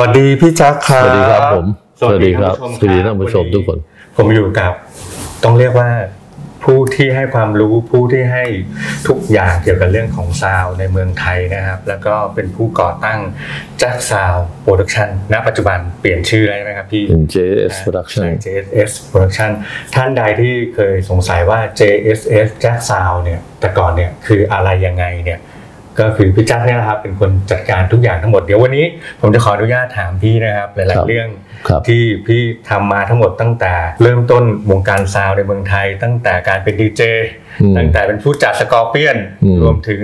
สวัสดีพี่แจ็คครับสวัสดีครับผมสวัสดีครับสวัสดีท่านผู้ชมทุกคนผมอยู่กับต้องเรียกว่าผู้ที่ให้ความรู้ผู้ที่ให้ทุกอย่างเกี่ยวกับเรื่องของซาวในเมืองไทยนะครับแล้วก็เป็นผู้ก่อตั้งแจ็คซาวโปรดักชันณปัจจุบันเปลี่ยนชื่อแล้วนะครับพี่ JS Production JS Production ท่านใดที่เคยสงสัยว่า JSS แจ็คซาวเนี่ยแต่ก่อนเนี่ยคืออะไรยังไงเนี่ยก็คือพี่แจ็คเนี่ยนะครับเป็นคนจัดการทุกอย่างทั้งหมดเดี๋ยววันนี้ผมจะขออนุญาตถามพี่นะครับหลายๆเรื่องที่พี่ทำมาทั้งหมดตั้งแต่เริ่มต้นวงการซาวในเมืองไทยตั้งแต่การเป็นดีเจตั้งแต่เป็นผู้จัดสกอร์เปียนรวมถึง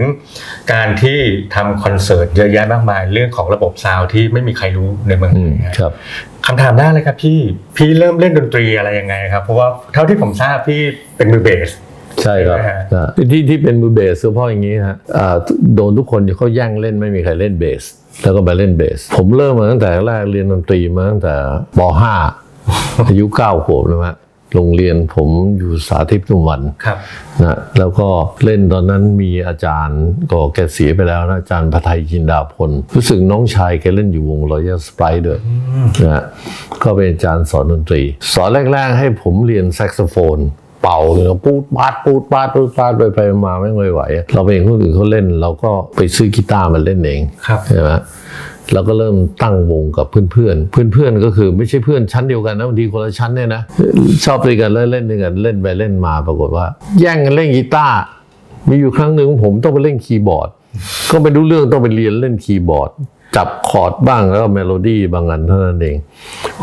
การที่ทำคอนเสิร์ตเยอะแยะมากมายเรื่องของระบบซาวที่ไม่มีใครรู้ในเมืองไทยครับคำถามแรกเลยครับพี่เริ่มเล่นดนตรีอะไรยังไงครับเพราะว่าเท่าที่ผมทราบพี่เป็นมือเบสใช่ครับที่เป็นมือเบสก็เพราะอย่างนี้ฮะโดนทุกคนเขาแย่งเล่นไม่มีใครเล่นเบสแล้วก็ไปเล่นเบสผมเริ่มมาตั้งแต่แรกเรียนดนตรีมาตั้งแต่ป.5 อายุ9 ขวบนะฮะโรงเรียนผมอยู่สาธิตปทุมวันนะแล้วก็เล่นตอนนั้นมีอาจารย์ก็แกเสียไปแล้วนะอาจารย์พทัยจินดาพลรู้สึกน้องชายแกเล่นอยู่วงรอยัลสไปร์ด้วยนะก็เป็นอาจารย์สอนดนตรีสอนแรกๆให้ผมเรียนแซกโซโฟนเป่าเลยปูดปาดปูดปาดปูดปาดไปมาไม่ไหวเราเองคนอื่นเขาเล่นเราก็ไปซื้อกีตาร์มาเล่นเองใช่ไหมเราก็เริ่มตั้งวงกับเพื่อนก็คือไม่ใช่เพื่อนชั้นเดียวกันนะบางทีคนละชั้นเนี่ยนะชอบด้วยกันเล่นด้วยกันเล่นไปเล่นมาปรากฏว่าแย่งกันเล่นกีตาร์มีอยู่ครั้งหนึ่งผมต้องไปเล่นคีย์บอร์ดก็ไม่รู้เรื่องต้องไปเรียนเล่นคีย์บอร์ดจับคอร์ดบ้างแล้วก็เมโลดี้บางอันเท่านั้นเอง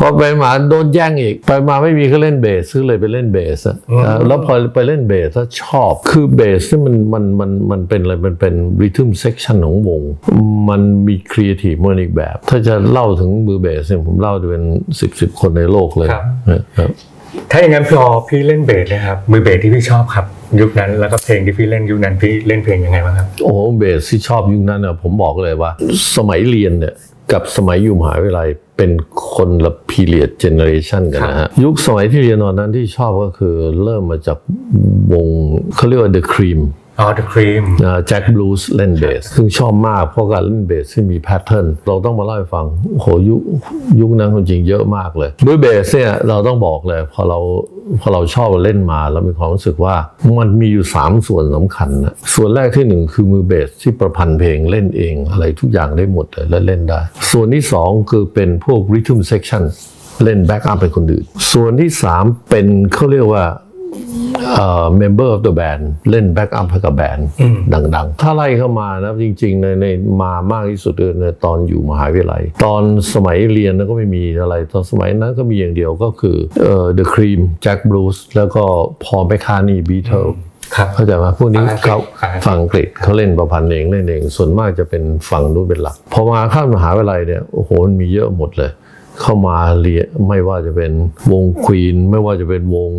พอไปมาโดนแย่งอีกไปมาไม่มีก็เล่นเบสซื้อเลยไปเล่นเบสแล้วพอไปเล่นเบสแล้วชอบคือเบสที่มันเป็นอะไรมันเป็นริทึมเซกชันของวงมันมีครีเอทีฟมันอีกแบบถ้าจะเล่าถึงมือเบสเนี่ยผมเล่าจะเป็นสิบคนในโลกเลยถ้าอย่างนั้นพอพี่เล่นเบสนะครับมือเบสที่พี่ชอบครับยุคนั้นแล้วก็เพลงที่พี่เล่นยุคนั้นพี่เล่นเพลงยังไงบ้างครับโอ้เบสที่ชอบยุคนั้นเนี่ยผมบอกเลยว่าสมัยเรียนเนี่ยกับสมัยอยู่มหาวิทยาลัยเป็นคนละพีเรียดเจเนอเรชันกันนะฮะยุคสมัยที่เรียนตอนนั้นที่ชอบก็คือเริ่มมาจากวงเขาเรียกว่า The Cream The Cream แจ็คบลูส์เล่นเบสซึ่งชอบมากเพราะการเล่นเบสที่มีแพทเทิร์นเราต้องมาเล่าให้ฟังโหยุคนั้นคนจริงเยอะมากเลยด้วยเบสเนี่ยเราต้องบอกเลยพอเราชอบเล่นมาแล้วมีความรู้สึกว่ามันมีอยู่3ส่วนสำคัญนะส่วนแรกที่1คือมือเบสที่ประพันธ์เพลงเล่นเองอะไรทุกอย่างได้หมดเลยและเล่นได้ส่วนที่2คือเป็นพวกริทึมเซคชั่นเล่นแบ็กอัพเป็นคนอื่นส่วนที่3เป็นเขาเรียกว่าmember of the band เล่นแบ็กอัพให้กับแบนด์ดังๆถ้าไล่เข้ามานะจริงๆในมามากที่สุดในตอนอยู่มหาวิทยาลัยตอนสมัยเรียนก็ไม่มีอะไรตอนสมัยนั้นก็มีอย่างเดียวก็คือThe Cream Jack Bruce แล้วก็พอล แมคคาร์ทนีย์ Beatlesเข้าใจไหมพวกนี้เขาฝั่งอังกฤษเขาเล่นประพันธ์เองเล่นเองส่วนมากจะเป็นฝั่งนู้นเป็นหลักพอมาเข้ามหาวิทยาลัยเนี่ยโอ้โหมันมีเยอะหมดเลยเข้ามาเรียไม่ว่าจะเป็นวงควีนไม่ว่าจะเป็นวง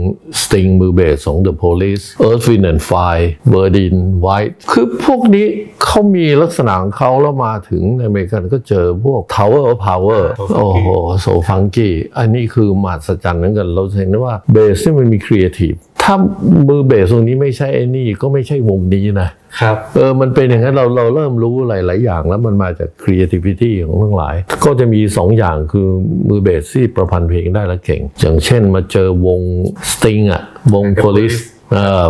สติงมือเบสของ The Police Earth Wind and Fire เบอร์ดินไวท์คือพวกนี้เขามีลักษณะของเขาแล้วมาถึงในอเมริกันก็เจอพวก Tower of Power โอ้โหโซฟังกี้อันนี้คือมหัศจรรย์เหมือนกันเราเห็นได้ว่าเบสที่มันมีครีเอทีฟถ้ามือเบสตรงนี้ไม่ใช่ไอ้นี่ก็ไม่ใช่วงนี้นะครับมันเป็นอย่างนั้นเราเริ่มรู้หลายๆอย่างแล้วมันมาจาก creativity ของทั้งหลายก็จะมี2อย่างคือมือเบสที่ประพันธ์เพลงได้และเก่งอย่างเช่นมาเจอวง Sting วง Police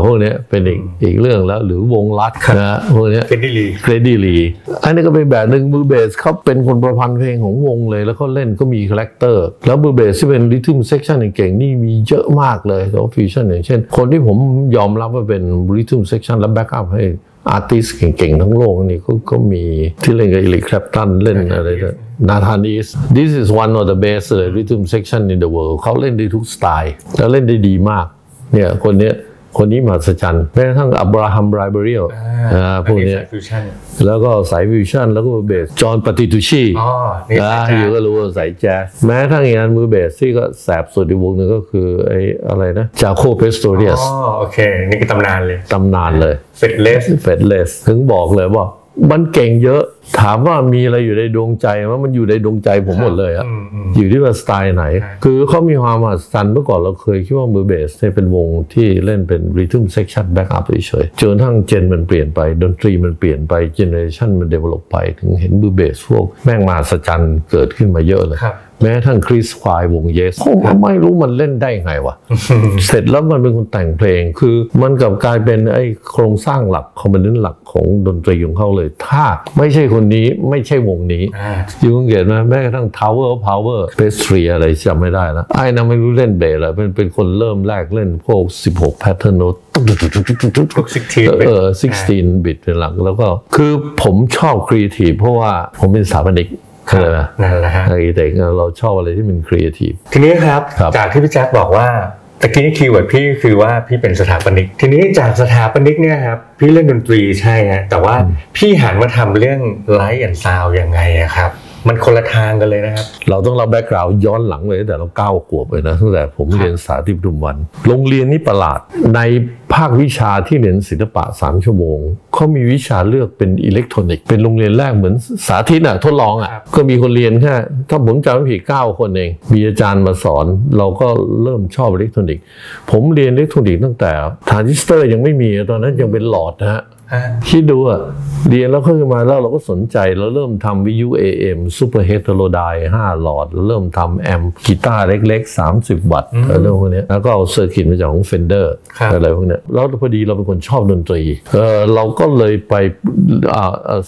พวกนี้เป็นอีกเรื่องแล้วหรือวงลัดนะพวกนี้เครดิลีอันนี้ก็เป็นแบบหนึ่งมือเบสเขาเป็นคนประพันธ์เพลงของวงเลยแล้วเขาเล่นก็มีคาแรคเตอร์แล้วมือเบสที่เป็นริทึมเซคชั่นเก่งนี่มีเยอะมากเลยแล้วฟิวชั่นอย่างเช่นคนที่ผมยอมรับว่าเป็นริทึมเซคชั่นและแบ็กอัพให้อาร์ติสเก่งๆทั้งโลกนี่ก็มีที่เล่นกับอิลิคแคลปตันเล่นอะไรด้วยนาธานอีส this is one of the best rhythm section in the world เขาเล่นได้ทุกสไตล์แล้วเล่นได้ดีมากเนี่ยคนนี้มหัศจรรย์แม้กระทั่งอับราฮัมไรเบเรียลพวกนี้แล้วก็สายฟิวชั่นแล้วก็เบสจอห์นปาติตูชีอยู่ก็รู้ว่าสายแจ๊สแม้ทั้งงานมือเบสที่ก็แสบสุดอีกวงหนึ่งก็คือไอ้อะไรนะจาโคเพสโตเรียสโอเคนี่คือตำนานเลยเฟดเลสถึงบอกเลยว่า มันเก่งเยอะถามว่ามีอะไรอยู่ในดวงใจว่ามันอยู่ในดวงใจผมหมดเลยอะอยู่ที่ว่าสไตล์ไหนคือเขามีความมหัศจรรย์เมื่อก่อนเราเคยคิดว่ามือเบสเนี่ยเป็นวงที่เล่นเป็น rhythm section backup เฉยๆจนทั้งเจนมันเปลี่ยนไปดนตรีมันเปลี่ยนไปเจเนอเรชันมัน develop ไปถึงเห็นมือเบสพวกแม่งมหัศจรรย์เกิดขึ้นมาเยอะเลยแม้ทั้งคริสควายวงเยสผมไม่รู้มันเล่นได้ไงวะเสร็จแล้วมันเป็นคนแต่งเพลงคือมันกลับกลายเป็นไอ้โครงสร้างหลักคอมโพเนนต์หลักของดนตรีของเขาเลยถ้าไม่ใช่คนนี้ไม่ใช่วงนี้อยู่สังเกตนะแม้กระทั่ง Tower of Power เปสเตรียอะไรจำไม่ได้แล้วไอ้นะไม่รู้เล่นเบสอะไรเป็นคนเริ่มแรกเล่นพวก16 pattern note16 บิตเป็นหลักแล้วก็คือผมชอบครีเอทีฟเพราะว่าผมเป็นสถาปนิกนั่นแหละฮะแต่เราชอบอะไรที่มันครีเอทีฟทีนี้ครับจากที่พี่แจ็คบอกว่าตะกี้คีย์เวิร์ดพี่คือว่าพี่เป็นสถาปนิกทีนี้จากสถาปนิกเนี่ยครับพี่เล่นดนตรีใช่ฮะแต่ว่าพี่หันมาทำเรื่องไลท์แอนด์ซาวด์ยังไงครับมันคนละทางกันเลยนะครับเราต้องเราแบ็กกราวด์ย้อนหลังเลยตั้งแต่เรา9 ขวบเลยนะตั้งแต่ผมเรียนสาธิตปทุมวันโรงเรียนนี้ประหลาดในภาควิชาที่เรียนศิลปะ3 ชั่วโมงเขามีวิชาเลือกเป็นอิเล็กทรอนิกส์เป็นโรงเรียนแรกเหมือนสาธิตทดลองก็มีคนเรียนแค่ถ้าผมจำไม่ผิด9 คนเองมีอาจารย์มาสอนเราก็เริ่มชอบอิเล็กทรอนิกส์ผมเรียนอิเล็กทรอนิกส์ตั้งแต่ทรานซิสเตอร์ยังไม่มีตอนนั้นยังเป็นหลอดนะฮะคิดดูอะเรียนแล้วเข้ามาแล้วเราก็สนใจเราเริ่มทำวิทยุ AM ซูเปอร์เฮตโรไดน์5 หลอดเริ่มทำแอมกีตาร์เล็กๆ30 วัตต์อะไรพวกนี้แล้วก็เอาเซอร์กิตมาจากของ Fender อะไรพวกนี้แล้วพอดีเราเป็นคนชอบดนตรีเราก็เลยไป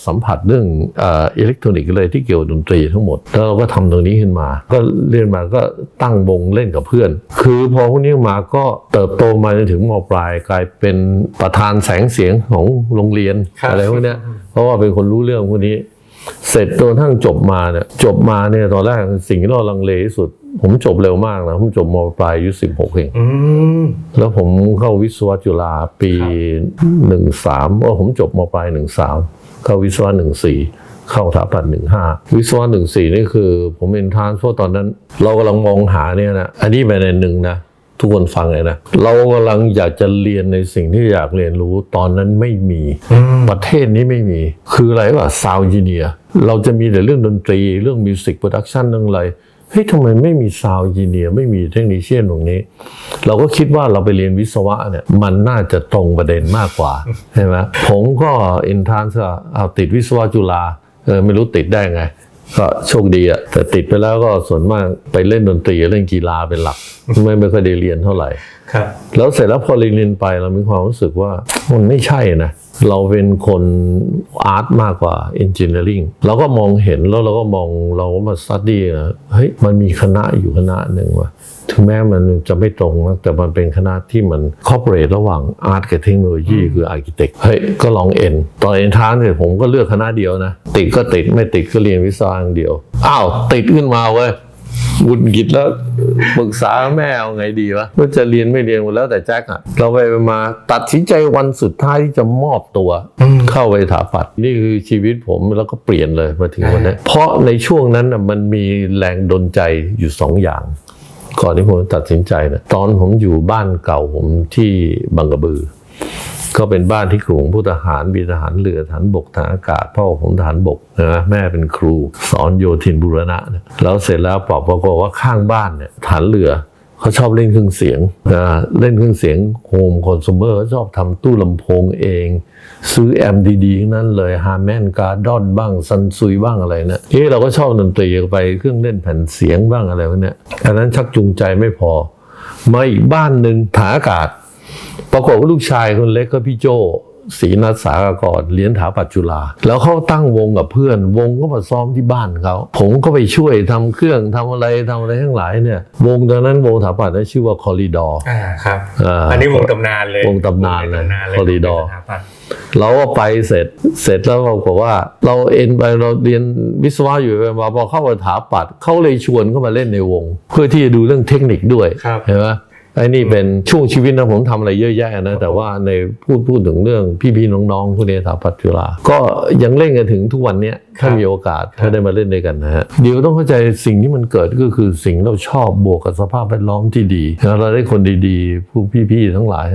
สัมผัสเรื่องอิเล็กทรอนิกส์เลยที่เกี่ยวดนตรีทั้งหมดแล้วเราก็ทำตรงนี้ขึ้นมาก็เรียนมาก็ตั้งวงเล่นกับเพื่อนคือพอพวกนี้มาก็เติบโตมาจนถึงม.ปลายกลายเป็นประธานแสงเสียงของโรงเรียนอะไรพวกนี้เพราะว่าเป็นคนรู้เรื่องพวกนี้เสร็จจนทั้งจบมาเนี่ยตอนแรกสิ่งที่เราลังเลที่สุดผมจบเร็วมากนะผมจบม.ปลายอายุ16เองแล้วผมเข้าวิศวะจุฬาปี13ผมจบม.ปลาย13เข้าวิศวะ14เข้าสถาปัตย์15วิศวะ14นี่คือผมเป็นทรานส์เพราะตอนนั้นเรากำลังมองหาเนี่ยนะอันนี้เป็นอันหนึ่งนะทุกคนฟังเลยนะเรากำลังอยากจะเรียนในสิ่งที่อยากเรียนรู้ตอนนั้นไม่มีประเทศนี้ไม่มีคืออะไรวะซาวด์เอนจิเนียร์เราจะมีแต่เรื่องดนตรีเรื่องมิวสิกโปรดักชันเรื่องอะไรเฮ้ยทำไมไม่มีซาวด์เอนจิเนียร์ไม่มีเทคนิคเชี่ยนตรงนี้เราก็คิดว่าเราไปเรียนวิศวะเนี่ยมันน่าจะตรงประเด็นมากกว่าใช่ไหมผมก็เอนทรานซ์เอาติดวิศวะจุฬาไม่รู้ติดได้ไงก็โชคดีอะแต่ติดไปแล้วก็ส่วนมากไปเล่นดนตรีเล่นกีฬาเป็นหลักไม่ค่อยได้เรียนเท่าไหร่ครับแล้วเสร็จแล้วพอเรียนไปเรามีความรู้สึกว่ามันไม่ใช่นะเราเป็นคนอาร์ตมากกว่าเอนจิเนียริ่งเราก็มองเห็นแล้วเราก็มองเราก็มาสตั๊ดดี้นะเฮ้ยมันมีคณะอยู่คณะหนึ่งว่ะถึงแม้มันจะไม่ตรงนะแต่มันเป็นคณะที่มันคอร์ปอเรทระหว่างอาร์ตกับเทคโนโลยีคืออาร์คิเทคเฮ้ยก็ลองเอ็นตอนเอ็นทรานซ์เนี่ยผมก็เลือกคณะเดียวนะติดก็ติดไม่ติดก็เรียนวิศวะอย่างเดียวอ้าวติดขึ้นมาเว้ยหงุดหงิดแล้วปรึกษาแม่เอาไงดีวะว่าจะเรียนไม่เรียนหมดแล้วแต่แจ็คอะเราไปมาตัดสินใจวันสุดท้ายที่จะมอบตัวเข้าไปสถาปัตย์นี่คือชีวิตผมแล้วก็เปลี่ยนเลยมาถึงวันนี้เพราะในช่วงนั้นมันมีแรงดลใจอยู่2 อย่างก่อนที่ผมตัดสินใจนะตอนผมอยู่บ้านเก่าผมที่บางกระบือก็เป็นบ้านที่ครูของผู้ทหารมีทหารเรือทหารบกทหารอากาศพ่อผมทหารบกนะแม่เป็นครูสอนโยธินบูรณะนะแล้วเสร็จแล้วปอบปรากฏว่าข้างบ้านเนี่ยทหารเรือเขาชอบเล่นเครื่องเสียงเล่นเครื่องเสียงโฮมคอนซูเมอร์เขาชอบทำตู้ลำโพงเองซื้อแอมดีๆนั่นเลยฮาร์แมนการ์ดอนบ้างซันซุยบ้างอะไรนะที่เราก็ชอบดนตรีไปเครื่องเล่นแผ่นเสียงบ้างอะไรพวกนี้อันนั้นชักจูงใจไม่พอมาอีกบ้านหนึ่งทหารอากาศปรากฏว่าลูกชายคนเล็กก็พี่โจศรีนัทสากรเรียนสถาปัตย์จุฬาแล้วเขาตั้งวงกับเพื่อนวงก็มาซ้อมที่บ้านเขาผมก็ไปช่วยทำเครื่องทำอะไรทั้งหลายเนี่ยวงตอนนั้นวงสถาปัตย์นั้นชื่อว่าคอริดอร์ครับอันนี้วงตำนานเลยวงตำนานเลยคอริดอร์เราก็ไปเสร็จแล้วเราบอกว่าเราเอ็นไปเราเรียนวิศวะอยู่ไปมาพอเข้าสถาปัตย์เขาเลยชวนเข้ามาเล่นในวงเพื่อที่จะดูเรื่องเทคนิคด้วยใช่ไหม ไอ้นี่เป็นช่วงชีวิตนะผมทำอะไรเยอะแยะนะแต่ว่าในพูดถึงเรื่องพี่ๆน้องๆผู้เรียนสถาปัตย์จุฬาก็ยังเล่นกันถึงทุกวันนี้ถ้ามีโอกาสถ้าได้มาเล่นด้วยกันนะฮะเดี๋ยวต้องเข้าใจสิ่งที่มันเกิดก็คือสิ่งเราชอบบวกกับสภาพแวดล้อมที่ดีเราได้คนดีๆผู้พี่ๆทั้งหลาย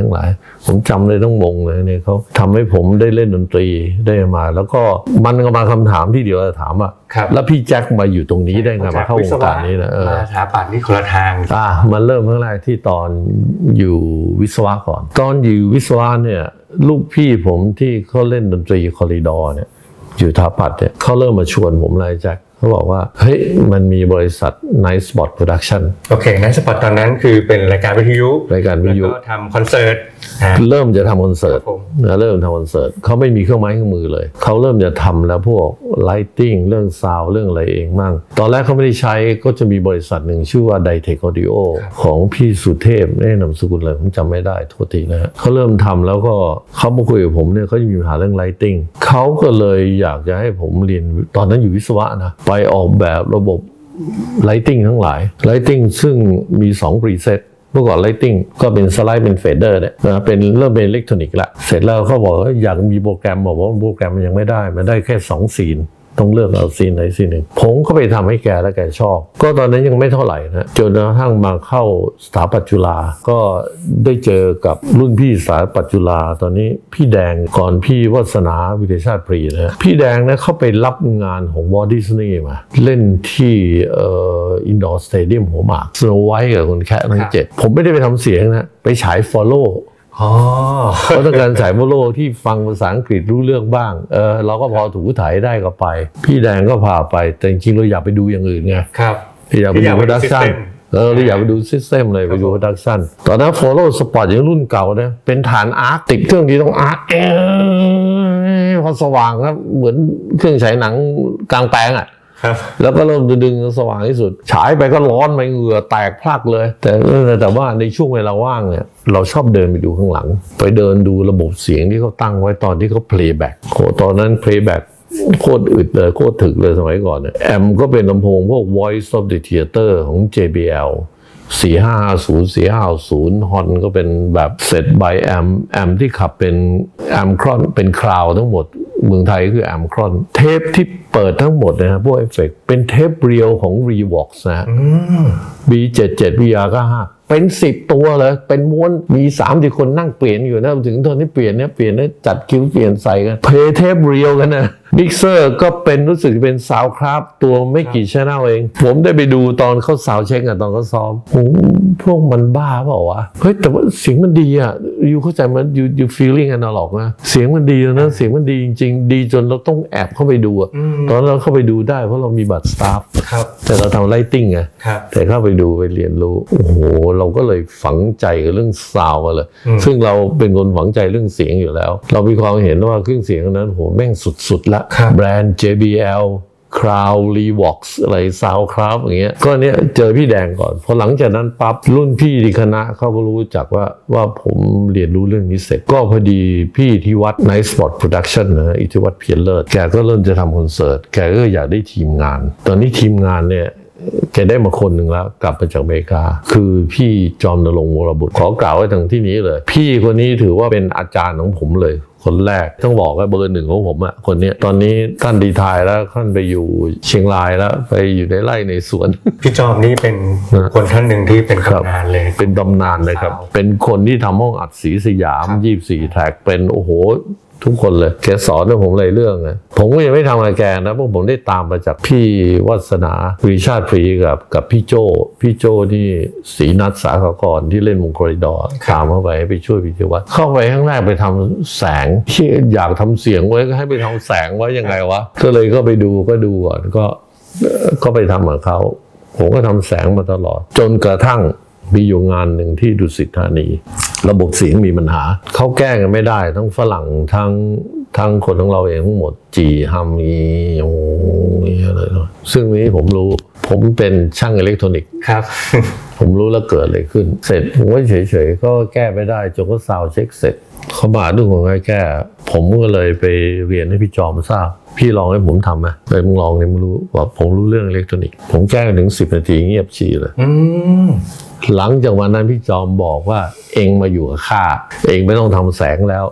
ผมจำเลยต้องมงเลยเนี่ยเขาทำให้ผมได้เล่นดนตรีได้มาแล้วก็มันก็มาคำถามที่เดี๋ยวจะถามอ่ะแล้วพี่แจ็คมาอยู่ตรงนี้ได้ไงมาเข้าวงการนี้นะสถาปัตย์นี่คนละทางมันเริ่มครั้งแรกที่ตอนอยู่วิศวะก่อนตอนอยู่วิศวะเนี่ยลูกพี่ผมที่เขาเล่นดนตรีคอริดอร์เนี่ยอยู่สถาปัตย์เนี่ยเขาเริ่มมาชวนผมเลยแจ็คเขาบอกว่าเฮ้ยมันมีบริษัท Night Spot Production โอเค Night Spot ตอนนั้นคือเป็นรายการวิทยุแล้วก็ทำคอนเสิร์ตเริ่มจะทำคอนเสิร์ตเริ่มทำคอนเสิร์ตเขาไม่มีเครื่องไม้เครื่องมือเลยเขาเริ่มจะทำแล้วพวก Lighting เรื่อง Sound เรื่องอะไรเองมั่งตอนแรกเขาไม่ได้ใช้ก็จะมีบริษัทหนึ่งชื่อว่า Ditech Audio ของพี่สุเทพแนะนำสกุลเลยผมจำไม่ได้โทษทีนะเขาเริ่มทำแล้วก็เขามาคุยกับผมเนี่ยเขาจะมีปัญหาเรื่อง Lighting เขาก็เลยอยากจะให้ผมเรียนตอนนั้นอยู่วิศวะนะไปออกแบบระบบ Lighting ทั้งหลาย Lighting ซึ่งมี2 preset เมื่อก่อน Lighting ก็เป็นสไลด์เป็นเฟเดอร์เนี่ยนะเป็นเริ่มเป็นอิเล็กทรอนิกส์ละเสร็จแล้วเขาบอกว่าอยากมีโปรแกรมบอกว่าโปรแกรมมันยังไม่ได้มันได้แค่2ซีนต้องเลือกเอาซีนไหนซีนหนึ่งผมก็ไปทำให้แกแล้วแกชอบก็ตอนนั้นยังไม่เท่าไหร่นะจนกระทั่งมาเข้าสถาปัตย์จุฬาก็ได้เจอกับรุ่นพี่สถาปัตย์จุฬาตอนนี้พี่แดงก่อนพี่วาสนาวิเดชาติปรีนะพี่แดงนะเข้าไปรับงานของวอลต์ดิสนีย์มาเล่นที่อินดอร์สเตเดียมหัวหมากสโนไวท์กับคนแค่ทั้ง7ผมไม่ได้ไปทำเสียงนะไปฉายฟอลโล่เพราะต้องการสายโมโลที่ฟังภาษาอังกฤษรู้เรื่องบ้างเราก็พอถูถ่ายได้ก็ไปพี่แดงก็พาไปแต่จริงเราอยากไปดูอย่างอื่นไงครับอยากไปดูโปรดักชั่นเราอยากไปดูซิสเต็มเลยไปดูโปรดักชั่นตอนนั้นฟอลโล่สปอร์ตอย่างรุ่นเก่านะเป็นฐานอาร์คติดเครื่องที่ต้องอาร์คพอสว่างครับเหมือนเครื่องฉายหนังกลางแปลงอ่ะแล้วก็เริ่มดึงสว่างที่สุดฉายไปก็ร้อนไปเหงื่อแตกพลักเลยแต่ว่าในช่วงเวลาว่างเนี่ยเราชอบเดินไปดูข้างหลังไปเดินดูระบบเสียงที่เขาตั้งไว้ตอนที่เขาเพลย์แบ็กโหตอนนั้นเพลย์แบ็กโคตรอึดเลยโคตรถึกเลยสมัยก่อนเนี่ยแอมก็เป็นลำโพงพวก Voice of the Theater ของ JBL 4550 4560 ฮอนก็เป็นแบบเซตบายแอมที่ขับเป็นแอมครอนเป็นคราวทั้งหมดเมืองไทยคือแอมครอนเทปที่เปิดทั้งหมดนะฮะพวกเอฟเฟกต์เป็นเทปเรียวของ Revox นะฮะ B77 VR95 เป็น10ตัวเลยเป็นม้วนมี30คนนั่งเปลี่ยนอยู่นะถึงตอนที่เปลี่ยนเนี่ยจัดคิวเปลี่ยนใส่กันเพลย์เทปเรียวกันนะมิกเซอร์ก็เป็นรู้สึกเป็นซาวด์ครับตัวไม่กี่ชแนลเองผมได้ไปดูตอนเขาซาวด์เช็คกันตอนเขาซ้อมโอ้พวกมันบ้าเปล่าวะเฮ้ยแต่ว่าเสียงมันดีอ่ะอยู่เข้าใจมันอยู่ฟีลลิ่งอนาล็อกนะเสียงมันดีนะเสียงมันดีจริงๆดีจนเราต้องแอบเข้าไปดูตอนเราเข้าไปดูได้เพราะเรามีบัตรสตาฟแต่เราทำไลท์ติ้งไงแต่เข้าไปดูไปเรียนรู้โอ้โหเราก็เลยฝังใจกับเรื่องซาวด์มาเลยซึ่งเราเป็นคนฝังใจเรื่องเสียงอยู่แล้วเรามีความเห็นว่าเครื่องเสียงนั้นโหแม่งสุดๆละแบรนด์ JBL คราว Revox อะไร Soundcraft อย่างเงี้ยก็เนี้ยเจอพี่แดงก่อนพอหลังจากนั้นปั๊บรุ่นพี่ที่คณะเขาก็รู้จักว่าผมเรียนรู้เรื่องนี้เสร็จก็พอดีพี่ที่วัด Night Spot Production นะอิทธิวัฒน์เพียรเลิศแกก็เริ่มจะทำคอนเสิร์ตแกก็อยากได้ทีมงานตอนนี้ทีมงานเนี่ยแกได้มาคนหนึ่งแล้วกลับมาจากอเมริกาคือพี่จอมณรงค์วรบุตรขอกล่าวไว้ทางที่นี้เลยพี่คนนี้ถือว่าเป็นอาจารย์ของผมเลยคนแรกต้องบอกว่าเบอร์หนึ่งของผมอ่ะคนนี้ตอนนี้ท่านดีทายแล้วท่านไปอยู่เชียงรายแล้วไปอยู่ในไร่ในสวนพี่จอมนี่เป็นคนท่านหนึ่งที่เป็นตำนานเลยเป็นตำนานเลยครับเป็นคนที่ทำห้องอัดศรีสยาม24แท็กเป็นโอ้โหทุกคนเลยแกสอนให้ผมหลายเรื่องนะผมก็ยังไม่ทำอะไรแกนะเพราะผมได้ตามมาจากพี่วัฒนาวิชาติฟรีกับพี่โจที่ศรีนัทสาขากรที่เล่นวงคอริดอร์ตามเข้าไปไปช่วยพิธีวัดเข้าไปข้างแรกไปทำแสงที่อยากทำเสียงไว้ก็ให้ไปทำแสงไว้ยังไงวะก็เลยก็ไปดูก็ดูก่อนก็ไปทำกับเขาผมก็ทำแสงมาตลอดจนกระทั่งมีอยู่งานหนึ่งที่ดุสิตธานีระบบเสียงมีปัญหาเขาแก้กันไม่ได้ทั้งฝรั่งทั้งคนของเราเองทั้งหมดจีฮัมโอ้ยอะไรซึ่งนี้ผมรู้ผมเป็นช่างอิเล็กทรอนิกส์ครับผมรู้แล้วเกิดอะไรขึ้นเสร็จผมก็เฉยๆก็แก้ไม่ได้จนก็ซาวด์เช็คเสร็จเขามาดูของแก้ผมก็เลยไปเรียนให้พี่จอมทราบ พี่ลองให้ผมทำนะไปมึงลองเนี่ยมึงรู้ว่าผมรู้เรื่องอิเล็กทรอนิกส์ผมแก้ถึง10 นาทีเงียบฉี่เลยหลังจากวันนั้นพี่จอมบอกว่าเองมาอยู่กับข้าเองไม่ต้องทำแสงแล้ว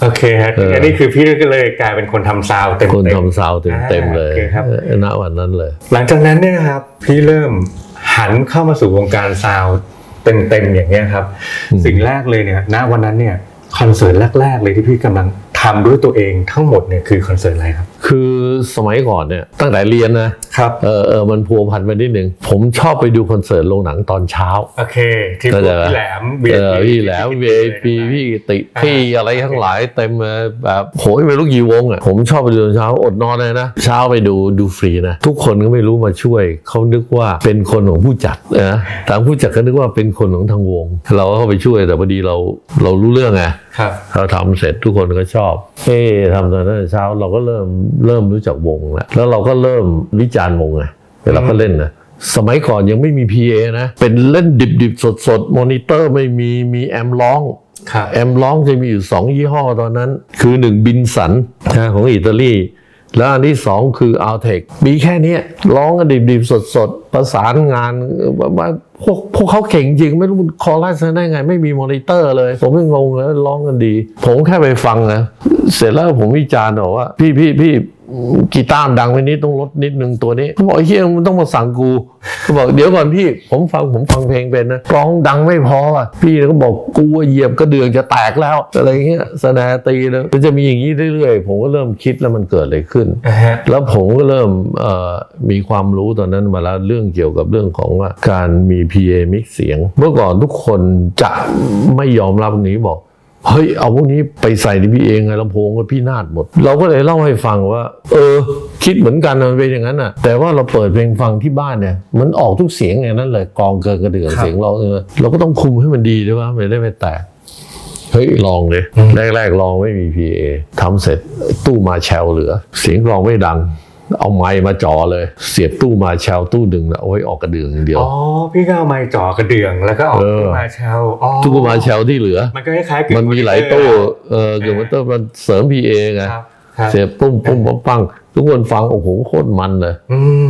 โอเคครับอันนี้คือพี่ก็เลยกลายเป็นคนทำซาวเต็มคนทำซาวเต็มเลยณวันนั้นเลยหลังจากนั้นเนี่ยครับพี่เริ่มหันเข้ามาสู่วงการซาวเต็มๆอย่างเงี้ยครับสิ่งแรกเลยเนี่ยณวันนั้นเนี่ยคอนเสิร์ตแรกๆเลยที่พี่กำลังทำด้วยตัวเองทั้งหมดเนี่ยคือคอนเสิร์ตอะไรครับคือสมัยก่อนเนี่ยตั้งแต่เรียนนะครับมันพัวพันไปนิดนึงผมชอบไปดูคอนเสิร์ตโรงหนังตอนเช้าโอเคที่พี่แหลมVIP พี่ติพี่อะไรทั้งหลายเต็มแบบโหยไม่รู้กี่วงอ่ะผมชอบไปดูตอนเช้าอดนอนเลยนะเช้าไปดูฟรีนะทุกคนก็ไม่รู้มาช่วยเขานึกว่าเป็นคนของผู้จัดนะทางผู้จัดก็นึกว่าเป็นคนของทางวงเราก็เข้าไปช่วยแต่พอดีเรารู้เรื่องไงเราทำเสร็จทุกคนก็ชอบทำตอนเช้าเราก็เริ่มรู้จักวงแล้วเราก็เริ่มวิจารณ์วงไงเวลาเขาเล่นนะสมัยก่อนยังไม่มี PA นะเป็นเล่นดิบๆสดๆมอนิเตอร์ไม่มีแอมร้องแอมร้องจะมีอยู่2ยี่ห้อตอนนั้นคือ1บินสันของอิตาลีแล้วอันที่2คืออัลเทคมีแค่นี้ร้องกันดิบๆสดๆประสานงานพวกเขาเก่งจริงไม่รู้คอรัสได้ไงไม่มีมอนิเตอร์เลยผมไม่งงแล้วร้องกันดีผมแค่ไปฟังนะเสร็จแล้วผมวิจารณ์บอกว่าพี่กีตาร์ดังไปนิดต้องลดนิดนึงตัวนี้เขาบอกไอ้เฮียมันต้องมาสั่งกูเขาบอกเดี๋ยวก่อนพี่ผมฟังเพลงเป็นนะร้องดังไม่พออ่ะพี่ก็บอกกูเหยียบกระเดื่องจะแตกแล้วอะไรเงี้ยสนาตีแล้วมันจะมีอย่างนี้เรื่อยๆผมก็เริ่มคิดแล้วมันเกิดอะไรขึ้นแล้วผมก็เริ่มมีความรู้ตอนนั้นมาแล้วเรื่องเกี่ยวกับเรื่องของว่าการมี PA มิกเสียงเมื่อก่อนทุกคนจะไม่ยอมรับนี้บอกเฮ้ยเอาพวกนี้ไปใส่ในพี่เองไงลำโพงก็พี่นาดหมดเราก็เลยเล่าให้ฟังว่าคิดเหมือนกันมันเป็นอย่างนั้นน่ะแต่ว่าเราเปิดเพลงฟังที่บ้านเนี่ยมันออกทุกเสียงอย่างนั้นเลยกองเกินกระเดื่องเสียงเราเราก็ต้องคุมให้มันดีด้วยว่าไม่ได้ไปแตกเฮ้ยลองเลยแรกลองไม่มี PA ทำเสร็จตู้มาแชลเหลือเสียงกลองไม่ดังเอาไม้มาจ่อเลยเสียบตู้มาแชลตู้ดึงนะโอ้ยออกกระเดื่องอย่างเดียวอ๋อพี่ก็เอาไม้จ่อกระเดื่องแล้วก็ออกตู้มาแชลตู้มาแชลที่เหลือมันก็คล้ายๆมันมีหลายตู้เกี่ยวกับตู้มันเสริม PA ไงเสียบปุ้มปุ้มปังทุกคนฟังโอ้โหโคตรมันเลย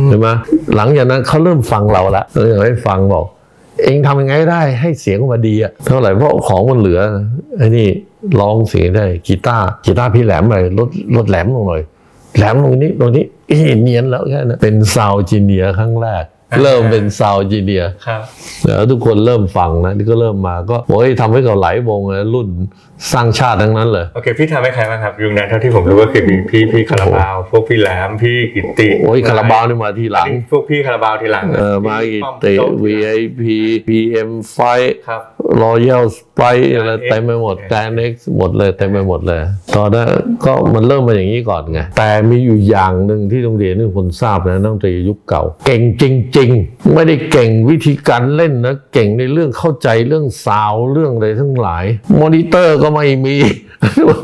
ใช่ไหมหลังจากนั้นเขาเริ่มฟังเราละเราอยากให้ฟังบอกเองทำยังไงได้ให้เสียงมาดีอะเท่าไหร่เพราะของมันเหลือไอ้นี่ร้องเสียงได้กีตาร์พี่แหลมเลยลดแหลมลงหน่อยแหลมลงนี้ตรงนี้เนียนแล้วแค่นั้นเป็นซาวด์จีเนียครั้งแรกเริ่มเป็นซาวด์จีเนียแล้วทุกคนเริ่มฟังนะนี่ก็เริ่มมาก็โอ้ยทำให้กับหลายวงเลยรุ่นสร้างชาติทั้งนั้นเลยโอเคพี่ทำให้ใครบ้างครับยุคนั้นเท่าที่ผมรู้ก็คือมีพี่คาราบาวพวกพี่แหลมพี่กิตติโอ้ยคาราบาวนี่มาทีหลังพวกพี่คาราบาวทีหลังมากิตติ VIP PM5 Royal Sprite อะไรเต็มไปหมดแกรนด์เอ็กซ์หมดเลยเต็มไปหมดเลยตอนนั้นก็มันเริ่มมาอย่างนี้ก่อนไงแต่มีอยู่อย่างหนึ่งที่โรงเรียนนี่คนทราบนะนักดนตรียุคเก่าเก่งจริงๆไม่ได้เก่งวิธีการเล่นนะเก่งในเรื่องเข้าใจเรื่องซาวเรื่องอะไรทั้งหลายมอนิเตอร์ก็ไม่มี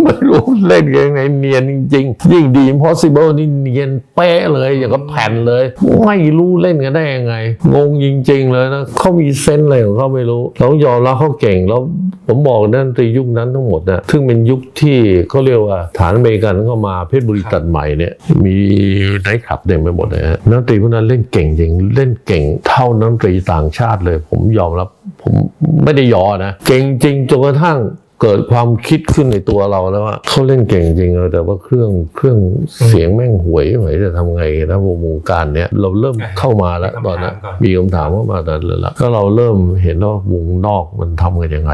ไม่รู้เล่นยังไงเนียนจริงๆยิ่งดี impossible นี่เนียนเป๊ะเลยอย่างกับแผ่นเลยไม่รู้เล่นกันได้ยังไงงงจริงๆเลยนะเขามีเซนส์อะไรของเขาไม่รู้เรายอมแล้วเขาเก่งแล้วผมบอกนั่นในยุคนั้นทั้งหมดนะซึ่งเป็นยุคที่เขาเรียกว่าฐานอเมริกันเข้ามาเพชรบุรีตัดใหม่เนี่ยมีไนท์คลับเต็มไปหมดเลยฮะนักดนตรีพวกนั้นเล่นเก่งจริงเล่นเก่งเท่านักดนตรีต่างชาติเลยผมยอมรับผมไม่ได้ย่อนะเก่งจริงจนกระทั่งเกิดความคิดขึ้นในตัวเราแล้วว่าเขาเล่นเก่งจริงแต่ว่าเครื่องเสียงแม่งห่วยไหมจะทำไงนะวงการเนี้ยเราเริ่มเข้ามาแล้วตอนนั้นมีคำถามเข้ามาตอนนั้นแล้วก็เราเริ่มเห็นว่าวงนอกมันทำกันยังไง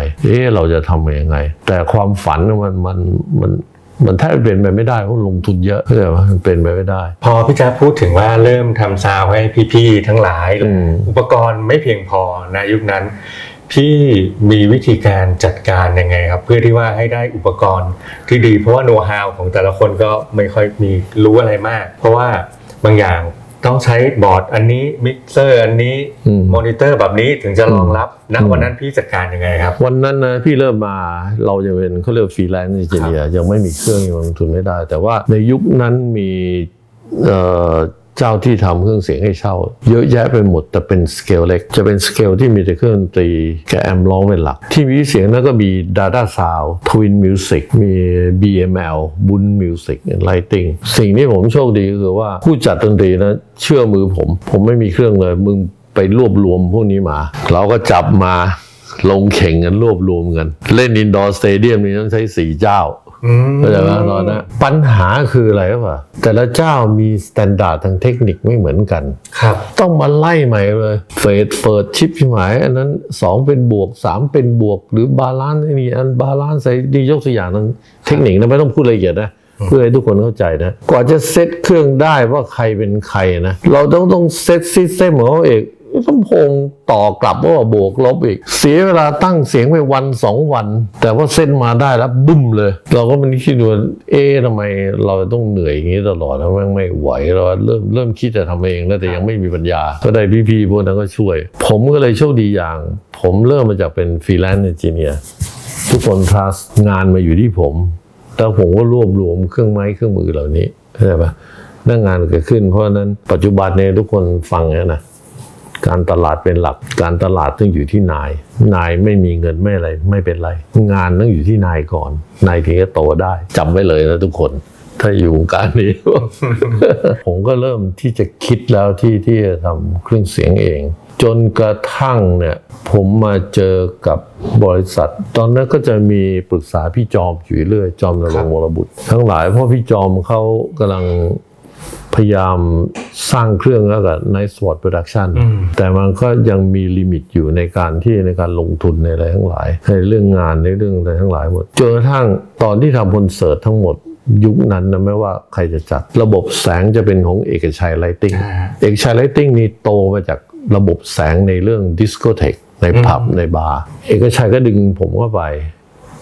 เราจะทำกันยังไงแต่ความฝันมันแทบเป็นไปไม่ได้เพราะลงทุนเยอะเข้าใจไหมมันเป็นไปไม่ได้พอพี่แจ๊คพูดถึงว่าเริ่มทำซาวให้พี่ๆทั้งหลายอุปกรณ์ไม่เพียงพอในยุคนั้นที่มีวิธีการจัดการยังไงครับเพื่อที่ว่าให้ได้อุปกรณ์ที่ดีเพราะว่าโน้ตฮาวของแต่ละคนก็ไม่ค่อยมีรู้อะไรมากเพราะว่าบางอย่างต้องใช้บอร์ดอันนี้มิกเซอร์อันนี้มอนิเตอร์แบบนี้ถึงจะรองรับณวันนั้นพี่จัดการยังไงครับวันนั้นนะพี่เริ่มมาเราจะเป็นเขาเรียกฟรีแลนซ์อินจิเนียร์ยังไม่มีเครื่องยังลงทุนไม่ได้แต่ว่าในยุคนั้นมี เจ้าที่ทำเครื่องเสียงให้เช่าเยอะแยะไปหมดแต่เป็นสเกลเล็กจะเป็นสเกลที่มีแต่เครื่องดนตรีแกแอมร้องเป็นหลักที่มีเสียงนั้นก็มี Dada Sound Twin Music มี BML บุญ Music Lighting สิ่งที่ผมโชคดีคือว่าผู้จัดดนตรีนะเชื่อมือผมไม่มีเครื่องเลยมึงไปรวบรวมพวกนี้มาเราก็จับมาลงแข่งกันรวบรวมกันเล่นอินดอร์สเตเดียมนี่ต้องใช้4เจ้าเข้าใจไหมตอนนั้นปัญหาคืออะไรครับว่าแต่ละเจ้ามีสแตนดาร์ดทางเทคนิคไม่เหมือนกันครับต้องมาไล่ใหม่เลยเฟดเฟิร์ดชิปหมายอันนั้น2เป็นบวก3เป็นบวกหรือบาลานซ์นี่อันบาลานซ์ใส่ดียกตัวอย่างทางเทคนิคนะไม่ต้องพูดละเอียดนะเพื่อให้ทุกคนเข้าใจนะกว่าจะเซตเครื่องได้ว่าใครเป็นใครนะเราต้องเซตซิสเต็มของเขาเองต้องพงต่อกลับว่าบวกลบอีกเสียเวลาตั้งเสียงไปวัน2วันแต่ว่าเส้นมาได้แล้วบึ้มเลยเราก็มันคิดว่าทำไมเราต้องเหนื่อยอย่างนี้ตลอดแล้วแม่งไม่ไหวเราเริ่มคิดจะทำเองแล้วแต่ยังไม่มีปัญญาก็ได้พี่ๆพวกนั้นก็ช่วยผมก็เลยโชคดีอย่างผมเริ่มมาจากเป็นฟรีแลนซ์เอนจิเนียร์ทุกคนทรัสงานมาอยู่ที่ผมแต่ผมก็รวบรวมเครื่องไม้เครื่องมือเหล่านี้เข้าใจปะนั่งงานเกิดขึ้นเพราะนั้นปัจจุบันเนี่ยทุกคนฟังนะการตลาดเป็นหลักการตลาดต้องอยู่ที่นายไม่มีเงินไม่อะไรไม่เป็นไรงานต้องอยู่ที่นายก่อนนายถึงจะโตได้จำไว้เลยนะทุกคนถ้าอยู่การนี้ ผมก็เริ่มที่จะคิดแล้วที่จะทำเครื่องเสียงเองจนกระทั่งเนี่ยผมมาเจอกับบริษัทตอนนั้นก็จะมีปรึกษาพี่จอมอยู่เรื่อยจอมนรงค์วรบุตรทั้งหลายเพราะพี่จอมเขากำลังพยายามสร้างเครื่องแล้วกับในสวอตโปรดักชันแต่มันก็ยังมีลิมิตอยู่ในการที่ในการลงทุนในอะไรทั้งหลายในเรื่องงานในเรื่องอะไรทั้งหลายหมดจนกระทั่งตอนที่ทำคอนเสิร์ตทั้งหมดยุคนั้นนะไม่ว่าใครจะจัดระบบแสงจะเป็นของเอกชัยไลท์ติ้งเอกชัยไลท์ติ้งนี่โตมาจากระบบแสงในเรื่องดิสโกเทคในผับในบาร์เอกชัยก็ดึงผมเข้าไ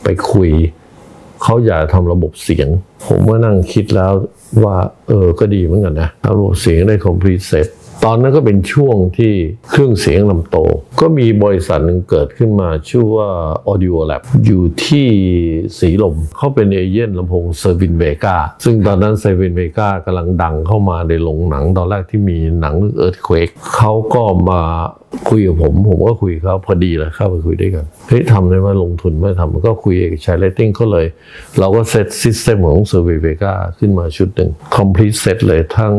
ปคุยเขาอยากทำระบบเสียงผมก็นั่งคิดแล้วว่าก็ดีเหมือนกันนะระบบเสียงได้คอมพลีทเสร็จตอนนั้นก็เป็นช่วงที่เครื่องเสียงลำโตก็มีบริษัทหนึ่งเกิดขึ้นมาชื่อว่า Audio Lab อยู่ที่สีลมเขาเป็นเอเจนต์ลำโพงเซอร์วินเวกาซึ่งตอนนั้นเซอร์วินเวกากำลังดังเข้ามาในโรงหนังตอนแรกที่มีหนังเรื่อง Earthquake เขาก็มาคุยกับผมก็คุยเขาพอดีเลยเข้าไปคุยด้วยกันเฮ้ยทำได้ไหมลงทุนไม่ทำก็คุยเอกชัยไลท์ติ้งเขาเลยเราก็เซตซิสเต็มของเซอร์วินเวกาขึ้นมาชุดหนึ่งคอมพลีทเซตเลยทั้ง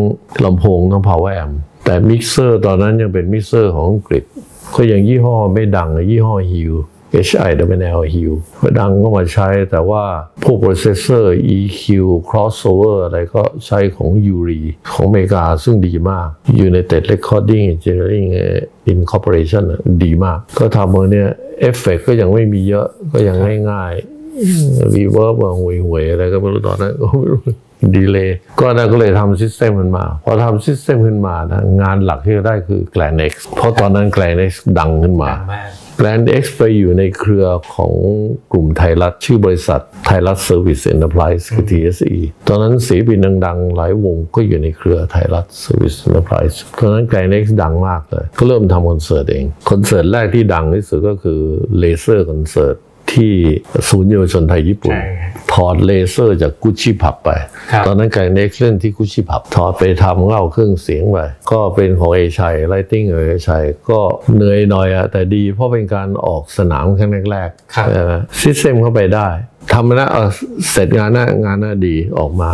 ลำโพงทั้ง Power Ampแต่มิกเซอร์ตอนนั้นยังเป็นมิกเซอร์ของอังกฤษก็ยังยี่ห้อไม่ดังยี่ห้อฮิว HIWL ฮิวก็ดังก็มาใช้แต่ว่าพวกโปรเซสเซอร์ EQ crossover อะไรก็ใช้ของยูรีของอเมริกาซึ่งดีมาก United Recording Engineering Incorporation ดีมากก็ทำเนี่ยเอฟเฟกต์ก็ยังไม่มีเยอะก็ยังง่ายๆ reverb ห่วยๆอะไรก็ไม่รู้ตอนนั้นก็ไม่รู้ดีเลยก็นั่นก็เลยทำซิสเต็มขึ้นมาพอทำซิสเต็มขึ้นมานะงานหลักที่ได้คือแกลนเอ็กซ์เพราะตอนนั้นแกลนเอ็กซ์ดังขึ้นมาแกลนเอ็กซ์ไปอยู่ในเครือของกลุ่มไทยรัฐชื่อบริษัทไทยรัฐเซอร์วิสเอ็นเตอร์ไพรส์คือ TSE ตอนนั้นศิลปินดังๆหลายวงก็อยู่ในเครือไทยรัฐเซอร์วิสเอ็นเตอร์ไพรส์ตอนนั้นแกลนเอ็กซ์ดังมากเลยก็เริ่มทำคอนเสิร์ตเองคอนเสิร์ตแรกที่ดังที่สุดก็คือเลเซอร์คอนเสิร์ตที่ศูนย์เยาวชนไทยญี่ปุ่นถอดเลเซอร์จากกุชชี่ผับไปตอนนั้นไกเน็กเล่นที่กุชชี่ผับถอดไปทำเล่าเครื่องเสียงไปก็เป็นของเอชัยไลท์ติ้งเอชัยก็เหนื่อยหน่อยอะแต่ดีเพราะเป็นการออกสนามครั้งแรกๆซิสเต็มเข้าไปได้ทำนะเสร็จงานน่าดีออกมา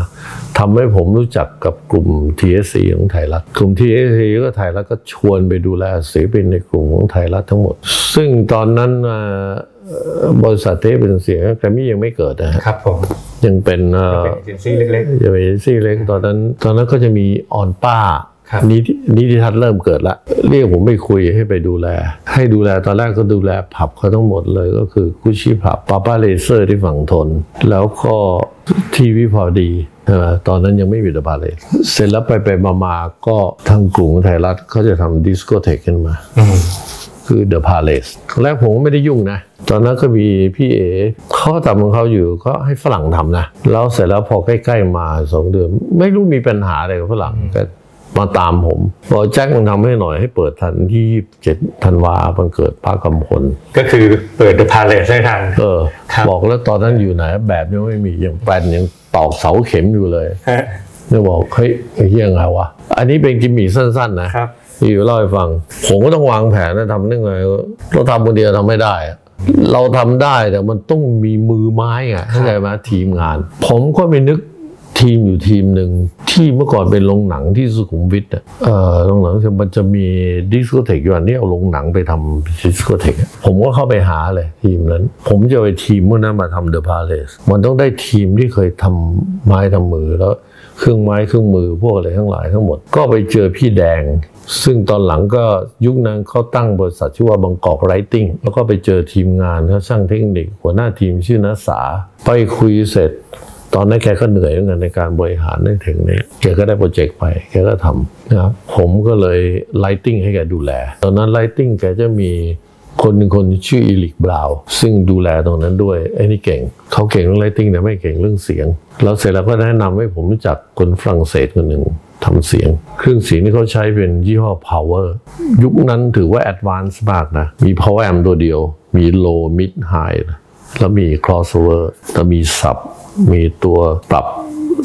ทำให้ผมรู้จักกับกลุ่ม TSC ของไทยรัฐกลุ่ม TSC ก็ไทยรัฐก็ชวนไปดูแลศิลปินในกลุ่มของไทยรัฐทั้งหมดซึ่งตอนนั้นบริษัทเทปเป็นเสียงแกรมมี่ยังไม่เกิดนะครับผมยังเป็นเอเจนซี่เล็กๆยังเป็นเอเจนซี่เล็กตอนนั้นก็จะมีออนป้านิติทัศน์เริ่มเกิดละเรียกผมไปคุยให้ไปดูแลตอนแรกก็ดูแลผับเขาทั้งหมดเลยก็คือกุชชี่ผับป้าเลเซอร์ที่ฝั่งทนแล้วก็ทีวีพอดีตอนนั้นยังไม่มีตะบาเลยเสร็จแล้วไปมาก็ทางกลุ่มไทยรัฐเขาจะทำดิสโกเทคขึ้นมาคือเดอะพาเลสแรกผมไม่ได้ยุ่งนะตอนนั้นก็มีพี่เอ๋เขาทำของเขาอยู่ก็ให้ฝรั่งทำนะแล้วเสร็จแล้วพอใกล้ๆมา2 เดือนไม่รู้มีปัญหาอะไรกับฝรั่งก็มาตามผมบอกแจ็คมันทำให้หน่อยให้เปิดทันที่27 ธันวามันเกิดพระกำพลก็คือเปิดเดอะพาเลสให้ทันบอกแล้วตอนนั้นอยู่ไหนแบบนี้ไม่มียังแปลนยังตอกเสาเข็มอยู่เลย ก็บอกเฮ้ยยังไงวะอันนี้เป็นกิมมิคสั้นๆนะที่อยู่เล่าให้ฟังผมก็ต้องวางแผนนะทำยังไงเราทำคนเดียวทำไม่ได้เราทำได้แต่มันต้องมีมือไม้ไงเข้าใจไหมทีมงานผมก็ไปนึกทีมอยู่ทีมหนึ่งที่เมื่อก่อนเป็นโรงหนังที่สุขุมวิทอ่ะโรงหนังมันจะมีดิสโกเทคอยู่อันนี้เอาโรงหนังไปทำดิสโกเทคผมก็เข้าไปหาเลยทีมนั้นผมจะไปทีมเมื่อนั้นมาทำเดอะพาเลสมันต้องได้ทีมที่เคยทำไม้ทำมือแล้วเครื่องไม้เครื่องมือพวกอะไรทั้งหลายทั้งหมดก็ไปเจอพี่แดงซึ่งตอนหลังก็ยุคนั้นเขาตั้งบริษัทชื่อว่าบางกอกไรติ้งแล้วก็ไปเจอทีมงานช่างเทคนิคหัวหน้าทีมชื่อนัสสาไปคุยเสร็จตอนนั้นแกก็เหนื่อยเหมือนกันในการบริหารในถึงนี้แกก็ได้โปรเจกต์ไปแกก็ทำนะครับผมก็เลยไลติ้งให้แกดูแลตอนนั้นไลติ้งแกจะมีคนชื่ออีลิกบราวซึ่งดูแลตรงนั้นด้วยไอ้นี่เก่งเขาเก่งเรื่องไลติ้งแต่ไม่เก่งเรื่องเสียงแล้วเสร็จแล้วก็แนะนำให้ผมรู้จักคนฝรั่งเศสคนหนึ่งทำเสียงเครื่องเสียงที่เขาใช้เป็นยี่ห้อ Power ยุคนั้นถือว่าแอดวานซ์มากนะมี Power Amp ตัวเดียวมี Low Mid High แล้วมี Crossover แล้วมี Sub มีตัวปรับ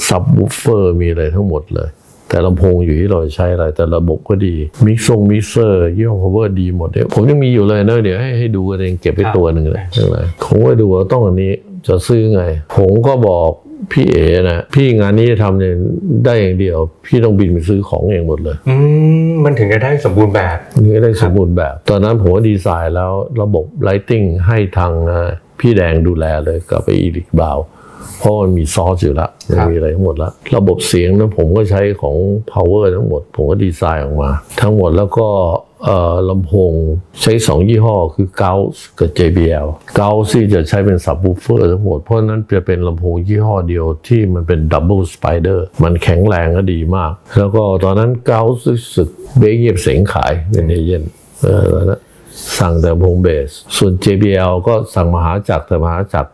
Subwoofer มีอะไรทั้งหมดเลยแต่ลำโพงอยู่ที่เราใช้อะไรแต่ระบบก็ดีมิกเซอร์ยี่ห้อ Power ดีหมดเลยผมยังมีอยู่เลยนะเดี๋ยวให้ดูกันเองเก็บไปตัวหนึ่งเลยทั้งหลายผมก็ดูว่าต้องอันนี้จะซื้อไงผมก็บอกพี่เอ๋นะพี่งานนี้ทำเนี่ยได้อย่างเดียวพี่ต้องบินไปซื้อของเองหมดเลยมันถึงจะได้สมบูรณ์แบบถึงจะได้สมบูรณ์แบบตอนนั้นผมก็ดีไซน์แล้วระบบไลติ้งให้ทางพี่แดงดูแลเลยกับไอ้อีลิกบาวเพราะมันมีซอสอยู่แล้วมันมีอะไรทั้งหมดแล้วระบบเสียงนะผมก็ใช้ของ Power ทั้งหมดผมก็ดีไซน์ออกมาทั้งหมดแล้วก็ลำโพงใช้2ยี่ห้อคือ Gauss กับ JBL Gauss ที่จะใช้เป็น subwoofer ทั้งหมดเพราะนั้นจะเป็นลำโพงยี่ห้อเดียวที่มันเป็น double spider มันแข็งแรงและดีมากแล้วก็ตอนนั้น Gauss สึกเบรกเงียบเสียงขายเป็นเอเจนต์สั่งแต่ลำโพงเบสส่วน JBL ก็สั่งมหาจักรแต่มหาจักร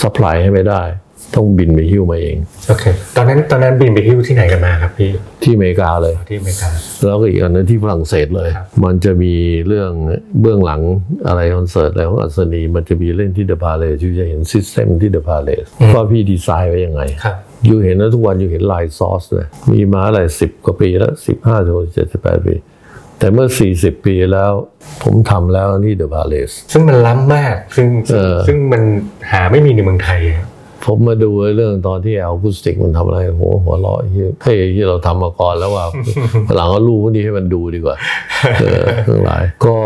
ซัพพลายให้ไม่ได้ต้องบินไปฮิ้วมาเองโอเคตอนนั้นบินไปฮิ้วที่ไหนกันมาครับพี่ที่อเมริกาเลยที่อเมริกาแล้วก็อีกอันนึงที่ฝรั่งเศสเลยมันจะมีเรื่องเบื้องหลังอะไรคอนเสิร์ตอะไรของอัศนีมันจะมีเล่นที่เดอะพาเลสอยู่จะเห็นซิสเต็มที่เดอะพาเลสว่าพี่ดีไซน์ไว้ยังไงอยู่เห็นนะทุกวันอยู่เห็นลายซอสเลยมีมาหลาย10 กว่าปีแล้ว15 ถึง 78 ปีแต่เมื่อ40 ปีแล้วผมทำแล้วนี่เดอะพาเลสซึ่งมันล้ำมากซึ่งมันหาไม่มีในเมืองไทยผมมาดูเรื่องตอนที่อะคูสติกมันทำอะไรหัวเราะเฮ้ยที่เราทำมาก่อนแล้วว่าหลังก็รู้พวกนี้ให้มันดูดีกว่าทั้งหลายก็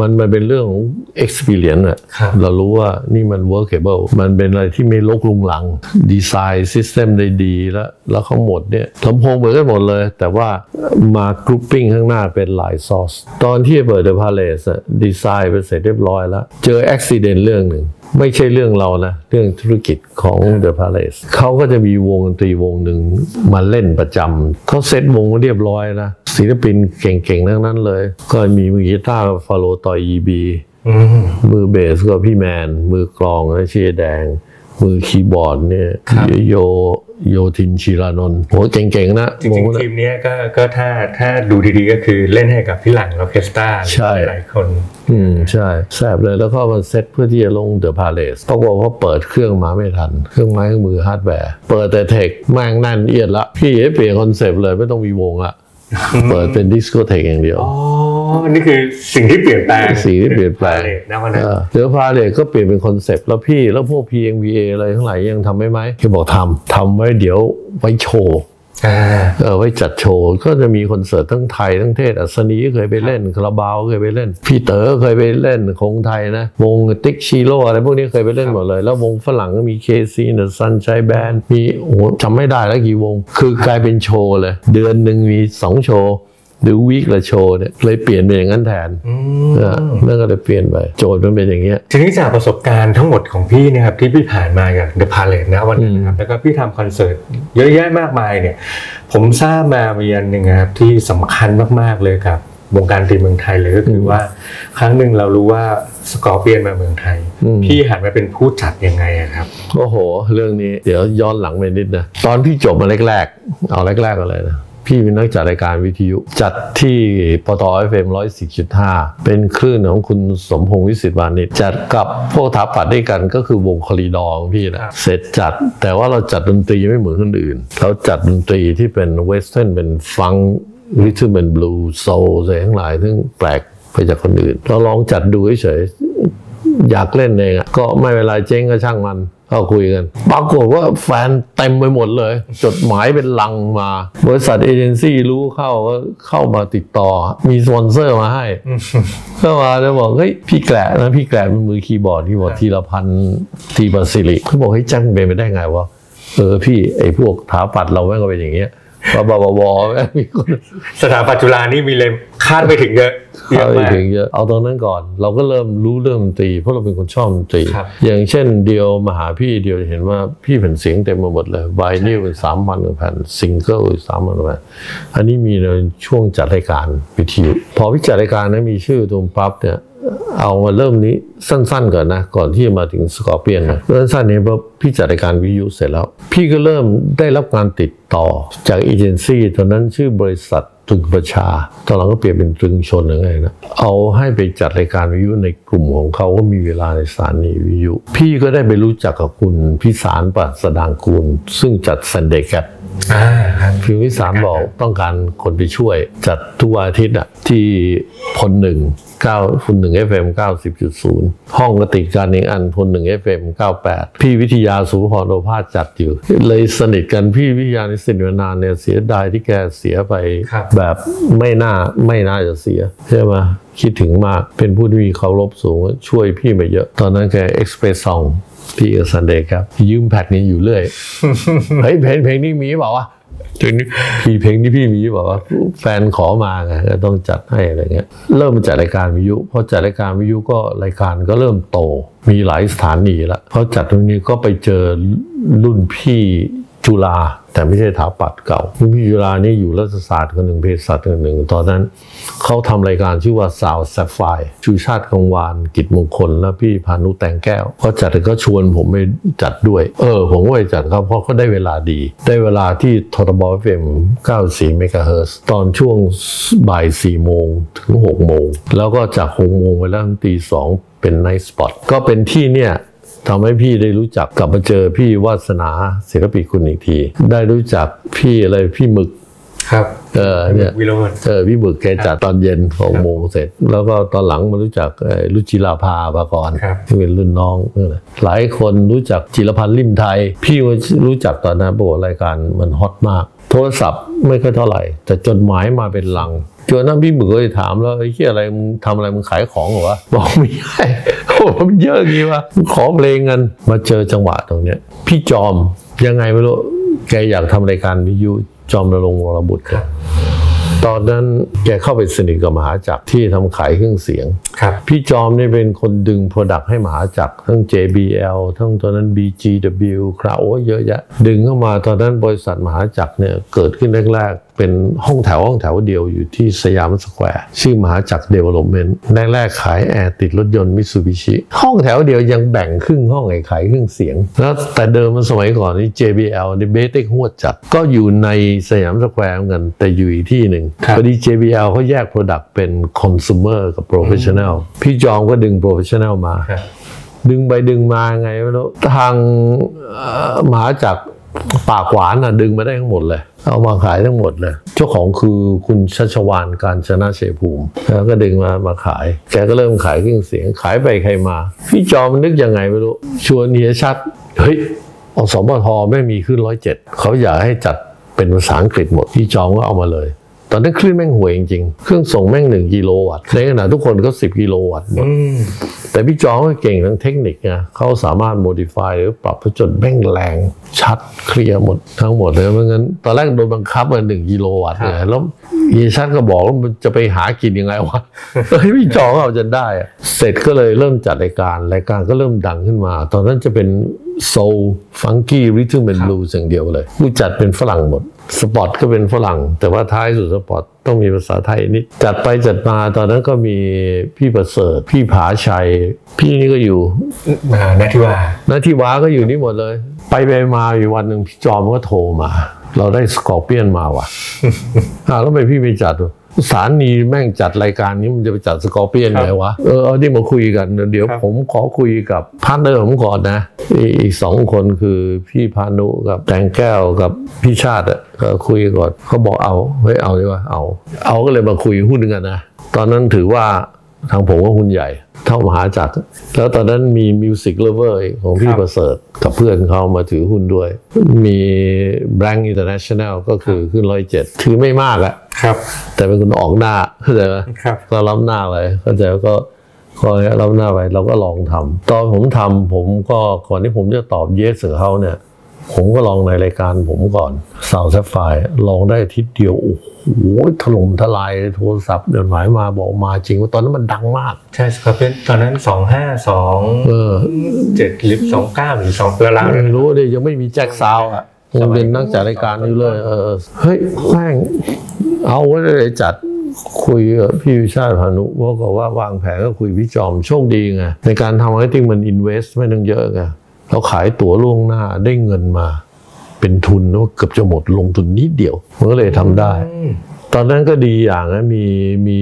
มันเป็นเรื่องของ experience อะเรารู้ว่านี่มัน workable มันเป็นอะไรที่ไม่ลกลุงหลังดีไซน์ซิสเต็มได้ดีแล้วเขาหมดเนี่ยลำโพงเหมือนกันหมดเลยแต่ว่ามากรุ๊ปปิ้งข้างหน้าเป็นหลายซอสตอนที่เปิดเดอะพาเลสอะดีไซน์ไปเสร็จเรียบร้อยแล้วเจอ accident เรื่องหนึ่งไม่ใช่เรื่องเรานะเรื่องธุรกิจของ The Palace เขาก็จะมีวงดนตรีวงหนึ่งมาเล่นประจำเขาเซตวงเรียบร้อยนะศิลปินเก่งๆทั้งนั้นเลยก็มีมือกีตาร์ฟาโลตอยอีบีมือเบสก็พี่แมนมือกลองนะชื่อแดงมือคีย์บอร์ดเนี่ยโยทินชีรานนท์โหเก่งๆนะจริงๆทีมนี้ก็ถ้าดูดีๆก็คือเล่นให้กับพี่หลังออเคสตราหลายคนใช่แสบเลยแล้วก็มันเซ็ตเพื่อที่จะลงเดอะพาเลสปรากฏว่าเปิดเครื่องมาไม่ทันเครื่องไม้เครื่องมือฮาร์ดแวร์เปิดแต่เทคแม่งนั่นเอียดละพี่เปลี่ยนคอนเซปต์เลยไม่ต้องมีวงละเปิดเป็นดิสโกเทคอย่างเดียวนี่คือสิ่งที่เปลี่ยนแปลงสิ่งที่เปลี่ยนแปลงนะวันนั้นเดอะพาเลสก็เปลี่ยนเป็นคอนเซปต์แล้วพี่แล้วพวก PMVA อะไรทั้งหลายยังทำไหมเขาบอกทำไว้เดี๋ยวไว้โชว์ไว้จัดโชว์ก็จะมีคอนเสิร์ตทั้งไทยทั้งเทศอัศนีเคยไปเล่นคาราบาวเคยไปเล่นพี่เต๋อเคยไปเล่นของไทยนะวงติ๊กชิโร่อะไรพวกนี้เคยไปเล่นหมดเลยแล้ววงฝรั่งก็มีเคซีเดอะซันไชน์แบนด์มีโอ้จำไม่ได้แล้วกี่วงคือกลายเป็นโชว์เลยเดือนหนึ่งมี2 โชว์หรือวีคละโชว์เนี่ยเลยเปลี่ยนเป็นอย่างนั้นแทนแล้วก็เลยเปลี่ยนไปโจทย์มันเป็นอย่างเงี้ยทีนี้จากประสบการณ์ทั้งหมดของพี่นะครับที่พี่ผ่านมาอย่าง The Palace นะวันนั้นนะครับแล้วก็พี่ทำคอนเสิร์ตเยอะแยะมากมายเนี่ยผมทราบมามีอันหนึ่งครับที่สำคัญมากๆเลยครับวงการดนตรีเมืองไทยเลยก็คือว่าครั้งหนึ่งเรารู้ว่าสกอร์เปียนมาเมืองไทยพี่หันมาเป็นผู้จัดยังไงครับโอ้โหเรื่องนี้เดี๋ยวย้อนหลังไปนิดนะตอนที่จบมาแรกๆเอาแรกๆอะไรนะ พี่เป็นนักจัดรายการวิทยุจัดที่ปตท FM 104.5 เป็นคลื่นของคุณสมพงษ์วิสิทธิ์วานิชจัดกับพวกถาปัดด้วยกันก็คือวงคอริดอร์ของพี่นะเสร็จจัดแต่ว่าเราจัดดนตรีไม่เหมือนคนอื่นเราจัดดนตรีที่เป็นเวสเทิร์นเป็นฟังก์ริทึมเป็นบลูส์โซลอะไรทั้งหลายซึ่งแปลกไปจากคนอื่นเราลองจัดดูเฉยอยากเล่นเองก็ไม่เวลาเจ๊งก็ช่างมันก็คุยกันปรากฏว่าแฟนเต็มไปหมดเลยจดหมายเป็นลังมาบริษัทเอเจนซี่รู้เข้ามาติดต่อมีสปอนเซอร์มาให้ เข้ามาแล้วบอกเฮ้ยพี่แกละนะพี่แกละเป็นมือคีย์บอร์ดที่บอกธีรพันธ์ธีประสิริเขาบอกให้จ้างเบนไปได้ไงวะพี่ไอ้พวกถาปัดเราแม่งก็เป็นอย่างเงี้ยบมีคนสถาปัตย์จุฬานี่มีเลยคาดไปถึงเยอะเอาตรงนั้นก่อนเราก็เริ่มรู้เรื่องดนตรีเพราะเราเป็นคนชอบดนตรีอย่างเช่นเดียวมาหาพี่เดียวจะเห็นว่าพี่แผ่นเสียงเต็มไปหมดเลยไวนิลเป็น 3,000 กว่าแผ่นซิงเกิลอีก 3,000 กว่าแผ่นอันนี้มีในช่วงจัดรายการวิทยุพอพี่จัดรายการนั้นมีชื่อตูมปั๊บเนี่ยเอามาเริ่มนี้สั้นๆก่อนนะก่อนที่จะมาถึงสกอร์เปียนนะเรื่องสั้นนี้พอพี่จัดรายการวิทยุเสร็จแล้วพี่ก็เริ่มได้รับการติดต่อจากเอเจนซี่ตอนนั้นชื่อบริษัทตรึงประชาตอนหลังก็เปลี่ยนเป็นตรึงชนหรือไงนะเอาให้ไปจัดรายการวิทยุในกลุ่มของเขาก็มีเวลาในสถานีวิทยุพี่ก็ได้ไปรู้จักกับคุณพิสารปราสดางกูลซึ่งจัดซันเดย์แกปพี่พิสารบอกต้องการคนไปช่วยจัดทุกวันอาทิตย์ที่พลหนึ่ง1 FM 90.0 ห้องกติกการหนึ่งอันพลหนึ่ง FM 98พี่วิทยาสุภพรโอภาสจัดอยู่เลยสนิทกันพี่วิทยาในสนิทมานานเนี่ยเสียดายที่แกเสียไปแบบไม่น่าจะเสียใช่ไหมคิดถึงมากเป็นผู้ที่มีเคารพสูงช่วยพี่ไปเยอะตอนนั้นแกเอ็กซ์เพรสซองพี่กับซันเดย์ครับยืมแพดนี้อยู่เรื่อยเฮ้ยเพลงนี้มีเปล่าวะถึงพี่เพลงที่พี่มีบอกว่าแฟนขอมาไงก็ต้องจัดให้อะไรเงี้ยเริ่มจัดรายการวิทยุพอจัดรายการวิทยุก็รายการก็เริ่มโตมีหลายสถานีละพอจัดตรงนี้ก็ไปเจอรุ่นพี่จุฬาแต่ไม่ใช่ถาปัดเก่ารุ่นพี่จุฬานี่อยู่รัฐศาสตร์คนหนึ่งเภสัชคนหนึ่งตอนนั้นเขาทำรายการชื่อว่า Sound Sapphire ชูชาติกังวานกิจมงคลและพี่พานุแตงแก้วเขาจัดก็ชวนผมไปจัดด้วยผมก็ไปจัดครับเพราะเขาได้เวลาดีได้เวลาที่ททบ FM 94 เมกะเฮิร์ตซ์ตอนช่วงบ่าย4โมงถึง6โมงแล้วก็จาก6โมงไปแล้วถึงตี2เป็นไนท์สปอตก็เป็นที่เนี่ยทำให้พี่ได้รู้จักกลับมาเจอพี่วาสนาศิลปินคุณอีกทีได้รู้จักพี่อะไรพี่หมึกครับเนี่ยพี่หมึกแกจัดตอนเย็น6 โมงเสร็จแล้วก็ตอนหลังมารู้จักรุจิราภาปากรที่เป็นรุ่นน้องหลายคนรู้จักจิรพันธ์ลิ่มไทยพี่รู้จักตอนนั้นบอกรายการมันฮอตมากโทรศัพท์ไม่ค่อยเท่าไหร่แต่จดหมายมาเป็นลังจนนั่นพี่หมึกก็เลยถามแล้วไอ้เหี้ยอะไรมึงทำอะไรมึงขายของเหรอวะบอกไม่ใช่ผมเยอะงี้วะขอเพลงกันมาเจอจังหวะตรงเนี้ยพี่จอมยังไงไม่รู้แกอยากทำรายการวิทยุจอมณรงค์ วรบุตรตอนนั้นแกเข้าไปสนิทกับมหาจักรที่ทำขายเครื่องเสียงพี่จอมนี่เป็นคนดึงโปรดักต์ให้มหาจักรทั้ง JBL ทั้งตอนนั้น BGW คราวเยอะแยะดึงเข้ามาตอนนั้นบริษัทมหาจักรเนี่ยเกิดขึ้นแรกๆเป็นห้องแถวเดียวอยู่ที่สยามสแควร์ชื่อมหาจักรเดเวลลอปเมนต์แรกๆขายแอร์ติดรถยนต์มิตซูบิชิห้องแถวเดียวยังแบ่งครึ่งห้องขายเครื่องเสียงแล้วแต่เดิมมันสมัยก่อนนี่ JBL ในเบสเต็กหัวจัดก็อยู่ในสยามสแควร์เหมือนกันแต่อยู่อีกที่หนึ่งพอดี JBL เขาแยก Product เป็น Consumer กับ Professional พี่จอมก็ดึง Professional มาดึงไปดึงมาไงไม่รู้ทางมหาจักรปากหวานดึงมาได้ทั้งหมดเลยเอามาขายทั้งหมดเลยเจ้าของคือคุณชัชวาลการชนะเสภูมิแล้วก็ดึงมาขายแกก็เริ่มขายเครื่องเสียงขายไปใครมาพี่จอมนึกยังไงไม่รู้ชวนเฮียชัดเฮ้ยอสมทไม่มีขึ้น107เขาอยากให้จัดเป็นภาษาอังกฤษหมดพี่จอมก็เอามาเลยตอนนั้นคลื่นแม่งห่วยจริงๆเครื่องส่งแม่ง1 กิโลวัตต์ในขณะทุกคนก็10 กิโลวัตต์หมดแต่พี่จอมก็เก่งทางเทคนิคนะเขาสามารถ modify หรือปรับจนแม่งแรงชัดเคลียร์หมดทั้งหมดเลยเพราะงั้นตอนแรกโดนบังคับมา1 กิโลวัตต์เลยแล้วเฮียชัดก็บอกว่ามันจะไปหากินยังไงวะเฮ้ยพี่จอมเอาจนได้เสร็จก็เลยเริ่มจัดรายการก็เริ่มดังขึ้นมาตอนนั้นจะเป็นโซลฟังกี้ริทึมเป็นบลูส์อย่างเดียวเลยผู้จัดเป็นฝรั่งหมดสปอตก็เป็นฝรั่งแต่ว่าท้ายสุดสปอตต้องมีภาษาไทยนิดจัดไปจัดมาตอนนั้นก็มีพี่ประเสริฐพี่ผาชัยพี่นี่ก็อยู่นาทิวาก็อยู่นี่หมดเลย ไปมาอยู่วันหนึ่งพี่จอมก็โทรมาเราได้สกอร์เปียนมาว่ะแล้วไปพี่ไปจัดสถานีแม่งจัดรายการนี้มันจะไปจัดสกอร์เปียนไงวะเอาที่มาคุยกันเดี๋ยวผมขอคุยกับพาร์ทเนอร์ผมก่อนนะอีกสองคนคือพี่พานุกับแตงแก้วกับพี่ชาติก็คุยก่อนเขาบอกเอาเฮ้ยเอาดีวะเอาก็เลยมาคุยหุ้นกันนะตอนนั้นถือว่าทางผมว่าหุ้นใหญ่เท่ามหาจักรแล้วตอนนั้นมีมิวสิกเลเวอร์ของพี่ประเสริฐกับเพื่อนเขามาถือหุ้นด้วยมีแบงก์อินเตอร์เนชั่นแนลก็คือขึ้น107ถือไม่มากอะแต่เป็นคนออกหน้าเข้าใจไหมก็ล้ำหน้าไปเข้าใจก็ล้ำหน้าไปเราก็ลองทำตอนผมทำผมก็ก่อนที่ผมจะตอบเยสเขาเนี่ยผมก็ลองในรายการผมก่อนสาวแซฟไฟลองได้ทิศเดียวโอ้โหถล่มทลายโทรศัพท์เดินหมายมาบอกมาจริงว่าตอนนั้นมันดังมากใช่ครับเป็นตอนนั้น2527 หรือ 29หรือ2ล้านไม่รู้ดิยังไม่มีแจ็คซาวอ่ะยังเป็นนักจัดรายการอยู่เลยเฮ้ยแม่งเอาไว้เลยจัดคุยกับพี่วิชาติพานุบอกว่าวางแผนก็คุยพี่จอมโชคดีไงในการทำมาร์เก็ตติ้งมันอินเวสต์ไม่ต้องเยอะไงเราขายตั๋วล่วงหน้าได้เงินมาเป็นทุนแล้วเกือบจะหมดลงทุนนิดเดียวมันก็เลยทำได้ตอนนั้นก็ดีอย่างนะมี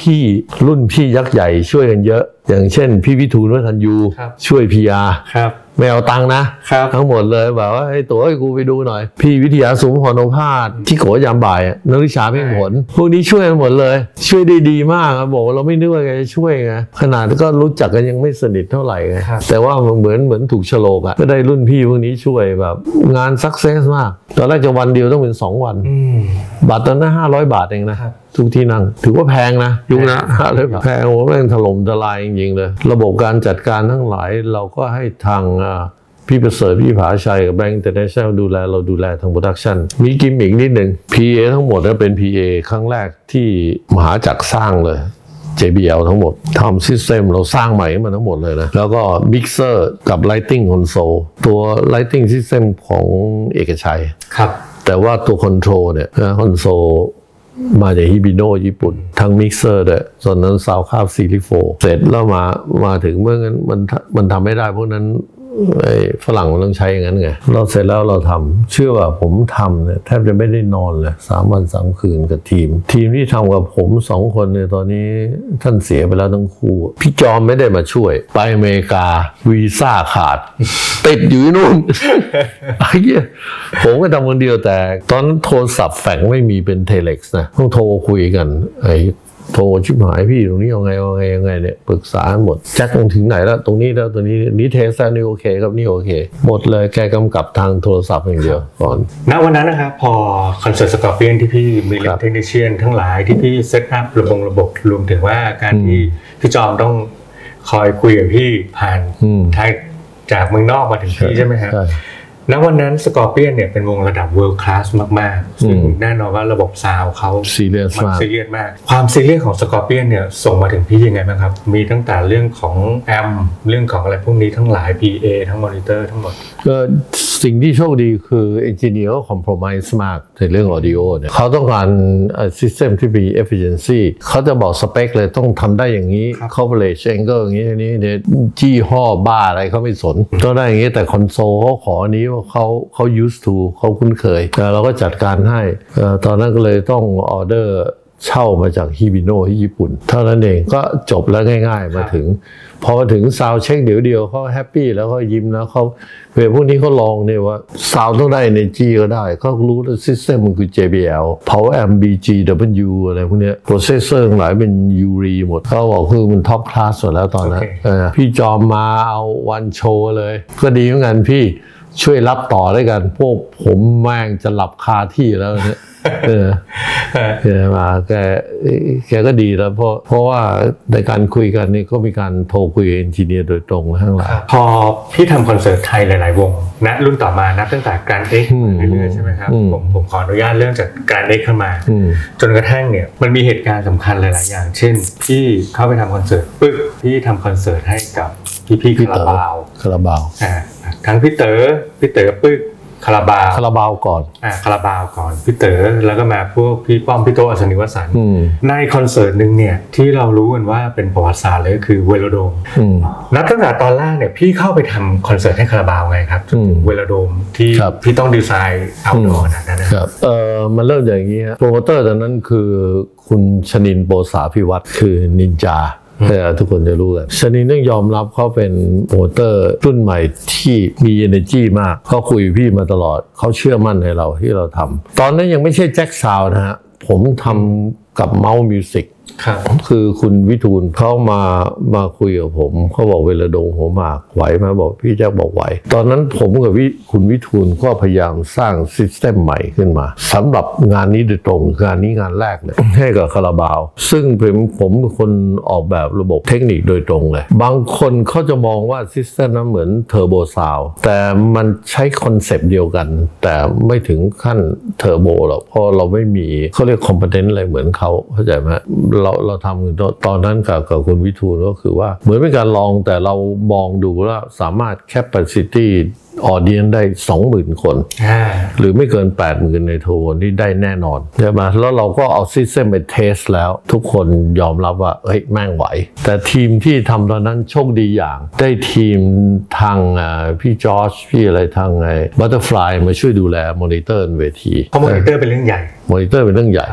พี่รุ่นพี่ยักษ์ใหญ่ช่วยกันเยอะอย่างเช่นพี่วิทูลวัฒนยูช่วยพีอาร์ไม่เอาตังค์นะทั้งหมดเลยแบบว่าให้ตั๋วให้กูไปดูหน่อยพี่วิทยาสุพรโนภาสที่โขยามบ่ายนฤชาเพ่งผลพวกนี้ช่วยกันหมดเลยช่วยได้ดีมากบอกว่าเราไม่นึกว่าแกจะช่วยไงขนาดก็รู้จักกันยังไม่สนิทเท่าไหร่ไงแต่ว่าเหมือนถูกฉลกอะก็ได้รุ่นพี่พวกนี้ช่วยแบบงานซักเซสมากตอนแรกจะวันเดียวต้องเป็น2วันบัตรตอนนั้น500 บาทเองนะทุกที่นั่งถือว่าแพงนะยุคนะแพงโอ้แม่งถล่มทลายจริงๆเลยระบบการจัดการทั้งหลายเราก็ให้ทางพี่ประเสริฐพี่ผาชัยกับแบงก์อินเตอร์เนชั่นแนลดูแลทางโปรดักชันมีกิมมิกนิดหนึ่ง PA ทั้งหมดนะเป็น PA ครั้งแรกที่มหาจักรสร้างเลย JBL ทั้งหมดทำซิสเต็มเราสร้างใหม่มาทั้งหมดเลยนะแล้วก็มิกเซอร์กับไลท์ติ้งคอนโซลตัวไลท์ติ้งซิสเต็มของเอกชัยครับแต่ว่าตัวคอนโทรลเนี่ยคอนโซลมาจากฮิบิโนะญี่ปุ่นทั้งมิกเซอร์ด้วยส่วนนั้นซาวข้าวซีลิโฟเสร็จแล้วมาถึงเมื่อนั้นมันทำไม่ได้เพราะนั้นฝรั่งมันต้องใช้อย่างนั้นไงเราเสร็จแล้วเราทำเชื่อว่าผมทำเนี่ยแทบจะไม่ได้นอนเลย3 วัน 3 คืนกับทีมที่ทำกับผม2 คนเนี่ยตอนนี้ท่านเสียไปแล้วทั้งคู่พี่จอมไม่ได้มาช่วยไปอเมริกาวีซ่าขาด ติดอยู่นู่น ไอ้เงี้ยผมก็ทำคนเดียวแต่ตอนโทรศัพท์แฝงไม่มีเป็นเทเล็กซ์นะต้องโทรคุยกันไอโทรชิบหายพี่ตรงนี้ยังไงเนี่ยปรึกษาหมดแจ็คตรงถึงไหนแล้วตรงนี้แล้วตัวนี้นี่เทสแล้วนี่โอเคครับนี่โอเคหมดเลยแกกำกับทางโทรศัพท์อย่างเดียวก่อนณวันนั้นนะครับพอคอนเสิร์ตสกอร์เปียนที่พี่มีเทคนิคเชียนทั้งหลายที่พี่เซตอัพระบบรวมถึงว่าการที่พี่จอมต้องคอยคุยกับพี่ผ่านทางจากเมืองนอกมาถึงพี่ใช่ไหมครับณวันนั้นสกอร์เปียนเนี่ยเป็นวงระดับ world class มากๆซึ่งแน่นอนว่าระบบซาวเขามันซีเรียสมากความซีเรียสของสกอร์เปียนเนี่ยส่งมาถึงพี่ยังไงบ้างครับมีตั้งแต่เรื่องของแอมเรื่องของอะไรพวกนี้ทั้งหลาย PA ทั้งมอนิเตอร์ทั้งหมดก็สิ่งที่โชคดีคือเอนจิเนียร์เขาคอมโพรไมซ์มากในเรื่องออดิโอเนี่ยเขาต้องการซิสเต็มที่มี efficiency เขาจะบอกสเปคเลยต้องทำได้อย่างนี้ coverage angle อย่างนี้เนี่ยจี้ห่อบ้าอะไรเขาไม่สนต้องได้อย่างนี้แต่คอนโซลเขาขอนี้เขา used to เขาคุ้นเคยเราก็จัดการให้ตอนนั้นก็เลยต้องออเดอร์เช่ามาจากฮิบิโนะที่ญี่ปุ่นเท่านั้นเองก็จบแล้วง่ายๆมาถึงพอมาถึงซาวเช็คเดียวเขาแฮปปี้แล้วเขายิ้มแล้วเขาเวลาพวกนี้เขาลองเนี่ยว่าซาวต้องได้ energy ก็ได้เขารู้ว่า system มันคือ JBL Power Amp BGW อะไรพวกนี้โปรเซสเซอร์หลายเป็น URI หมดเขาบอกคือมันท็อปคลาสหมดแล้วตอนนั้นพี่จอมมาเอาวันโชว์เลยก็ดีเหมือนกันพี่ช่วยรับต่อด้วยกันพวกผมแม่งจะหลับคาที่แล้วเนี่ยมาแกก็ดีแล้วเพราะว่าในการคุยกันนี่ก็มีการโทรคุยเอนจิเนียร์โดยตรงข้างหลังพอพี่ทำคอนเสิร์ตไทยหลายๆวงนะรุ่นต่อมานับตั้งแต่การเอ็กซ์เรื่อยๆใช่ไหมครับผมขออนุญาตเรื่องจากการเอ็กซ์เข้ามาจนกระทั่งเนี่ยมันมีเหตุการณ์สำคัญหลายๆอย่างเช่นพี่เข้าไปทำคอนเสิร์ตปึ๊บพี่ทำคอนเสิร์ตให้กับพี่คาราบาวทั้งพี่เต๋อปึ๊ก คาราบาวก่อนพี่เต๋อแล้วก็มาพวกพี่ป้อมพี่โตอัศนีวสันต์ในคอนเสิร์ตหนึ่งเนี่ยที่เรารู้กันว่าเป็นประวัติศาสตร์เลยคือเวโลโดมนับตั้งแต่ตอนแรกเนี่ยพี่เข้าไปทำคอนเสิร์ตให้คาราบาวไงครับเวโลโดมที่พี่ต้องดีไซน์เอาดอนะครับมันเริ่มอย่างนี้โปรโมเตอร์ตอนนั้นคือคุณชนินโปสาพิวัตรคือนินจาแต่ทุกคนจะรู้กันชนินต้องยอมรับเขาเป็นโปรโมเตอร์รุ่นใหม่ที่มี energy มากเขาคุยพี่มาตลอดเขาเชื่อมั่นในเราที่เราทำตอนนั้นยังไม่ใช่แจ็คซาวนะฮะผมทำกับเมาส์มิวสิกคือคุณวิทูลเขามาคุยกับผมเขาบอกเวลาดงผมมาไหวมาบอกพี่แจ็คบอกไหวตอนนั้นผมกับคุณวิทูลก็พยายามสร้างซิสเต็มใหม่ขึ้นมาสำหรับงานนี้โดยตรงงานนี้งานแรกเลยให้กับคาราบาวซึ่งผมเป็นคนออกแบบระบบเทคนิคโดยตรงเลยบางคนเขาจะมองว่าซิสเต็มนั้นเหมือนเทอร์โบซาวแต่มันใช้คอนเซปต์เดียวกันแต่ไม่ถึงขั้นเทอร์โบหรอกเพราะเราไม่มีเขาเรียกคอมโพเนนต์อะไรเหมือนเขาเข้าใจไหมเราทำตอนนั้นกับคุณวิทูลก็คือว่าเหมือนเป็นการลองแต่เรามองดูว่าสามารถแคปซิตี้ออเดียนได้ 20,000 คนหรือไม่เกิน 80,000 ในโทนนี่ได้แน่นอนใช่ไหมแล้วเราก็เอาซิสเต็มไปเทสแล้วทุกคนยอมรับว่าเฮ้ยแม่งไหวแต่ทีมที่ทำตอนนั้นโชคดีอย่างได้ทีมทางพี่จอร์จพี่อะไรทางไงบัตเตอร์ฟลายมาช่วยดูแลมอนิเตอร์เวทีเพราะมอนิเตอร์เป็นเรื่องใหญ่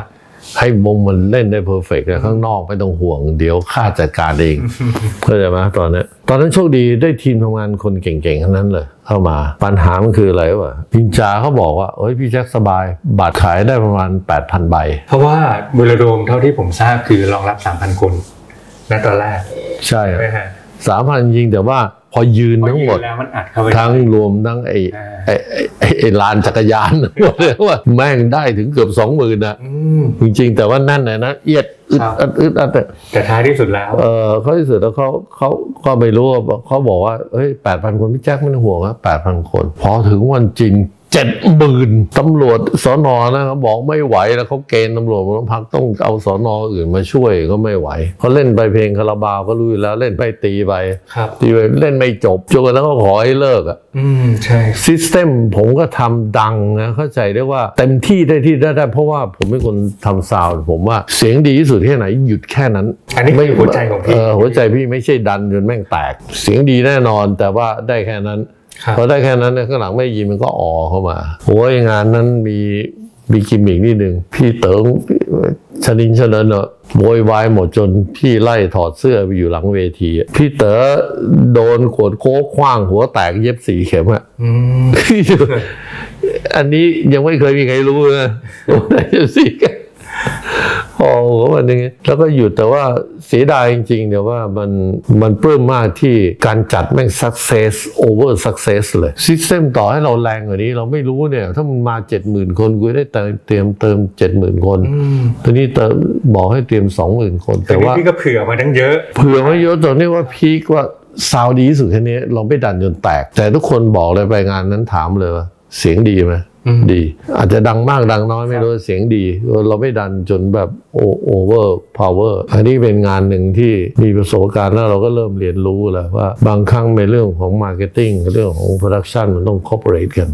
ให้วงมันเล่นได้เพอร์เฟกต์ข้างนอกไม่ต้องห่วงเดี๋ยวข้าจัดการเองเข้าใจไหมตอนนั้นโชคดีได้ทีมทำงานคนเก่งๆทั้งนั้นเลยเข้ามาปัญหามันคืออะไรวะพินจาเขาบอกว่าเอ้ยพี่แจ็คสบายบัตรขายได้ประมาณ 8,000 ใบเพราะว่าเวลาโดมเท่าที่ผมทราบคือรองรับ 3,000 คนณตอนแรกใช่ฮะ 3,000 จริงแต่ว่าพอยืนทั้งหมดทั้งรวมทั้งไอ้ลานจักรยานเลยว่าแม่งได้ถึงเกือบ 20,000 นะจริงๆแต่ว่านั่นนะเอียดอึดอัดแต่ท้ายที่สุดแล้วเขาที่สุดแล้วเขาก็ไม่รู้เขาบอกว่าเฮ้ย 8,000 คนพี่แจ็คไม่ห่วงนะ 8,000 คนพอถึงวันจริง 70,000 ตำรวจสน.นะครับบอกไม่ไหวแล้วเขาเกณฑ์ตำรวจของพรรคต้องเอาสน.อื่นมาช่วยก็ไม่ไหวเขาเล่นไปเพลงคาราบาวก็รู้แล้วเล่นไปตีไปเล่นไม่จบจนแล้วก็ขอให้เลิกอ่ะใช่ซิสเต็มผมก็ทำดังนะเข้าใจได้ว่าเต็มที่ได้ที่ได้เพราะว่าผมเป็นคนทำซาวด์ผมว่าเสียงดีที่สุดแค่ไหนหยุดแค่นั้นอันนี้ไม่หัวใจของพี่หัวใจพี่ไม่ใช่ดันจนแม่งแตกเสียงดีแน่นอนแต่ว่าได้แค่นั้นพอได้แค่นั้นเนี่ยข้างหลังไม่ยินมันก็อ๋อเข้ามาโอ้ยงานนั้นมีกิมมิกนิดนึงพี่เต๋อชนินชนันเนอะโวยวายหมดจนพี่ไล่ถอดเสื้อไปอยู่หลังเวทีพี่เต๋อโดนขวดโค้กขว้างหัวแตกเย็บ4 เข็มอะอันนี้ยังไม่เคยมีใครรู้นะเย็บ4 เข็มโอ้โหวันนี้แล้วก็หยุดแต่ว่าเสียดายจริงๆเดี๋ยวว่ามันปลื้มมากที่การจัดแม่ง success over success เลย system ต่อให้เราแรงกว่านี้เราไม่รู้เนี่ยถ้ามันมา 70,000 คนกูได้เติม 70,000 คนตอนนี้เติมบอกให้เตรียม 20,000 คนแต่ว่าพี่ก็เผื่อมาทั้งเยอะเผื่อมาเยอะตอนนี้ว่าพีกว่าซาวดีสุดแค่นี้เราไม่ดันจนแตกแต่ทุกคนบอกเลยไปงานนั้นถามเลยว่าเสียงดีไหมดีอาจจะดังมากดังน้อยไม่รู้เสียงดีเราไม่ดันจนแบบโอเวอร์พาวเวอร์อันนี้เป็นงานหนึ่งที่มีประสบการณ์แล้วเราก็เริ่มเรียนรู้แล้วว่าบางครั้งในเรื่องของมาร์เก็ตติ้งเรื่องของโปรดักชันมันต้องคอร์ปอเรทกัน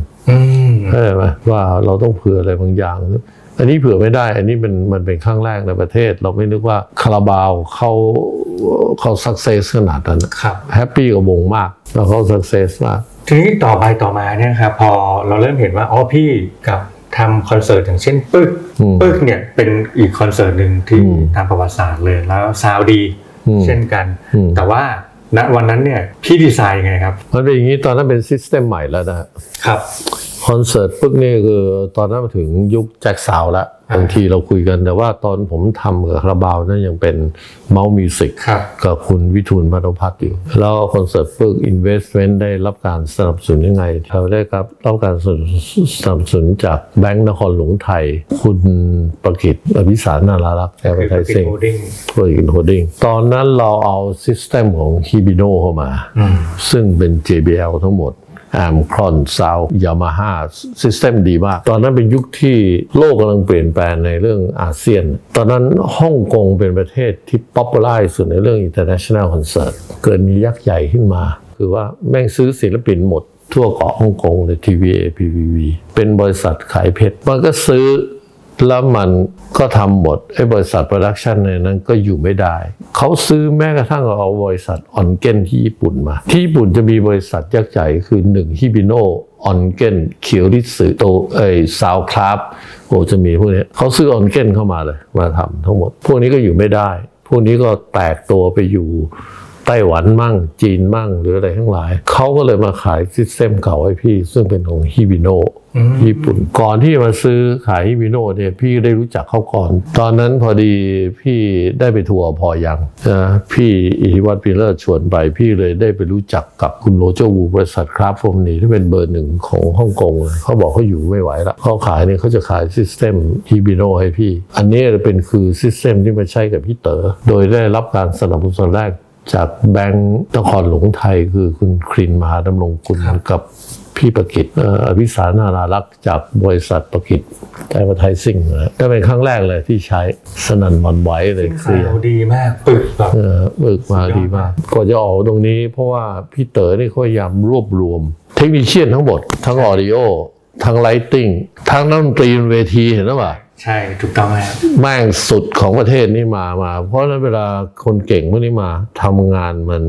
เข้าใจไหมว่าเราต้องเผื่ออะไรบางอย่างอันนี้เผื่อไม่ได้อันนี้มันเป็นครั้งแรกในประเทศเราไม่นึกว่าคาราบาวเขาสักเซสขนาดนั้นแฮปปี้กับวงมากแล้วเขาสักเซสมากทีนี้ต่อมาเนี่ยครับพอเราเริ่มเห็นว่าอ๋อพี่กับทำคอนเสิร์ตอย่างเช่นปึ๊กเนี่ยเป็นอีกคอนเสิร์ตหนึ่งที่ทำประวัติศาสตร์เลยแล้วซาวด์ดีเช่นกันแต่ว่าณวันนั้นเนี่ยพี่ดีไซน์ยังไงครับมันเป็นอย่างนี้ตอนนั้นเป็นซิสเต็มใหม่แล้วนะครับคอนเสิร์ตปึ๊กนี่คือตอนนั้นมาถึงยุคแจ็คซาวแล้วบางทีเราคุยกันแต่ว่าตอนผมทำกับคาราบาวนั้นยังเป็นเมาส์มิวสิกกับคุณวิทูลพันธุพัฒน์อยู่แล้วคอนเสิร์ตปึ๊ก Investment ได้รับการสนับสนุนยังไงเราได้รับการสนับสนุนจากแบงก์นครหลวงไทยคุณประกิตอภิสารนารารักษ์แอร์ไทยเซ็งประกิตโฮลดิ้งตอนนั้นเราเอาซิสเต็มของฮิบิโนเข้ามาซึ่งเป็น JBL ทั้งหมดAmcron Sound Yamaha ซิสเต็มดีมากตอนนั้นเป็นยุคที่โลกกำลังเปลี่ยนแปลงในเรื่องอาเซียนตอนนั้นฮ่องกงเป็นประเทศที่ป๊อปปูล่าที่สุดในเรื่อง International Concert เกิดมียักษ์ใหญ่ขึ้นมาคือว่าแม่งซื้อศิลปินหมด ทั่วเกาะฮ่องกงเลย TVA PVV เป็นบริษัทขายเพชรมันก็ซื้อแล้วมันก็ทำหมดไอ้บริษัทโปรดักชันในนั้นก็อยู่ไม่ได้เขาซื้อแม้กระทั่งเอาบริษัทออนเก้นที่ญี่ปุ่นมาที่ญี่ปุ่นจะมีบริษัทยักษ์ใหญ่คือ1ฮิบิโนะออนเก้นเคียวริสึโตซาวคราฟโอจะมีพวกนี้เขาซื้อออนเก้นเข้ามาเลยมาทำทั้งหมดพวกนี้ก็อยู่ไม่ได้พวกนี้ก็แตกตัวไปอยู่ไต้หวันมั่งจีนมั่งหรืออะไรทั้งหลายเขาก็เลยมาขายซิสเต็มเก่าให้พี่ซึ่งเป็นของฮิบิโนะญี่ปุ่นก่อนที่มาซื้อขายฮิบิโนะเนี่ยพี่ได้รู้จักเขาก่อนตอนนั้นพอดีพี่ได้ไปทัวร์พอยังนะพี่อิทธิวัฒน์พิเลอร์ชวนไปพี่เลยได้ไปรู้จักกับคุณโรเจอร์วูบริษัทคราฟโฟมนี่ที่เป็นเบอร์หนึ่งของฮ่องกงเขาบอกเขาอยู่ไม่ไหวละเขาขายเนี่ยเขาจะขายซิสเต็มฮิบิโนะให้พี่อันนี้เป็นคือซิสเต็มที่มาใช้กับพี่เต๋อโดยได้รับการสนับสนุนแรกจากแบงก์นครหลวงไทยคือคุณครินมหาดำรงกุลกับพี่ประกิตอภิสารนาราลักษ์จากบริษัทประกิตไทยประไทยซิ่งนะก็เป็นครั้งแรกเลยที่ใช้สนั่นหวั่นไหวเลยคือดีมากปึกแบบปึกมาดีมากก่อนจะออกตรงนี้เพราะว่าพี่เต๋อนี่เขาพยายามรวบรวมเทคนิคเชี่ยนทั้งหมดทั้งออดิโอทั้งไลติ้งทั้งนักดนตรีเวทีเห็นหรือเปล่าใช่ถูกต้องครับแม่งสุดของประเทศนี่มาเพราะนั้นเวลาคนเก่งพวกนี้มาทำงานมัน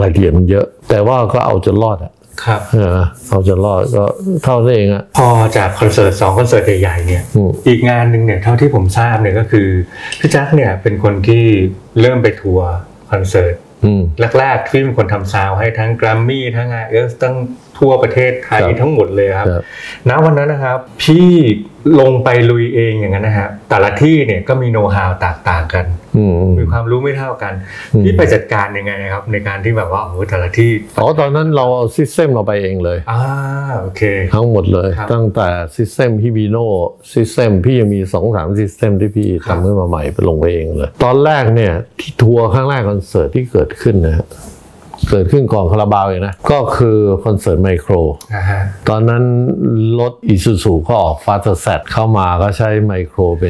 รายละเอียดมันเยอะแต่ว่าก็เอาจนรอดอ่ะครับเอาจนรอดก็เท่านั้นเองอ่ะพอจากคอนเสิร์ต2คอนเสิร์ตใหญ่ๆเนี่ยอีกงานหนึ่งเนี่ยเท่าที่ผมทราบเนี่ยก็คือพี่แจ็คเนี่ยเป็นคนที่เริ่มไปทัวร์คอนเสิร์ตแรกๆที่เป็นคนทำซาวให้ทั้งแกรมมี่ทั้งIELTSทั้งทั่วประเทศไทยทั้งหมดเลยครับณวันนั้นนะครับพี่ลงไปลุยเองอย่างนั้นนะฮะแต่ละที่เนี่ยก็มีโน้ตฮาวต่างๆกันมีความรู้ไม่เท่ากันพี่ไปจัดการยังไงนะครับในการที่แบบว่าโอ้แต่ละที่ตอนนั้นเราเอาซิสเต็มเราไปเองเลยโอเคทั้งหมดเลยตั้งแต่ซิสเต็มฮิบิโนะซิสเต็มพี่ยังมี 2-3 ซิสเต็มที่พี่ทำขึ้นมาใหม่ไปลงไปเองเลยตอนแรกเนี่ยที่ทัวร์ครั้งแรกคอนเสิร์ตที่เกิดขึ้นนะเกิดขึ้นก่อนคาราบาวเลยนะก็คือคอนเสิร์ตไมโครตอนนั้นรถอิซูซูก็ออกฟาสต์แซดเข้ามาก็ใช้ไมโครเ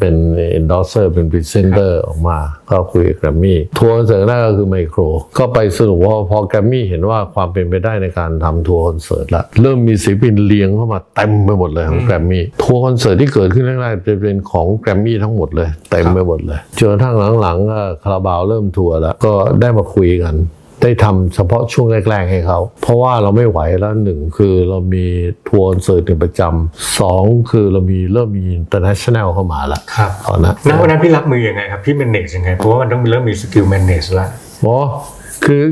ป็นเอนดอร์เซอร์เป็นพรีเซนเตอร์ออกมาก็คุยกับแกรมมี่ทัวร์คอนเสิร์ตแรกก็คือไมโครก็ไปสรุปว่าพอแกรมมี่เห็นว่าความเป็นไปได้ในการทำทัวร์คอนเสิร์ตละเริ่มมีศิลปินเลี้ยงเข้ามาเต็มไปหมดเลยของแกรมมี่ทัวร์คอนเสิร์ตที่เกิดขึ้นแรกๆเป็นของแกรมมี่ทั้งหมดเลยเต็มไปหมดเลยจนกระทั่งหลังๆก็คาราบาวเริ่มทัวร์แล้วก็ได้มาคุยกันได้ทำเฉพาะช่วงแรกๆให้เขาเพราะว่าเราไม่ไหวแล้ว1คือเรามีทัวร์คอนเสิร์ตประจำ2คือเรามีเริ่มมี international เข้ามาแล้วครับตอนนั้นณวันนั้นพี่รับมือยังไงครับพี่ manage ยังไงเพราะว่ามันต้องเริ่มมีสกิล manage ละอ๋อ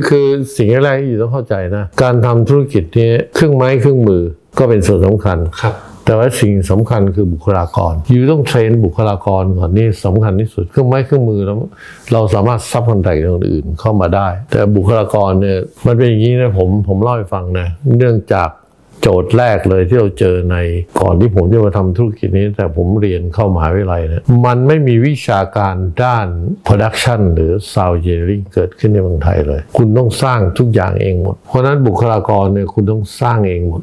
คือสิ่งแรกที่ต้องเข้าใจนะการทำธุรกิจนี้เครื่องไม้เครื่องมือก็เป็นส่วนสำคัญครับแต่ว่าสิ่งสำคัญคือบุคลากรอยู่ต้องเทรนบุคลากรก่อนนี่สำคัญที่สุดเครื่องไม้เครื่องมือแล้วเราสามารถซับคอนแทคคนอื่นเข้ามาได้แต่บุคลากรเนี่ยมันเป็นอย่างนี้นะผมเล่าให้ฟังนะเนื่องจากโจทย์แรกเลยที่เราเจอในก่อนที่ผมจะมาทำธุรกิจนี้แต่ผมเรียนเข้ามหาวิทยาลัยนะมันไม่มีวิชาการด้าน Production หรือ Sound Engineering เกิดขึ้นในเมืองไทยเลยคุณต้องสร้างทุกอย่างเองหมดเพราะนั้นบุคลากรเนี่ยคุณต้องสร้างเองหมด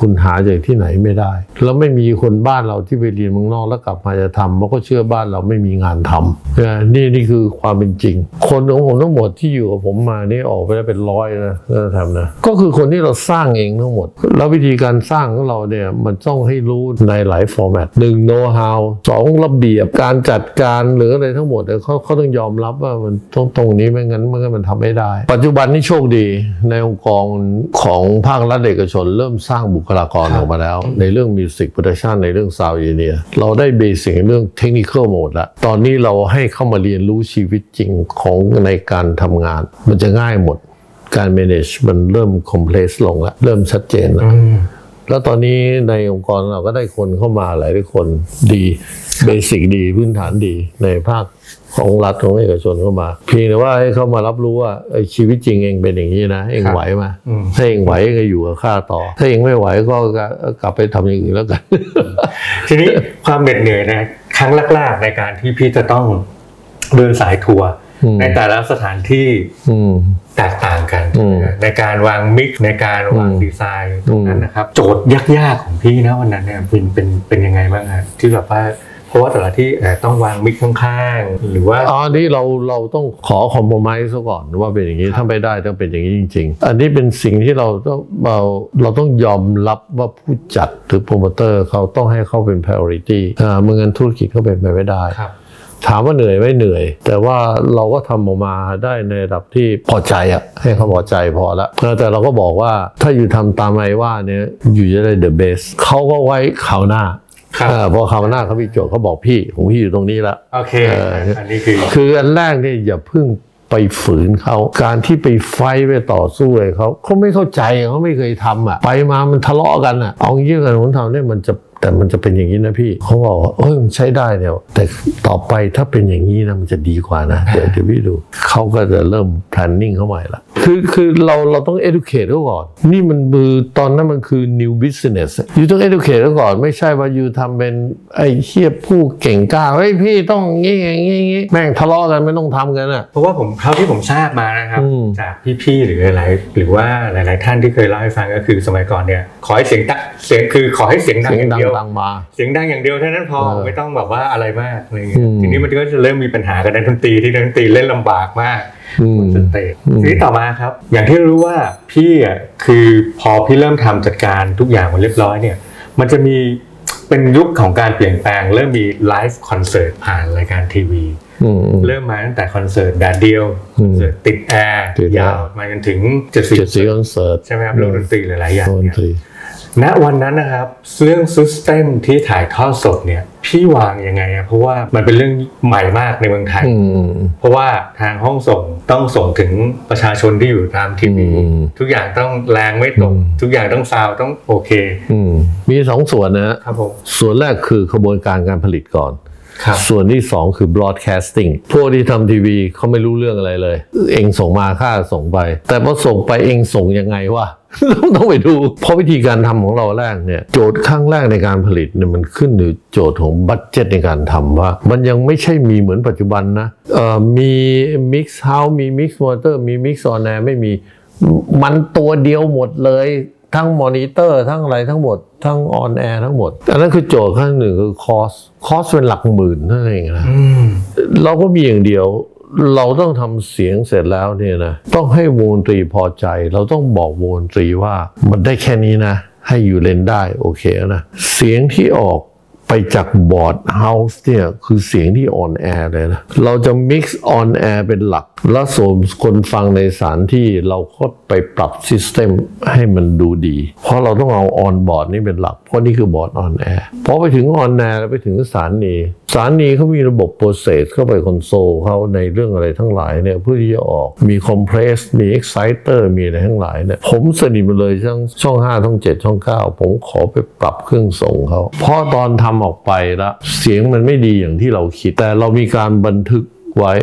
คุณหาจากที่ไหนไม่ได้แล้วไม่มีคนบ้านเราที่ไปเรียนเมืองนอกแล้วกลับมาจะทำมันก็เชื่อบ้านเราไม่มีงานทำนี่คือความเป็นจริงคนของผมทั้งหมดที่อยู่กับผมมานี่ออกไปได้เป็นร้อยนะทำนะก็คือคนที่เราสร้างเองทั้งหมดแล้ววิธีการสร้างของเราเนี่ยมันต้องให้รู้ในหลายฟอร์แมตหนึ่งโน้ตฮาวสองระเบียบการจัดการหรืออะไรทั้งหมดเขาต้องยอมรับว่ามันตรงนี้ไม่งั้นมันทำไม่ได้ปัจจุบันนี่โชคดีในองค์กรของภาครัฐเอกชนเริ่มสร้างบุคลากรออกมาแล้วในเรื่องมิวสิกโปรดักชันในเรื่องซาวด์เอนจิเนียร์เราได้เบสิกเรื่องเทคนิคหมดละตอนนี้เราให้เข้ามาเรียนรู้ชีวิตจริงของในการทำงานมันจะง่ายหมดการ manage มันเริ่ม complex ลงละเริ่มชัดเจนละแล้วตอนนี้ในองค์กรเราก็ได้คนเข้ามาหลายคนดีเบสิกดีพื้นฐานดีในภาคของรัฐของเอกชนเข้ามาเพียงแต่ว่าให้เขามารับรู้ว่าชีวิตจริงเองเป็นอย่างนี้นะเองไหวไหมถ้าเองไหวก็อยู่กับข้าต่อถ้าเองไม่ไหวก็กลับไปทำอย่างอื่นแล้วกันทีนี้ความเหน็ดเหนื่อยนะครั้งแรกๆในการที่พี่จะต้องเดินสายทัวร์ในแต่ละสถานที่แตกต่างกันในการวางมิกในการวางดีไซน์ตรงนั้นนะครับโจทย์ยากๆของพี่นะวันนั้นเนี่ยเป็นยังไงบ้างครับที่แบบว่า เพราะว่าแต่ละที่ต้องวางมิกข้างๆหรือว่าอ๋อนี่เราต้องขอคอมโพไมซ์ซะก่อนว่าเป็นอย่างนี้ถ้าไม่ได้ต้องเป็นอย่างนี้จริงๆอันนี้เป็นสิ่งที่เราต้องยอมรับว่าผู้จัดหรือโปรโมเตอร์เขาต้องให้เขาเป็น priority เมื่อเงินธุรกิจเขาเป็นไปไม่ได้ถามว่าเหนื่อยไม่เหนื่อยแต่ว่าเราก็ทำออกมาได้ในระดับที่พอใจอะให้เขาพอใจพอละแต่เราก็บอกว่าถ้าอยู่ทำตามไอ้ว่าเนี่ยอยู่จะได้ the best เขาก็ไว้ข่าวหน้าพอข่าวหน้าเขาพี่โจทย์เขาบอกพี่ของพี่อยู่ตรงนี้ละโอเคอันนี้คืออันแรกเนี่ยอย่าเพิ่งไปฝืนเขาการที่ไปไฟท์ไปต่อสู้อะไรเขาไม่เข้าใจเขาไม่เคยทำอ่ะไปมามันทะเลาะกันอ่ะเอางี้กันผมทำเนี่ยแต่มันจะเป็นอย่างนี้นะพี่เขาบอกว่าเออใช้ได้เนี่ยแต่ต่อไปถ้าเป็นอย่างนี้นะมันจะดีกว่านะเดี๋ยวพี่ดูเขาก็จะเริ่ม planning เข้าใหม่ละคือเราต้อง educate เขาก่อนนี่มันมือตอนนั้นมันคือ new business อยู่ต้อง educate เขาก่อนไม่ใช่ว่าอยู่ทำเป็นไอ้เหี้ยผู้เก่งกล้าเฮ้ยพี่ต้องงี้แม่งทะเลาะกันไม่ต้องทำกันอ่ะเพราะว่าผมเท่าที่ผมทราบมานะครับจากพี่ๆหรือว่าหลายท่านที่เคยเล่าให้ฟังก็คือสมัยก่อนเนี่ยขอให้เสียงตักเสียงคือขอให้เสียงดังอย่างเดียวเสียงดังอย่างเดียวเท่านั้นพอไม่ต้องแบบว่าอะไรมากอะไรเงี้ยทีนี้มันก็จะเริ่มมีปัญหากับนักดนตรีที่นักดนตรีเล่นลำบากมากสเตจทีนี้ต่อมาครับอย่างที่รู้ว่าพี่อ่ะคือพอพี่เริ่มทำจัดการทุกอย่างมันเรียบร้อยเนี่ยมันจะมีเป็นยุคของการเปลี่ยนแปลงเริ่มมีไลฟ์คอนเสิร์ตผ่านรายการทีวีเริ่มมาตั้งแต่คอนเสิร์ตแดดเดียวคอนเสิร์ตติดแอร์ยาวมาจนถึง74คอนเสิร์ตใช่ไหมครับดนตรีหลายๆอย่างณวันนั้นนะครับเรื่องซิสเต็มที่ถ่ายทอดสดเนี่ยพี่วางยังไงเพราะว่ามันเป็นเรื่องใหม่มากในเมืองไทยเพราะว่าทางห้องส่งต้องส่งถึงประชาชนที่อยู่ตามทีวีทุกอย่างต้องแรงไม่ตรงทุกอย่างต้องซาวต้องโอเคมีสองส่วนนะครับผมส่วนแรกคือกระบวนการการผลิตก่อนส่วนที่2คือบล็อตแคสติ้งพวกที่ทำทีวีเขาไม่รู้เรื่องอะไรเลยเองส่งมาค่าส่งไปแต่พอส่งไปเองส่งยังไงวะต้องไปดูเพราะวิธีการทำของเราแรกเนี่ยโจทย์ข้างแรกในการผลิตเนี่ยมันขึ้นอยู่โจทย์ของบัดเจ็ตในการทำว่ามันยังไม่ใช่มีเหมือนปัจจุบันนะมีมิกซ์เฮาส์มีมิกซ์มอเตอร์มีมิกซ์ออนแอร์ไม่มีมันตัวเดียวหมดเลยทั้งมอนิเตอร์ทั้งอะไรทั้งหมดทั้งออนแอร์ทั้งหมดอันนั้นคือโจทย์ข้างหนึ่งคือคอสเป็นหลักหมื่นนั่นเองนะเราก็มีอย่างเดียวเราต้องทำเสียงเสร็จแล้วเนี่ยนะต้องให้วงดนตรีพอใจเราต้องบอกวงดนตรีว่ามันได้แค่นี้นะให้อยู่เล่นได้โอเคนะเสียงที่ออกไปจากบอร์ดเฮาส์เนี่ยคือเสียงที่ออนแอร์เลยนะเราจะมิกซ์ออนแอร์เป็นหลักแล้วส่วนคนฟังในสถานที่เราก็ไปปรับซิสเต็มให้มันดูดีเพราะเราต้องเอาออนบอร์ดนี่เป็นหลักเพราะนี่คือบอร์ดออนแอร์พอไปถึงออนแอร์ไปถึงสถานีเขามีระบบโปรเซสเข้าไปคอนโซลเขาในเรื่องอะไรทั้งหลายเนี่ยเพื่อที่จะออกมีคอมเพรสมีเอ็กไซเตอร์มีอะไรทั้งหลายเนี่ยผมสนิทมาเลยทั้งช่อง5ช่อง7ช่อง9ผมขอไปปรับเครื่องส่งเขาเพราะตอนทำออกไปแล้วเสียงมันไม่ดีอย่างที่เราคิดแต่เรามีการบันทึกไว้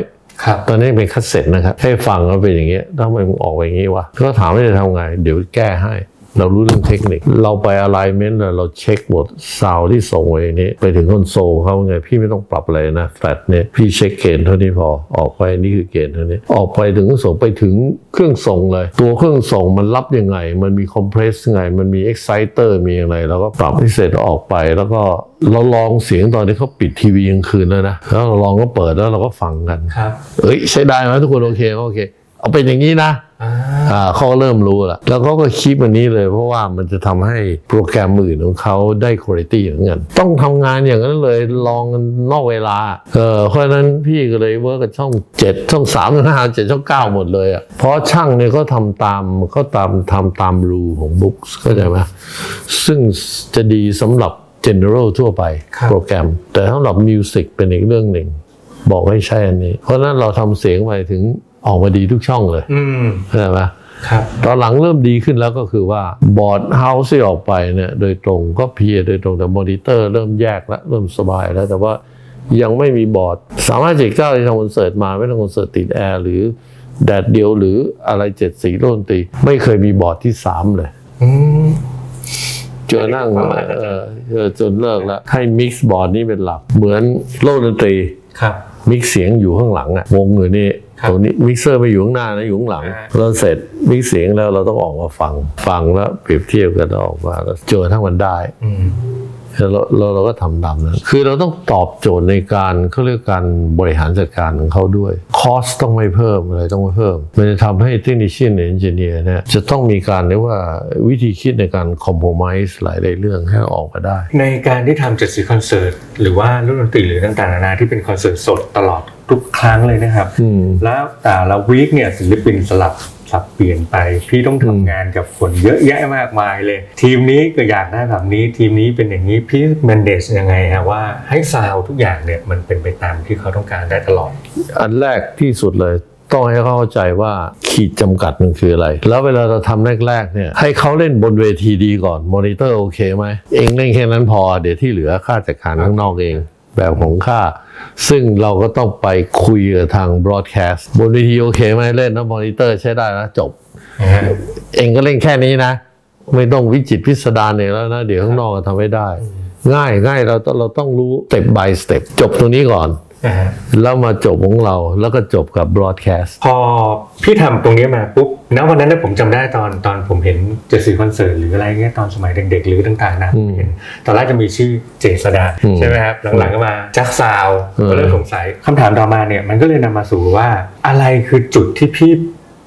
ตอนนี้เป็นคัสเซ็ตนะครับให้ฟังแล้วเป็นอย่างเงี้ยทำไมมึงออกไปอย่างงี้วะก็ถามว่าจะทำไงเดี๋ยวแก้ให้เรารู้เรื่องเทคนิคเราไป alignment เราเช็คหมดซาวที่ส่งไว้นี้ไปถึงคอนโซลเขาไงพี่ไม่ต้องปรับอะไรนะแฟลตเนี่ยพี่เช็คเกณฑ์เท่านี้พอออกไปนี่คือเกณฑ์เท่านี้ออกไปถึงส่งไปถึงเครื่องส่งเลยตัวเครื่องส่งมันรับยังไงมันมีคอมเพรสยังไงมันมีเอ็กไซเตอร์มีอย่างไรเราก็ปรับให้เสร็จออกไปแล้วก็เราลองเสียงตอนนี้เขาปิดทีวีกลางคืนแล้วนะแล้วเราลองก็เปิดแล้วเราก็ฟังกันครับเอ้ยใช้ได้ไหมทุกคนโอเคเอาเป็นอย่างนี้นะเขาเริ่มรู้ละแล้วเขาก็คิดแบบนี้เลยเพราะว่ามันจะทำให้โปรแกรมอื่นของเขาได้คุณภาพอย่างนั้นต้องทำงานอย่างนั้นเลยลองนอกเวลาเพราะนั้นพี่ก็เลยเวิร์กกับช่อง7ช่อง3ช่อง57ช่อง9หมดเลยอ่ะเพราะช่างเนี่ยเขาทำตามรูของบุ๊กเข้าใจไหมซึ่งจะดีสำหรับ general ทั่วไปโปรแกรมแต่สำหรับมิวสิกเป็นอีกเรื่องหนึ่งบอกให้ใช่อันนี้เพราะนั้นเราทำเสียงไปถึงออกมาดีทุกช่องเลยเข้าใจไหมครับตอนหลังเริ่มดีขึ้นแล้วก็คือว่าบอร์ดเฮาส์ที่ออกไปเนี่ยโดยตรงก็เพียโดยตรงแต่มอนิเตอร์เริ่มแยกแล้วเริ่มสบายแล้วแต่ว่ายังไม่มีบอร์ด379ที่ทำคอนเสิร์ตมาไม่ต้องคอนเสิร์ตติดแอร์หรือแดดเดียวหรืออะไร7 สีโลนตีไม่เคยมีบอร์ดที่3เลยเจอนั่งจนเลิกแล้วให้มิกซ์บอร์ดนี้เป็นหลักเหมือนโลนตีครับมิกซ์เสียงอยู่ข้างหลังอ่ะวงอยู่นี่ตรงนี้มิกเซอร์ไม่อยู่ข้างหน้านะอยู่ข้างหลังเราเสร็จมิกเสียงแล้วเราต้องออกมาฟังแล้วเปรียบเทียบกันแล้วออกมาแล้วเจอทั้งวันได้ เราก็ทำตามนั้นคือเราต้องตอบโจทย์ในการเขาเรียกการบริหารจัดการของเขาด้วยคอสต้องไม่เพิ่มอะไรต้องไม่เพิ่มมันจะทำให้เทคนิคเชียนเอนจิเนียร์เนี่ยจะต้องมีการเรียกว่าวิธีคิดในการคอมโพไมซ์หลายเรื่องให้ออกมาได้ในการที่ทำจัดซื้อคอนเสิร์ตหรือว่ารุ่นดนตรีหรือต่างๆนานาที่เป็นคอนเสิร์ตสดตลอดทุกครั้งเลยนะครับแล้วแต่ละวีคเนี่ยศิลปินสลับเปลี่ยนไปพี่ต้องทำงานกับคนเยอะแยะมากมายเลยทีมนี้ก็อยากได้แบบนี้ทีมนี้เป็นอย่างนี้พี่แมนเดจยังไงฮะว่าให้ซาวทุกอย่างเนี่ยมันเป็นไปตามที่เขาต้องการได้ตลอดอันแรกที่สุดเลยต้องให้เข้าใจว่าขีดจำกัดมันคืออะไรแล้วเวลาเราทำแรกๆเนี่ยให้เขาเล่นบนเวทีดีก่อนมอนิเตอร์โอเคไหมเองเล่นแค่นั้นพอเดี๋ยวที่เหลือค่าจัดการข้างนอกเองแบบของข้าซึ่งเราก็ต้องไปคุยกับทางบรอดแคสต์บนวิดีโอโอเคไหมเล่นนะมอนิเตอร์ใช้ได้นะจบ เองก็เล่นแค่นี้นะไม่ต้องวิจิตรพิสดารเนี่ยแล้วนะเดี๋ยวข้างนอกทำไม่ได้ ง่ายเราต้องรู้สเต็ป by สเต็ปจบตรงนี้ก่อน แล้วมาจบของเราแล้วก็จบกับบรอดแคสต์พอพี่ทำตรงนี้มาปุ๊บณวันนั้นผมจำได้ตอนผมเห็นเจสซี่คอนเสิร์ตหรืออะไรเงี้ยตอนสมัยเด็กๆหรือต่างๆนะเห็นตอนแรกจะมีชื่อเจษดาใช่ไหมครับหลังๆก็มาจักซาวก็เริ่มสงสัยคำถามต่อมาเนี่ยมันก็เลยนำมาสู่ว่าอะไรคือจุดที่พี่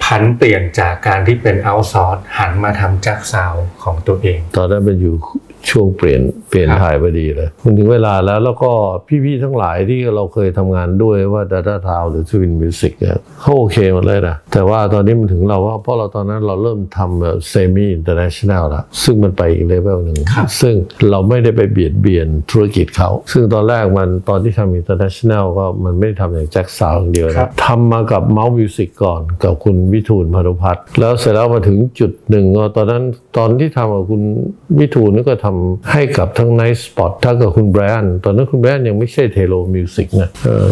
ผันเปลี่ยนจากการที่เป็นเอาซอร์สหันมาทำจักซาวของตัวเองตอนนั้นมันอยู่ช่วงเปลี่ยนถ่ายพอดีเลยมันถึงเวลาแล้วก็พี่ๆทั้งหลายที่เราเคยทำงานด้วยว่า Data Town หรือ Twin Music เนี่ยเขาโอเคหมดเลยนะแต่ว่าตอนนี้มันถึงเราว่าเพราะเราตอนนั้นเราเริ่มทำแบบเซมิอินเตอร์เนชั่นแนลแล้วซึ่งมันไปอีกเลเวลหนึ่งซึ่งเราไม่ได้ไปเบียดเบียนธุรกิจเขาซึ่งตอนแรกมันตอนที่ทำอินเตอร์เนชั่นแนลก็มันไม่ได้ทำอย่างแจ็คซาวอย่างเดียวนะทำมากับเมาส์มิวสิกก่อนกับคุณวิทูลพานุพัฒน์แล้วเสร็จแล้วมาถึงจุดหนึ่งตอนที่ทำกับคุณวิทูลนี่ก็ทำให้กับทั้ง Night Spot ทั้งกับคุณแบรนด์ตอนนั้นคุณแบรนด์ยังไม่ใช่เทโลมิวสิกนะ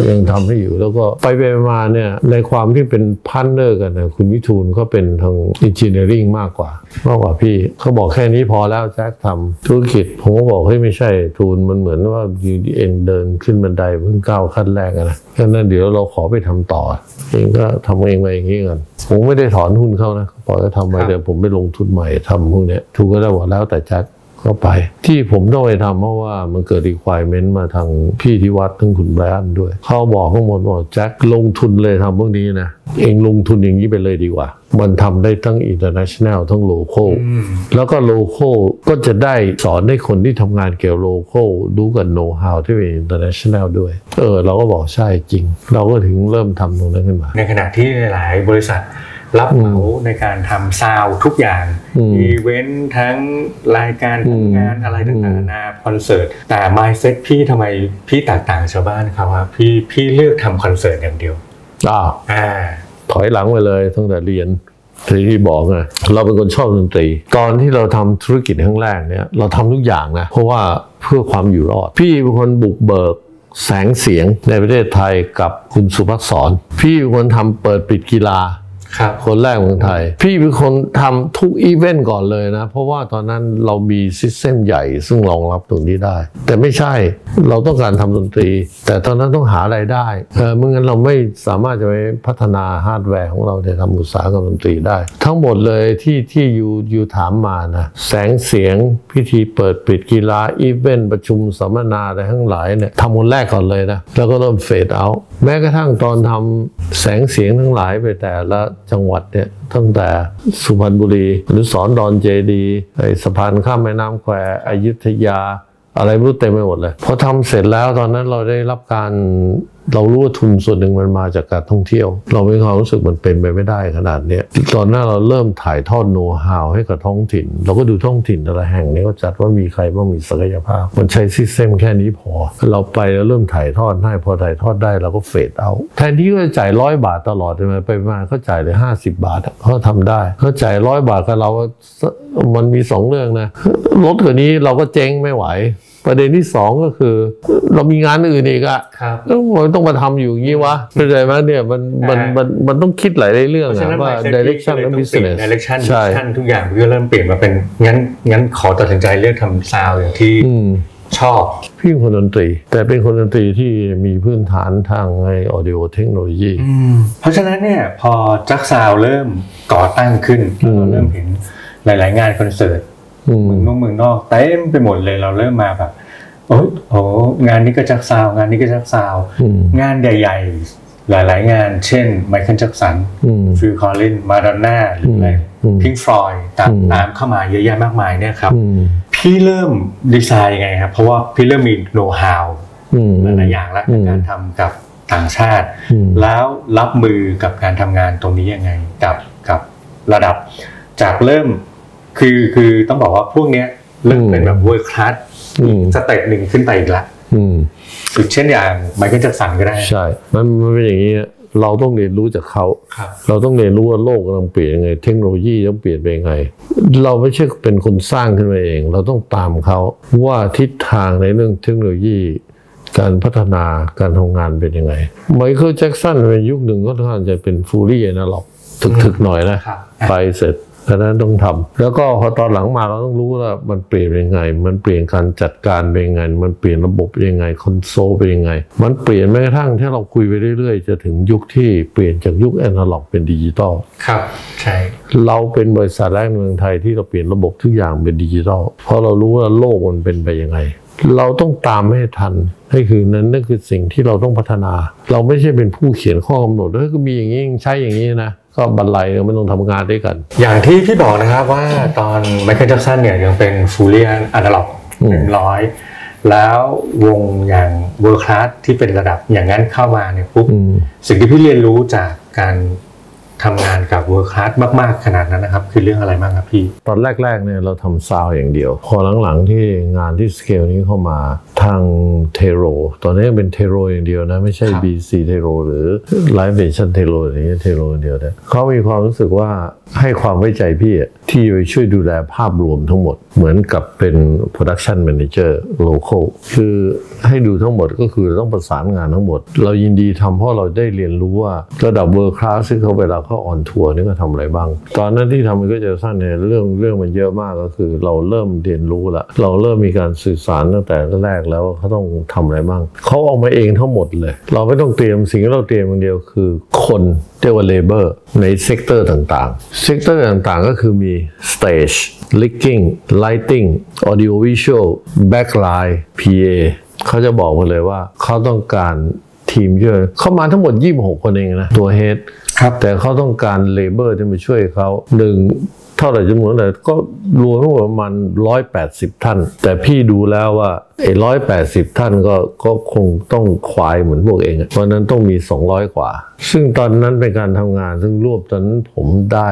ยังทำให้อยู่แล้วก็ไปมาเนี่ยในความที่เป็นพาร์ทเนอร์กันนะคุณวิทูลก็เป็นทาง Engineering มากกว่าพี่เขาบอกแค่นี้พอแล้วแจ็คทำธุรกิจผมก็บอกเฮ้ยไม่ใช่ทูลมันเหมือนว่าอยู่ดีเองเดินขึ้นบันไดเพิ่งก้าวขั้นแรกนะฉะนั้นเดี๋ยวเราขอไปทำต่อเองก็ทำเองไปอย่างนี้กันผมไม่ได้ถอนหุ้นเขานะปล่อยเขาทำไปเดี๋ยวผมไปลงทุนใหม่ทำพวกเนี้ยทูลก็ได้บอกแล้วแต่แจ็คก็ไปที่ผมต้องไปทำเพราะว่ามันเกิด requirement มาทางพี่ที่วัดทั้งคุณแบรนด์ด้วยเขาบอกข้างบนบอกแจ็คลงทุนเลยทำพวกนี้นะเองลงทุนอย่างนี้ไปเลยดีกว่ามันทำได้ทั้ง international ทั้ง local แล้วก็ local ก็จะได้สอนให้คนที่ทำงานเกี่ยว local รู้กัน know how ที่เป็น international ด้วยเราก็บอกใช่จริงเราก็ถึงเริ่มทำตรงนั้นขึ้นมาในขณะที่หลายบริษัทรับเหมาในการทำซาวทุกอย่างอีเวนท์ทั้งรายการทำงานอะไรต่างๆนาคอนเสิร์ตแต่มายด์เซ็ตพี่ทำไมพี่แตกต่างชาวบ้านเขาครับพี่เลือกทำคอนเสิร์ตอย่างเดียวถอยหลังไปเลยตั้งแต่เรียนที่บอกไงเราเป็นคนชอบดนตรีตอนที่เราทำธุรกิจครั้งแรกเนี่ยเราทำทุกอย่างนะเพราะว่าเพื่อความอยู่รอดพี่เป็นคนบุกเบิกแสงเสียงในประเทศไทยกับคุณสุภัสสรพี่เป็นคนทำเปิดปิดกีฬาคนแรกของไทยพี่เป็นคนทำทุกอีเวนต์ก่อนเลยนะเพราะว่าตอนนั้นเรามีซิสเต็มใหญ่ซึ่งรองรับตรงนี้ได้แต่ไม่ใช่เราต้องการทำดนตรีแต่ตอนนั้นต้องหารายได้เมื่อเงินเราไม่สามารถจะไปพัฒนาฮาร์ดแวร์ของเราในทำอุตสาหกรรมดนตรีได้ทั้งหมดเลยที่อยู่ถามมานะแสงเสียงพิธีเปิดปิดกีฬาอีเวนต์ประชุมสัมมนาอะไรทั้งหลายเนี่ยทำคนแรกก่อนเลยนะแล้วก็เริ่มเฟดเอาแม้กระทั่งตอนทำแสงเสียงทั้งหลายไปแต่ละจังหวัดเนี่ยตั้งแต่สุพรรณบุรีอนุสรณ์ดอนเจดีย์สะพานข้ามแม่น้ำแควอยุธยาอะไรไม่รู้เต็มไปหมดเลยพอทำเสร็จแล้วตอนนั้นเราได้รับการเรารู้ว่าทุนส่วนหนึ่งมันมาจากการท่องเที่ยวเราไม่มีความรู้สึกมันเป็นไปไม่ได้ขนาดนี้ตอนนั้นเราเริ่มถ่ายทอดโน้ตฮาวให้กับท้องถิ่นเราก็ดูท้องถิ่นแต่ละแห่งนี้ก็จัดว่ามีใครบ้างมีศักยภาพมันใช้ซิสเต็มแค่นี้พอเราไปแล้วเริ่มถ่ายทอดให้พอถ่ายทอดได้เราก็เฟดเอาแทนที่จะจ่าย100 บาทตลอดไปมาเขาจ่ายเลย50 บาทเขาทำได้เขาจ่าย100 บาทกับเรามันมี2เรื่องนะลดกว่านี้เราก็เจ๊งไม่ไหวประเด็นที่2ก็คือเรามีงานอื่นอีกอะแล้วมันต้องมาทำอยู่อย่างนี้วะเข้าใจไหมเนี่ยมันต้องคิดหลายเรื่องอะว่า direction และ business direction ทุกอย่างก็เริ่มเปลี่ยนมาเป็นงั้นขอตัดสินใจเลือกทำซาวอย่างที่ชอบพี่คนดนตรีแต่เป็นคนดนตรีที่มีพื้นฐานทางไอออดิโอเทคโนโลยีเพราะฉะนั้นเนี่ยพอจักซาวเริ่มก่อตั้งขึ้นเราเริ่มเห็นหลายๆงานคอนเสิร์ตเมืองนอกเต็มไปหมดเลยเราเริ่มมาแบบ งานนี้ก็จักซาวงานนี้ก็จักซาวงานใหญ่ๆหลายๆงานเช่นไมเคิลแจ็คสันฟิลคอลลินมาดอนน่าหรืออะไรพิงค์ฟลอยด์ตามเข้ามาเยอะแยะมากมายเนี่ยครับพี่เริ่มดีไซน์ยังไงครับเพราะว่าพี่เริ่มมีโน้ตฮาวหลายๆอย่างแล้วในการทำกับต่างชาติแล้วรับมือกับการทำงานตรงนี้ยังไงกับระดับจากเริ่มคือต้องบอกว่าพวกเนี้ยเริ่มเป็นแบบเวิร์คคลาสสเต็ปหนึ่งขึ้นไปอีกละอีกเช่นอย่างไมเคิลแจ็คสันก็ได้ใช่มันเป็นอย่างนี้เราต้องเรียนรู้จากเขาเราต้องเรียนรู้ว่าโลกกำลังเปลี่ยนยังไงเทคโนโลยีต้องเปลี่ยนไปยังไงเราไม่ใช่เป็นคนสร้างขึ้นมาเองเราต้องตามเขาว่าทิศทางในเรื่องเทคโนโลยีการพัฒนาการทำงานเป็นยังไงไมเคิลแจ็คสันในยุคหนึ่งก็ท่านจะเป็นฟูรี่นะหรอกถึกๆหน่อยนะไปเสร็จเพราะนั้นต้องทำแล้วก็พอตอนหลังมาเราต้องรู้ว่ามันเปลี่ยนยังไงมันเปลี่ยนการจัดการเป็นยังไงมันเปลี่ยนระบบยังไงคอนโซลเป็นยังไงมันเปลี่ยนแม้กระทั่งที่เราคุยไปเรื่อยๆจะถึงยุคที่เปลี่ยนจากยุคแอนาล็อกเป็นดิจิตอลครับใช่เราเป็นบริษัทแรกในเมืองไทยที่เราเปลี่ยนระบบทุกอย่างเป็นดิจิตอลเพราะเรารู้ว่าโลกมันเป็นไปยังไงเราต้องตามให้ทันนั่นคือสิ่งที่เราต้องพัฒนาเราไม่ใช่เป็นผู้เขียนข้อกำหนดก็มีอย่างนี้ใช้อย่างนี้นะก็บรรลัยไม่ต้องทำงานด้วยกันอย่างที่พี่บอกนะครับว่าตอนไมเคิลแจ็คสันเนี่ยยังเป็นฟูเรียนอะนาล็อก100แล้ววงอย่างเวอร์คลาสที่เป็นระดับอย่างนั้นเข้ามาเนี่ยปุ๊บสิ่งที่พี่เรียนรู้จากการทำงานกับเวอร์คลาสมากๆขนาดนั้นนะครับคือเรื่องอะไรบ้างครับพี่ตอนแรกๆเนี่ยเราทำซาวอย่างเดียวพอหลังๆที่งานที่สเกลนี้เข้ามาทางเทโรตอนนี้เป็นเทโรอย่างเดียวนะไม่ใช่ BC เทโรหรือไลฟ์เนชั่นเทโรอย่างเงี้ยเทโรอย่างเดียวนะเขามีความรู้สึกว่าให้ความไว้ใจพี่ที่จะช่วยดูแลภาพรวมทั้งหมดเหมือนกับเป็น Production Manager Local คือให้ดูทั้งหมดก็คือต้องประสานงานทั้งหมดเรายินดีทำเพราะเราได้เรียนรู้ว่าระดับเวอร์คลาสซึ่งเขาเวลาเขาออนทัวร์นี่ก็ทำอะไรบ้างตอนนั้นที่ทำมันก็จะสั้นเนี่ยเรื่องมันเยอะมากก็คือเราเริ่มเรียนรู้ละเราเริ่มมีการสื่อสารตั้งแต่แรกแล้วเขาต้องทำอะไรบ้างเขาเอามาเองทั้งหมดเลยเราไม่ต้องเตรียมสิ่งที่เราเตรียมอย่างเดียวคือคนเรียกว่า labor ในเซกเตอร์ต่างๆเซกเตอร์ต่างๆก็คือมี stage lighting audio visual backline PA เขาจะบอกกันเลยว่าเขาต้องการทีมเยอะเขามาทั้งหมด26คนเองนะตัวเฮดแต่เขาต้องการเลเบอร์ที่มาช่วยเขา1เท่าไหร่จำนวนไหนก็รวมทั้งหมดประมาณ180ท่านแต่พี่ดูแล้วว่าไอ้180ท่านก็คงต้องควายเหมือนพวกเองเพราะนั้นต้องมี200กว่าซึ่งตอนนั้นเป็นการทำงานซึ่งรวบตอนนั้นผมได้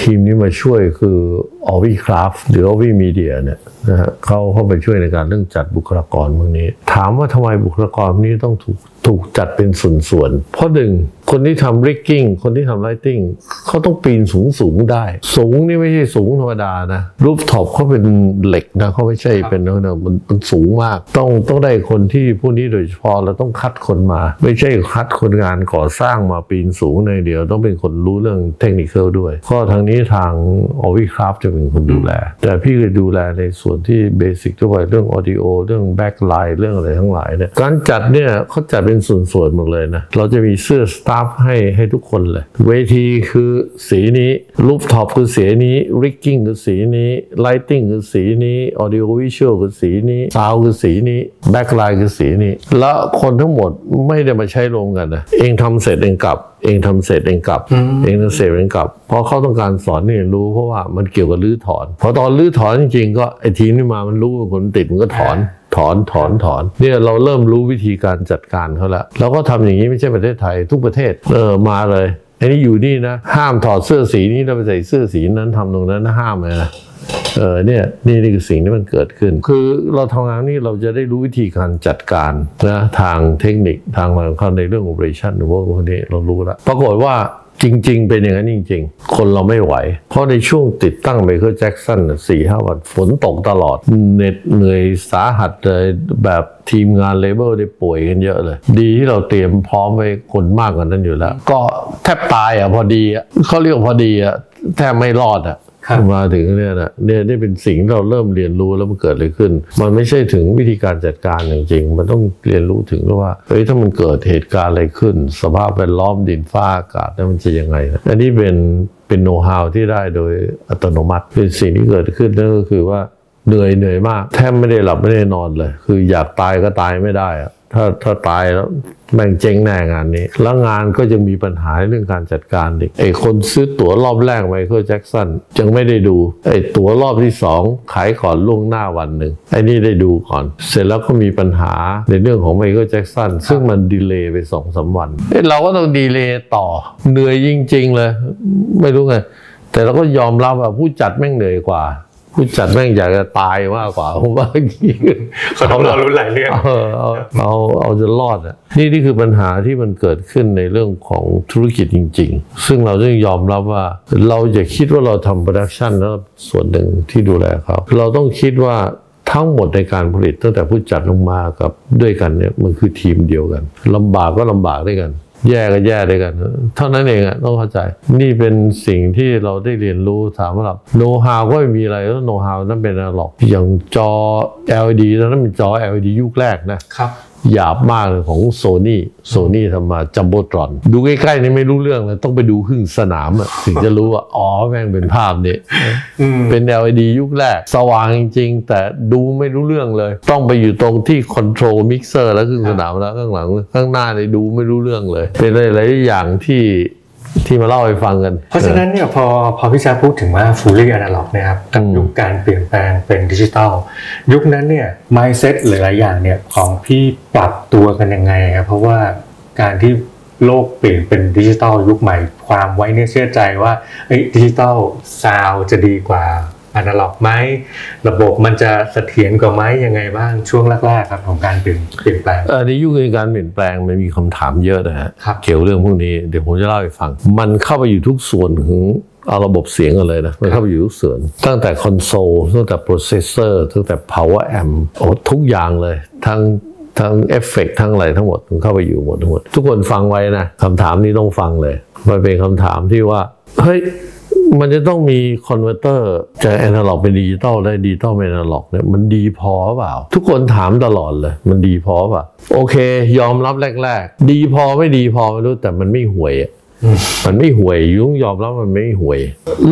ทีมนี้มาช่วยคือ Ovi Craft หรือ Ovi Media เนี่ยนะฮะเข้าไปช่วยในการเรื่องจัดบุคลากรพวกนี้ถามว่าทำไมบุคลากรนี้ต้องถูกจัดเป็นส่วนๆเพราะหนึ่งคนที่ทำริกกิ้งคนที่ทำไลท์ติ้งเขาต้องปีนสูงได้สูงนี่ไม่ใช่สูงธรรมดานะรูปท็อปเขาเป็นเหล็กนะเขาไม่ใช่เป็นนะมันสูงมากต้องได้คนที่พวกนี้โดยเฉพาะเราต้องคัดคนมาไม่ใช่คัดคนงานก่อสร้างมาปีนสูงในเดียวต้องเป็นคนรู้เรื่องเทคนิคด้วยก็ทางนี้ทาง Ovi Craft จะเป็นคนดูแลแต่พี่ก็ดูแลในส่วนที่เบสิกทั่วไปเรื่องออดิโอเรื่องแบ็คไลน์เรื่องอะไรทั้งหลายเนี่ยการจัดเนี่ยเขาจัดเป็นส่วนหมดเลยนะเราจะมีเสื้อสตาฟให้ทุกคนเลยเวทีคือสีนี้รูปท็อปคือสีนี้ริกกิ้งคือสีนี้ไลติ้งคือสีนี้ออดิโอวิชวลคือสีนี้ซาวคือสีนี้แบ็คไลน์คือสีนี้แล้วคนทั้งหมดไม่ได้มาใช้รวมกันนะเองทำเสร็จเองกลับเองทำเสร็จเองกลับเองทำเสร็จเองกลับเพราะเขาต้องการสอนนี่รู้เพราะว่ามันเกี่ยวกับลื้อถอนพอตอนลื้อถอนจริงๆก็ไอ้ทีนี่มามันรู้ว่าคนติดมันก็ถอนเนี่ยเราเริ่มรู้วิธีการจัดการเขาแล้วเราก็ทำอย่างนี้ไม่ใช่ประเทศไทยทุกประเทศมาเลยไอ้นี่อยู่นี่นะห้ามถอดเสื้อสีนี้แล้วไปใส่เสื้อสีนั้นทำตรงนั้นห้ามเลยนะเนี่ยนี่คือสิ่งที่มันเกิดขึ้นคือเราทำงานนี่เราจะได้รู้วิธีการจัดการนะทางเทคนิคทางความในเรื่อง operation หรือว่าพวกนี้เรารู้แล้วปรากฏว่าจริงๆเป็นอย่างนั้นจริงๆคนเราไม่ไหวเพราะในช่วงติดตั้งไมเคิลแจ็คสัน 4-5 วันฝนตกตลอดเหน็ดเหนื่อยสาหัสเลยแบบทีมงานเลเบอร์ได้ป่วยกันเยอะเลยดีที่เราเตรียมพร้อมไว้คนมากกว่านั้นอยู่แล้วก็แทบตายอ่ะพอดีอ่ะเขาเรียกพอดีอ่ะแทบไม่รอดอ่ะมาถึงเนี่ยนะเนี่ยนี่เป็นสิ่งเราเริ่มเรียนรู้แล้วมันเกิดอะไรขึ้นมันไม่ใช่ถึงวิธีการจัดการจริงๆมันต้องเรียนรู้ถึงว่าเฮ้ยถ้ามันเกิดเหตุการณ์อะไรขึ้นสภาพแวดล้อมดินฟ้าอากาศแล้วมันจะยังไงนะอันนี้เป็นโน้ตฮาวที่ได้โดยอัตโนมัติเป็นสิ่งที่เกิดขึ้นนั่นก็คือว่า เหนื่อยมากแทบไม่ได้หลับไม่ได้นอนเลยคืออยากตายก็ตายไม่ได้อะถ้าตายแล้วแม่งเจ๊งแน่งานนี้แล้วงานก็ยังมีปัญหาเรื่องการจัดการอีกไอ้คนซื้อตั๋วรอบแรกไมเคิลแจ็คสันยังไม่ได้ดูไอ้ตั๋วรอบที่2ขายก่อนล่วงหน้าวันหนึ่งไอ้นี่ได้ดูก่อนเสร็จแล้วก็มีปัญหาในเรื่องของไมเคิลแจ็คสันซึ่งมันดีเลย์ไป 2-3 วันเราก็ต้องดีเลย์ต่อเหนื่อยจริงๆเลยไม่รู้ไงแต่เราก็ยอมรับว่าผู้จัดแม่งเหนื่อยกว่าผู้จัดแม่งอยากจะตายมากกว่าผมว่าเขาเรารู้หลายเรื่องเอาจะรอดอ่ะนี่คือปัญหาที่มันเกิดขึ้นในเรื่องของธุรกิจจริงๆซึ่งเราต้องยอมรับว่าเราอย่าคิดว่าเราทำโปรดักชันแล้วส่วนหนึ่งที่ดูแลเขาเราต้องคิดว่าทั้งหมดในการผลิตตั้งแต่ผู้จัดลงมากับด้วยกันเนี่ยมันคือทีมเดียวกันลำบากก็ลำบากด้วยกันแย่ก็แย่ด้วยกันเท่านั้นเองอะต้องเข้าใจนี่เป็นสิ่งที่เราได้เรียนรู้ถามว่าเราโน้ตฮาวก็ไม่มีอะไรแล้วโน้ตฮาวนั่นเป็นอะไรหรอกอย่างจอ LED นั้นเป็นจอ LED ยุคแรกนะครับหยาบมากเลยของโซนี่ทำมาจัมโบตรอนดูใกล้ๆนี่ไม่รู้เรื่องเลยต้องไปดูครึ่งสนามถึงจะรู้ว่าอ๋อแม่งเป็นภาพนี้เป็น LED ยุคแรกสว่างจริงๆแต่ดูไม่รู้เรื่องเลยต้องไปอยู่ตรงที่คอนโทรลมิกเซอร์แล้วครึ่งสนามแล้วข้างหลังข้างหน้าเลยดูไม่รู้เรื่องเลยเป็นหลายๆอย่างที่มาเล่าให้ฟังกันเพราะฉะนั้นเนี่ยพอพี่แจ๊คพูดถึงว่า fully analog นะครับกับยุคการเปลี่ยนแปลงเป็นดิจิทัลยุคนั้นเนี่ย mindset หลายอย่างเนี่ยของพี่ปรับตัวกันยังไงครับเพราะว่าการที่โลกเปลี่ยนเป็นดิจิทัลยุคใหม่ความไว้เนื้อเชื่อใจว่าดิจิทัลซาวจะดีกว่าอนาล็อกไหมระบบมันจะเสถียรกว่าไหมยังไงบ้างช่วงแรกๆครับของการเปลี่ยนแปลงในยุคการเปลี่ยนแปลงมันมีคำถามเยอะนะฮะเกี่ยวเรื่องพวกนี้เดี๋ยวผมจะเล่าให้ฟังมันเข้าไปอยู่ทุกส่วนของเอาระบบเสียงกันเลยนะมันเข้าไปอยู่ทุกส่วนตั้งแต่คอนโซลตั้งแต่โปรเซสเซอร์ตั้งแต่ power amp ทุกอย่างเลยทั้งเอฟเฟกต์ทั้งอะไรทั้งหมดมันเข้าไปอยู่หมดทุกคนฟังไว้นะคำถามนี้ต้องฟังเลยมันเป็นคำถามที่ว่าเฮ้ยมันจะต้องมีคอนเวอร์เตอร์จากแอนาล็อกเป็นดิจิตอลได้ดิจิตอลเป็นแอนาล็อกเนี่ยมันดีพอเปล่าทุกคนถามตลอดเลยมันดีพอเปล่าโอเคยอมรับแรกดีพอไม่ดีพอไม่รู้แต่มันไม่ห่วยมันไม่ห่วยยุ่งยอมรับมันไม่ห่วย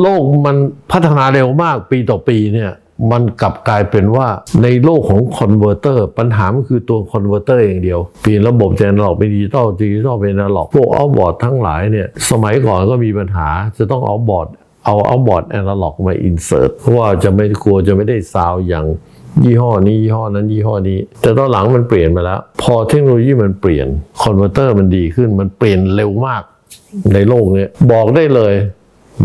โลกมันพัฒนาเร็วมากปีต่อปีเนี่ยมันกลับกลายเป็นว่าในโลกของคอนเวอร์เตอร์ปัญหามันคือตัวคอนเวอร์เตอร์อย่างเดียวเปลี่ยนระบบจากแอนาล็อกเป็นดิจิตอลเป็นแอนาล็อกพวกออฟบอร์ดทั้งหลายเนี่ยสมัยก่อนก็มีปัญหาจะต้องเอาบอร์ดแอนาล็อกมาอินเสิร์ตเพราะว่าจะไม่กลัวจะไม่ได้ซาวอย่างยี่ห้อนี้ยี่ห้อนั้นยี่ห้อนี้แต่ตอนหลังมันเปลี่ยนไปแล้วพอเทคโนโลยีมันเปลี่ยนคอนเวอร์เตอร์มันดีขึ้นมันเปลี่ยนเร็วมากในโลกนี้บอกได้เลย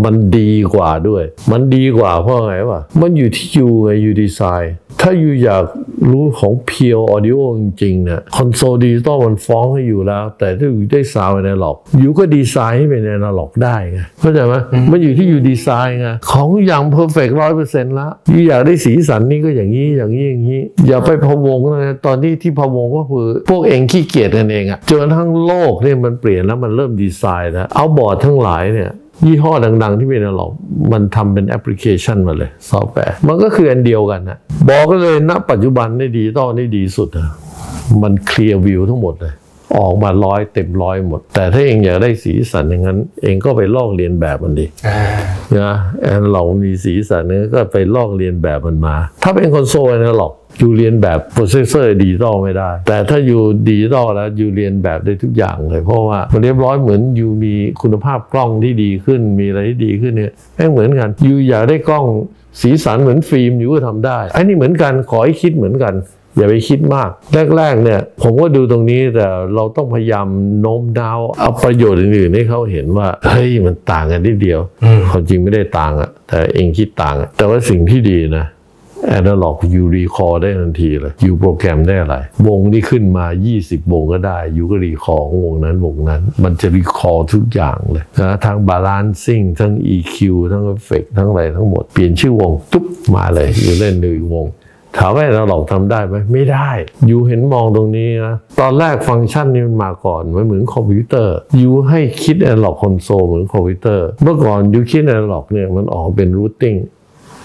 มันดีกว่าด้วยมันดีกว่าเพราะไงวะมันอยู่ที่ยูไงยูดีไซน์ถ้ายูอยากรู้ของเพียวออดิโอจริงๆเนี่ยคอนโซลดิจิตอลมันฟ้องให้อยู่แล้วแต่ถ้าอยู่ได้ซาวน์แอนาล็อกยูก็ดีไซน์ให้เป็นแอนาล็อกได้ไงเข้าใจไหมมันอยู่ที่ยูดีไซน์ไงของอย่างเพอร์เฟกต์100%ละยูอยากได้สีสันนี่ก็อย่างนี้อย่าไปพะวงนะตอนนี้ที่พะวงก็คือพวกเองขี้เกียจกันเองอะจนทั้งโลกเนี่ยมันเปลี่ยนแล้วมันเริ่มดีไซน์แล้วเอาบอร์ดทั้งหลายเนี่ยยี่ห้อดังๆที่เป็นอนาล็อกมันทำเป็นแอปพลิเคชันมาเลยซอฟต์แวร์มันก็คืออันเดียวกันนะบอกก็เลยณปัจจุบันนี่ดีต้องนี่ดีสุดนะมันเคลียร์วิวทั้งหมดเลยออกมา100เต็ม100หมดแต่ถ้าเองอยากได้สีสันอย่างนั้นเองก็ไปลอกเลียนแบบมันดินะแอนาล็อกมีสีสันก็ไปลอกเลียนแบบมันมาถ้าเป็นคอนโซลอนาล็อกอยู่เรียนแบบโปรเซสเซอร์ดิจิตอลไม่ได้แต่ถ้าอยู่ดิจิตอลแล้วอยู่เรียนแบบได้ทุกอย่างเลยเพราะว่ามันเรียบร้อยเหมือนอยู่มีคุณภาพกล้องที่ดีขึ้นมีอะไรที่ดีขึ้นเนี่ยไม่เหมือนกันอยู่อยากได้กล้องสีสันเหมือนฟิล์มอยู่ก็ทำได้ไอ้นี่เหมือนกันขอให้คิดเหมือนกันอย่าไปคิดมากแรกเนี่ยผมก็ดูตรงนี้แต่เราต้องพยายามโน้มน้าวเอาประโยชน์อื่นๆให้เขาเห็นว่าเฮ้ยมันต่างกันนิดเดียวความจริงไม่ได้ต่างอะแต่เองคิดต่างอะแต่ว่าสิ่งที่ดีนะแอนาล็อกอยู่รีคอร์ได้ทันทีเลยอยู่โปรแกรมได้อะไรวงที่ขึ้นมา20วงก็ได้อยู่ก็รีคอร์วงนั้นวงนั้นมันจะรีคอร์ทุกอย่างเลยนะทั้งบาลานซิ่งทั้ง EQ ทั้งเอฟเฟกต์ทั้งอะไรทั้งหมดเปลี่ยนชื่อวงตุ๊บมาเลยอยู่เล่นหนึ่งวงถามว่าแอนาล็อกทำได้ไหมไม่ได้อยู่เห็นมองตรงนี้นะตอนแรกฟังก์ชันนี้มันมาก่อนมันเหมือนคอมพิวเตอร์อยู่ให้คิดแอนาล็อกคอนโซลเหมือนคอมพิวเตอร์เมื่อก่อนอยู่คิดแอนาล็อกเนี่ยมันออกเป็นรูทติ้ง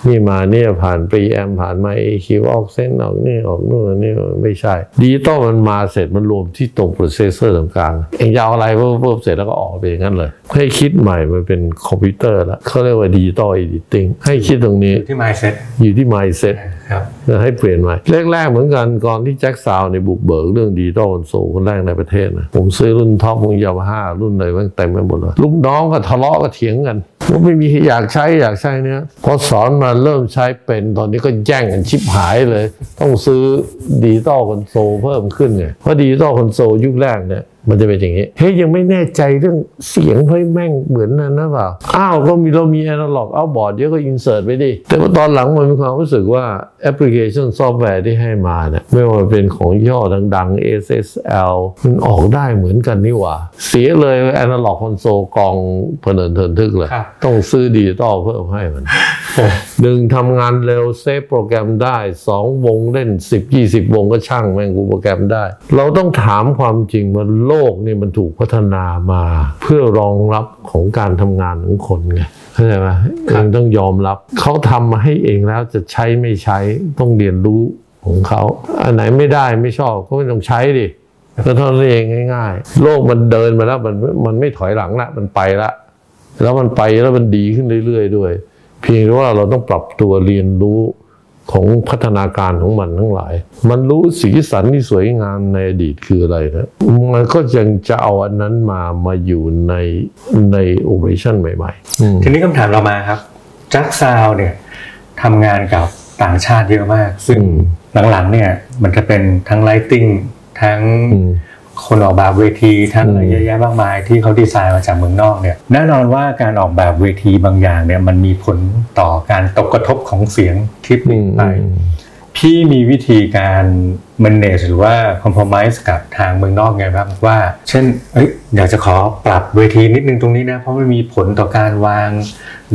นี่มาเนี่ยผ่านปรีแอมผ่านมา AQ ออกเส้นออกนี่ออกนู่นนี่ไม่ใช่ดิจิตอลมันมาเสร็จมันรวมที่ตรงโปรเซสเซอร์ตรงกลางเองจะเอาอะไรเพิ่มเสร็จแล้วก็ออกไปอย่างนั้นเลยให้คิดใหม่มันเป็นคอมพิวเตอร์ละเขาเรียกว่าดิจิตอลเอดิติ้งให้คิดตรงนี้อยู่ที่ mindset อยู่ที่ mindset ครับให้เปลี่ยนใหม่แรกๆเหมือนกันก่อนที่แจ็คซาวน์ในบุกเบิกเรื่องดิจิตอลโซลคนแรกในประเทศนะผมซื้อรุ่นท็อปรุ่นยามาฮ่ารุ่นอะไรมันเต็มไปหมดเลยลูกน้องก็ทะเลาะก็เถียงกันว่าไม่มีอยากใช้เนี่ยพอสอนมาเริ่มใช้เป็นตอนนี้ก็แย่งกันชิบหายเลยต้องซื้อดิจิตอลคอนโซลเพิ่มขึ้นไงเพราะดิจิตอลคอนโซลยุคแรกเนี่ยมันจะเป็นอย่างนี้เฮ้ยยังไม่แน่ใจเรื่องเสียงเฮ้ยแม่งเหมือนนั่นนะเปล่าอ้าวก็มีเรามีแอนะล็อกเอาบอร์ดเยอะก็อินเสิร์ตไปดิแต่ว่าตอนหลังมันมีความรู้สึกว่าแอปพลิเคชันซอฟต์แวร์ที่ให้มาเนี่ยไม่ว่าเป็นของย่อดังๆ SSL มันออกได้เหมือนกันนี่หว่าเสียเลยแอนะล็อกคอนโซลกองเพลินเทินทึกเลยต้องซื้อดิจิตอลเพิ่มให้มัน หนึ่งทำงานเร็วเซฟโปรแกรมได้2วงเล่น 10-20 วงก็ช่างแม่งกูโปรแกรมได้เราต้องถามความจริงว่าโลกนี่มันถูกพัฒนามาเพื่อรองรับของการทำงานของคนไงเข้าใจไหมเองต้องยอมรับเขาทำมาให้เองแล้วจะใช้ไม่ใช้ต้องเรียนรู้ของเขาอันไหนไม่ได้ไม่ชอบก็ไม่ต้องใช้ดิแล้วเท่านั้นเองง่ายๆโลกมันเดินมาแล้วมันไม่ถอยหลังละมันไปละแล้วมันไปแล้วมันดีขึ้นเรื่อยๆด้วยเพียงแต่ว่าเราต้องปรับตัวเรียนรู้ของพัฒนาการของมันทั้งหลายมันรู้สีสันที่สวยงามในอดีตคืออะไรนะมันก็ยังจะเอาอันนั้นมาอยู่ในโอเปอเรชั่นใหม่ๆทีนี้คำถามเรามาครับแจ็คซาวเนี่ยทำงานกับต่างชาติเยอะมากซึ่งหลังๆเนี่ยมันจะเป็นทั้งไลติ้งทั้งคนออกแบบเวทีทั้งอะไรเยอะแยะมากมายที่เขาดีไซน์มาจากเมืองนอกเนี่ยแน่นอนว่าการออกแบบเวทีบางอย่างเนี่ยมันมีผลต่อการตกกระทบของเสียงคลิปนี้ไปพี่มีวิธีการ manage หรือว่า compromise กับทางเมืองนอกไงบ้างว่าเช่นอยากจะขอปรับเวทีนิดนึงตรงนี้นะเพราะมันมีผลต่อการวาง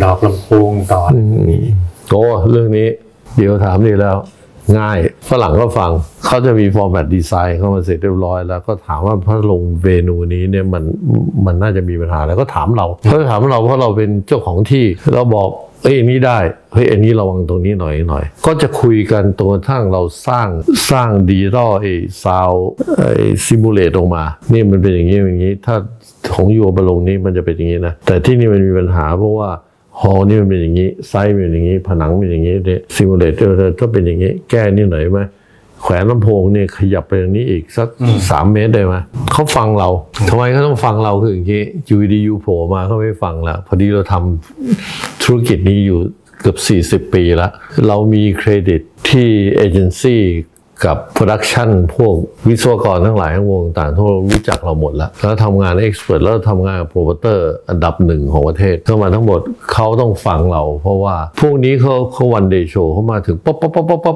ดอกลำโพงต่อนี้โอ้เรื่องนี้เดี๋ยวถามดีแล้วง่ายฝรั่งก็ฟังเขาจะมีฟอร์แมตดีไซน์เข้ามาเสร็จเรียบร้อยแล้วก็ถามว่าพอลงเมนูนี้เนี่ยมันน่าจะมีปัญหาแล้วก็ถามเราเขาจะถามเราเพราะเราเป็นเจ้าของที่เราบอกเฮ้ยอันนี้ได้เฮ้ยอันนี้ระวังตรงนี้หน่อยก็จะคุยกันตัวทั้งเราสร้างดีรอไอ้ซาวไอ้ซิมูเลตออกมานี่มันเป็นอย่างนี้ถ้าของโยบะลงนี้มันจะเป็นอย่างนี้นะแต่ที่นี่มันมีปัญหาเพราะว่าฮอลนี่มันเป็นอย่างนี้ไซส์เป็นอย่างนี้ผนังเป็นอย่างนี้เนี่ยซิมูเลเตอร์ก็เป็นอย่างนี้แก้นี่หน่อยไหมแขวนลำโพงเนี่ยขยับไปตรงนี้อีกสัก3 เมตรได้ไหมเขาฟังเราทำไมเขาต้องฟังเราคืออย่างนี้ยูดียูโผล่มาเขาไม่ฟังละพอดีเราทำธุรกิจนี้อยู่เกือบ40 ปีละเรามีเครดิตที่เอเจนซี่กับโปรดักชันพวกวิศวกรทั้งหลายทั้งวงต่างทั่วรู้จักเราหมดแล้วแล้วทำงานเอ็กซ์เพรสแล้วทำงานกับโปรโมเตอร์อันดับ1ของประเทศเข้ามาทั้งหมดเขาต้องฟังเราเพราะว่าพวกนี้เขาวันเดย์โชว์เขามาถึงป๊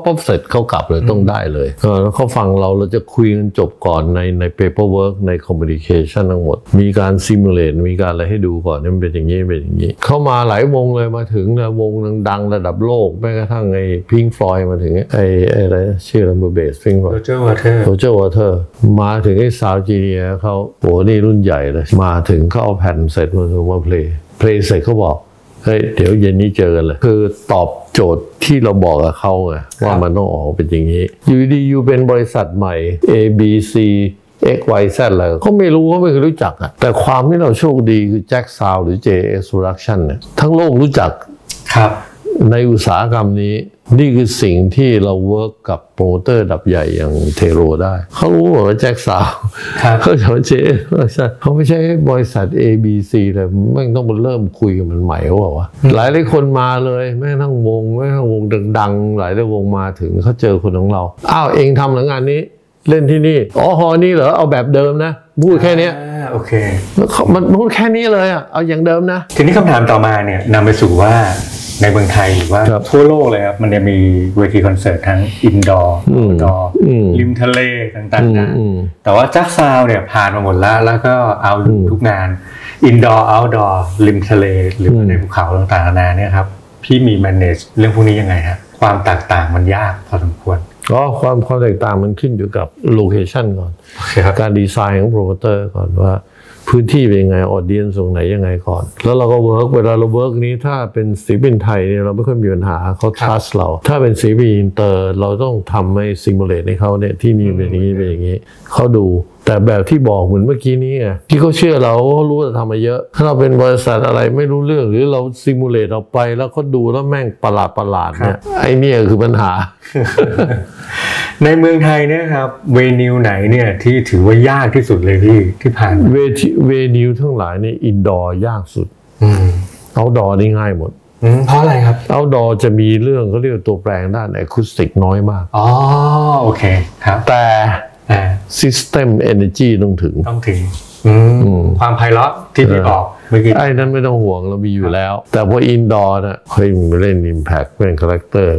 อบเสร็จเขากลับเลยต้องได้เลยเขาฟังเราจะคุยกันจบก่อนในเปเปอร์เวิร์กในคอมมิวนิเคชันทั้งหมดมีการซิมูเลตมีการอะไรให้ดูก่อนนี่มันเป็นอย่างนี้เข้ามาหลายวงเลยมาถึงนะวงดังระดับโลกแม้กระทั่งไอ้พิงค์ฟลอยด์มาถึงไอ้อะไรชื่ออะไรเบสฟิงโรเจอร์วอเตอร์มาถึงไอ้ซาวจีเนียเขาโอ้นี่รุ่นใหญ่เลยมาถึงเขาเอาแผ่นเสร็จมาเพลย์เสร็จเขาบอกเฮ้ยเดี๋ยวเย็นนี้เจอกันเลยคือตอบโจทย์ที่เราบอกกับเขาไงว่ามันต้องออกเป็นอย่างนี้อยู่ดีอยู่เป็นบริษัทใหม่ ABC XYZ อะไรเขาไม่รู้เขาไม่เคยรู้จักอ่ะแต่ความที่เราโชคดีคือแจ็คซาวหรือ JS Production เนี่ยทั้งโลกรู้จักครับในอุตสาหกรรมนี้นี่คือสิ่งที่เราเวิร์กกับโปรโมเตอร์ดับใหญ่อย่างเทโรได้เขารู้ว่าแจ็คซาวเขาจะเจ๊เขาไม่ใช่บริษัท ABC เลยไม่ต้องมาเริ่มคุยกับมันใหม่เขาบอกว่าหลายคนมาเลยแม้ทั้งวงดังๆหลายวงมาถึงเขาเจอคนของเราอ้าวเองทำหลังงานนี้เล่นที่นี่อ๋อฮอนี่เหรอเอาแบบเดิมนะพูดแค่นี้โอเคมันพูดแค่นี้เลยอ่ะเอาอย่างเดิมนะทีนี้คำถามต่อมาเนี่ยนำไปสู่ว่าในเมืองไทยหรือว่าทั่วโลกเลยครับมันจะมีเวทีคอนเสิร์ตทั้งอินดอร์เอาท์ดอร์ริมทะเลต่างๆนะแต่ว่าแจ็คซาวเนี่ยผ่านมาหมดแล้วก็เอาทุกงานอินดอร์เอาท์ดอร์ริมทะเลหรือในภูเขาต่างๆนาเนี่ยครับพี่มี manage เรื่องพวกนี้ยังไงครับความแตกต่างมันยากพอสมควรก็ความแตกต่างมันขึ้นอยู่กับโลเคชันก่อนการดีไซน์ของโปรโมเตอร์ก่อนว่า พื้นที่เป็นยังไงออเดียนส่งไหนยังไงก่อนแล้วเราก็เวิร์กเวลาเราเวิร์กนี้ถ้าเป็นศิลปินไทยเนี่ยเราไม่ค่อยมีปัญหาเขาทัสเราถ้าเป็นศิลปินอินเตอร์เราต้องทำให้ซิมูเลตให้เขาเนี่ยที่นี่เป็นอย่างนี้เป็นอย่างนี้เขาดูแต่แบบที่บอกเหมือนเมื่อกี้นี้ที่เขาเชื่อเราเขารู้แต่ทำมาเยอะถ้าเราเป็นบริษัทอะไรไม่รู้เรื่องหรือเราซิมูเลตเราไปแล้วเขาดูแล้วแม่งประหลาดเนี่ยไอ้นี่คือปัญหา ในเมืองไทยเนี่ยครับเวนิวไหนเนี่ยที่ถือว่ายากที่สุดเลยที่ผ่านเวนิวทั้งหลายเนี่ยอินดอร์ยากสุดเอาดอร์นี่ง่ายหมดเพราะอะไรครับเอาดอร์จะมีเรื่องเขาเรียกตัวแปรด้านอะคูสติกน้อยมากอ๋อโอเคครับแต่System Energy ต้องถึงความไพเราะที่พี่บอกเมื่อกี้ไอ้นั้นไม่ต้องห่วงเรามีอยู่แล้วแต่พออินดอร์น่ะเฮ้ยมึงไปเล่น Impact เป็นคาแรคเตอร์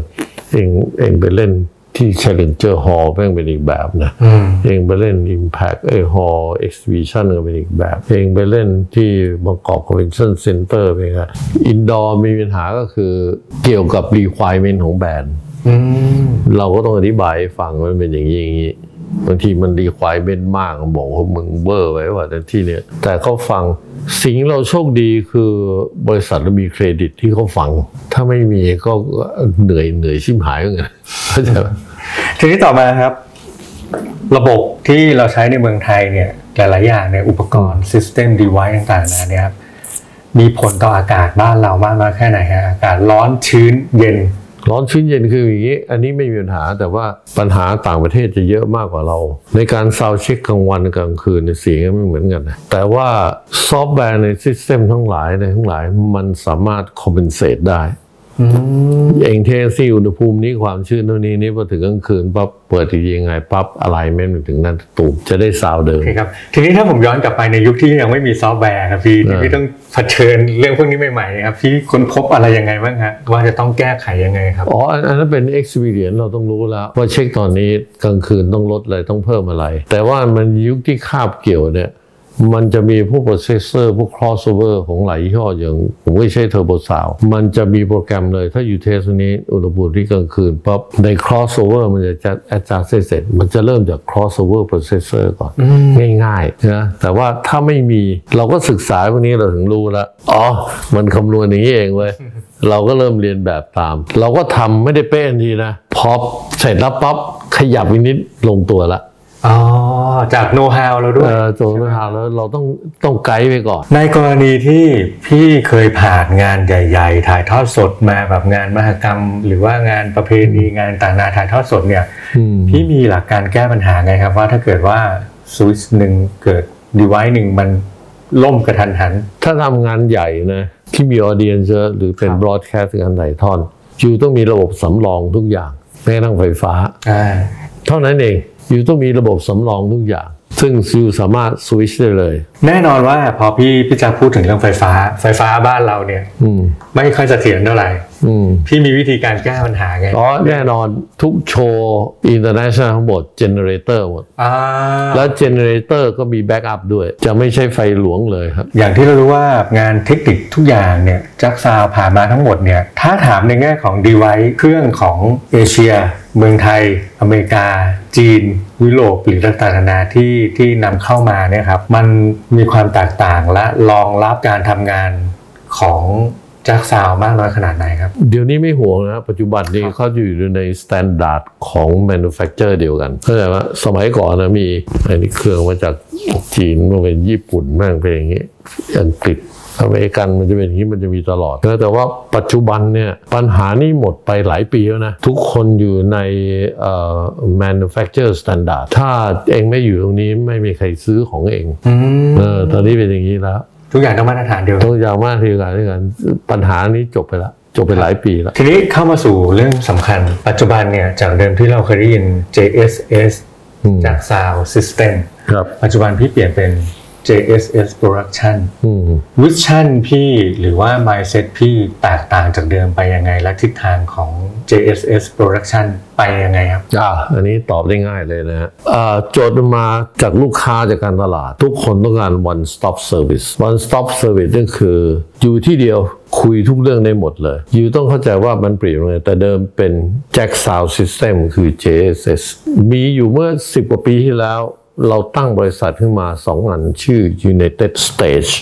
เองไปเล่นที่ Challenger Hall เป็นอีกแบบนะเองไปเล่น Impact ไอ้ Hall Exhibition ก็เป็นอีกแบบเองไปเล่นที่บางกอก Convention Center เป็นไงอินดอร์มีปัญหาก็คือเกี่ยวกับ requirement ของแบรนด์เราก็ต้องอธิบายให้ฟังว่าเป็นอย่างนี้อย่างนี้บางทีมันรีควายเบนมากบอกว่ามึงเบอร์ไว้ว่าแต่ที่เนี่ยแต่เขาฟังสิ่งเราโชคดีคือบริษัทเรามีเครดิตที่เขาฟังถ้าไม่มีก็เหนื่อยชิบหายเหมือนกันเข้าใจไหมทีนี้ต่อมาครับระบบที่เราใช้ในเมืองไทยเนี่ยหลายๆอย่างในอุปกรณ์ System Device ต่างๆนะเนี่ยครับมีผลต่ออากาศบ้านเรามากน้อยแค่ไหนฮะอากาศร้อนชื้นเย็นร้อนชื้นเย็นคืออย่างนี้อันนี้ไม่มีปัญหาแต่ว่าปัญหาต่างประเทศจะเยอะมากกว่าเราในการซาวด์เช็คกลางวันกลางคืนเสียงไม่เหมือนกันนะแต่ว่าซอฟต์แวร์ในซิสเต็มทั้งหลายมันสามารถคอมเพนเซตได้เองเทสอุณหภูมินี้ความชื้นเท่านี้นี่พอถึงกลางคืนปั๊บเปิดทียังไงปั๊บอะไรไม่ถึงนั้นตูมจะได้ซาวด์เดิมครับทีนี้ถ้าผมย้อนกลับไปในยุคที่ยังไม่มีซอฟต์แวร์ครับพี่ต้องเผชิญเรื่องพวกนี้ใหม่ๆครับพี่ค้นพบอะไรยังไงบ้างฮะว่าจะต้องแก้ไขยังไงครับอ๋ออันนั้นเป็น experience เราต้องรู้แล้วว่าเช็คตอนนี้กลางคืนต้องลดอะไรต้องเพิ่มอะไรแต่ว่ามันยุคที่คาบเกี่ยวเนี่ยมันจะมีพวกโปรเซสเซอร์พวก crossover ของหลายยี่ห้ออย่างผมไม่ใช่เทอร์โบซาวมันจะมีโปรแกรมเลยถ้าอยู่เทสนี้อุณหภูมิที่กลางคืนปั๊บใน crossover มันจะจัด adjust เสร็จมันจะเริ่มจาก crossover processor ก่อนง่ายๆนะแต่ว่าถ้าไม่มีเราก็ศึกษาพวกนี้เราถึงรู้แล้วอ๋อมันคำนวณอย่างนี้เองเว้ยเราก็เริ่มเรียนแบบตามเราก็ทำไม่ได้เป๊ะทันทีนะพอเสร็จแล้วปั๊บขยับอีกนิดลงตัวละอ๋อจากโน้ตฮาวเราด้วยจากโน้ตฮาวแล้วเราต้องไกด์ไปก่อนในกรณีที่พี่เคยผ่านงานใหญ่ๆถ่ายทอดสดมาแบบงานมหกรรมหรือว่างานประเพณีงานต่างนานาถ่ายทอดสดเนี่ยพี่มีหลักการแก้ปัญหาไงครับว่าถ้าเกิดว่าสวิตช์หนึ่งเกิดดีไวซ์หนึ่งมันล่มกระทันหันถ้าทำงานใหญ่นะที่มีออเดียนเยอะหรือเป็นบล็อตแคสต์งานถ่ายทอดอยู่ต้องมีระบบสำรองทุกอย่างแม้กระทั่งไฟฟ้าเท่านั้นเองอยู่ต้องมีระบบสำรองทุกอย่างซึ่งซิลสามารถสวิตช์ได้เลยแน่นอนว่าพอพี่จะพูดถึงเรื่องไฟฟ้าบ้านเราเนี่ยไม่ค่อยเสถียรเท่าไหร่พี่มีวิธีการแก้ปัญหาไงอ๋อแน่นอนทุกโชว์อินเตอร์เนชั่นแนลทั้งหมดเจเนเรเตอร์หมดแล้วเจเนเรเตอร์ก็มีแบ็กอัพด้วยจะไม่ใช่ไฟหลวงเลยครับอย่างที่เรารู้ว่างานเทคนิคทุกอย่างเนี่ยจักซาวผ่านมาทั้งหมดเนี่ยถ้าถามในแง่ของ device เครื่องของเอเชียเมืองไทยอเมริกาจีนยุโรปหรือต่างๆนาที่นำเข้ามาเนี่ยครับมันมีความแตกต่างและรองรับการทำงานของจักซาวมากน้อยขนาดไหนครับเดี๋ยวนี้ไม่ห่วงนะปัจจุบันนี้เขาอยู่ในมาตรฐานของ manufacturer เดียวกันเข้าใจว่าสมัยก่อนนะมีอันนี้เครื่องมาจากจีนมาเป็นญี่ปุ่นบ้างเป็นอย่างนี้อังกฤษอเมริกันมันจะเป็นอย่างนี้มันจะมีตลอดแต่ว่าปัจจุบันเนี่ยปัญหานี้หมดไปหลายปีแล้วนะทุกคนอยู่ใน manufacturer standard ถ้าเองไม่อยู่ตรงนี้ไม่มีใครซื้อของเองตอนนี้เป็นอย่างนี้แล้วทุกอย่างต้องมาตรฐานเดียวกันทุกอย่างมาตรฐานเดียวกันปัญหานี้จบไปหลายปีแล้วทีนี้เข้ามาสู่เรื่องสำคัญปัจจุบันเนี่ยจากเดิมที่เราเคยได้ยิน JSS จาก Sound System ปัจจุบันพี่เปลี่ยนเป็นJSS Productionวิชั่นพี่หรือว่า mindset พี่แตกต่างจากเดิมไปยังไงและทิศทางของ JSS Production ไปยังไงครับอันนี้ตอบได้ง่ายเลยนะฮะโจทย์มาจากลูกค้าจากการตลาดทุกคนต้องการ one stop service one stop service นั่นคืออยู่ที่เดียวคุยทุกเรื่องได้หมดเลยอยู่ต้องเข้าใจว่ามันเปลี่ยนไงแต่เดิมเป็น Jack Sound System คือ JSS มีอยู่เมื่อ10 กว่าปีที่แล้ว เราตั้งบริษัทขึ้นมา2 อันชื่อ United Stage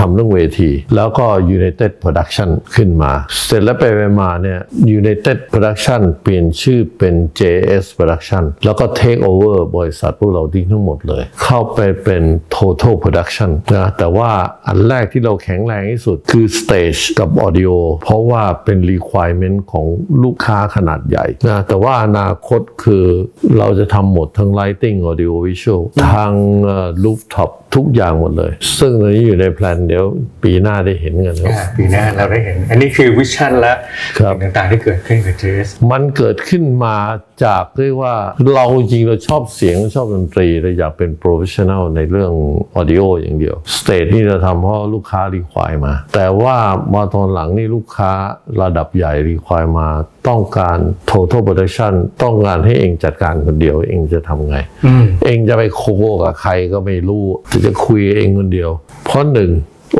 ทำเรื่องเวทีแล้วก็ United Production ขึ้นมาเสร็จแล้วไปมาเนี่ย United Production เปลี่ยนชื่อเป็น JS Production แล้วก็ Take Over บริษัทพวกเราดิ้งทั้งหมดเลยเข้าไปเป็น Total Production นะแต่ว่าอันแรกที่เราแข็งแรงที่สุดคือ Stage กับ Audio เพราะว่าเป็น Requirement ของลูกค้าขนาดใหญ่นะแต่ว่าอนาคตคือเราจะทำหมดทั้ง Lighting Audio Visual ทั้ง Rooftop ทุกอย่างหมดเลยซึ่งตอนนี้อยู่ในแพลนเดี๋ยวปีหน้าได้เห็นกันครับปีหน้าเราได้เห็นอันนี้คือวิชั่นและต่างๆที่เกิดขึ้นกับ JS มันเกิดขึ้นมาจากด้วยว่าเราจริงเราชอบเสียงชอบดนตรีเราอยากเป็นโปรเฟชชั่นแนลในเรื่องออดิโออย่างเดียวสเตจนี่เราทำเพราะลูกค้ารีควายมาแต่ว่ามาตอนหลังนี่ลูกค้าระดับใหญ่รีควายมาต้องการ total production ต้องการให้เองจัดการคนเดียวเองจะทำไงเองจะไปโคกับใครก็ไม่รู้จะคุยเองคนเดียวเพราะหนึ่ง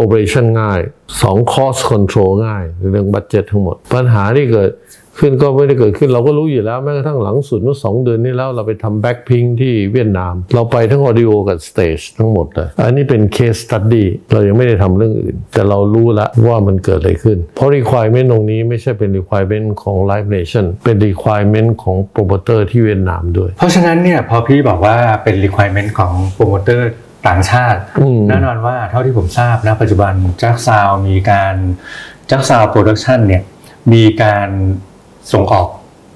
Operation ง่าย 2 Cost Control ง่ายเรื่องบัดเจ็ตทั้งหมดปัญหาที่เกิดขึ้นก็ไม่ได้เกิดขึ้นเราก็รู้อยู่แล้วแม้กระทั่งหลังสุดเมื่อ2 เดือนนี้แล้วเราไปทำแบ็คพิงที่เวียดนามเราไปทั้งออดิโอกับสเตจทั้งหมดเลยอันนี้เป็น Case Study เรายังไม่ได้ทำเรื่องอื่นแต่เรารู้ละว่ามันเกิดอะไรขึ้นเพราะ Requirement ตรงนี้ไม่ใช่เป็น Requirement ของ Live Nation เป็น Requirement ของโปรโมเตอร์ที่เวียดนามด้วยเพราะฉะนั้นเนี่ยพอพี่บอกว่าเป็น Requirement ของโปรโมเตอร์ต่างชาติแน่นอนว่าเท่าที่ผมทราบนะปัจจุบันจักซาวมีการจักซาวโปรดักชันเนี่ยมีการส่งออก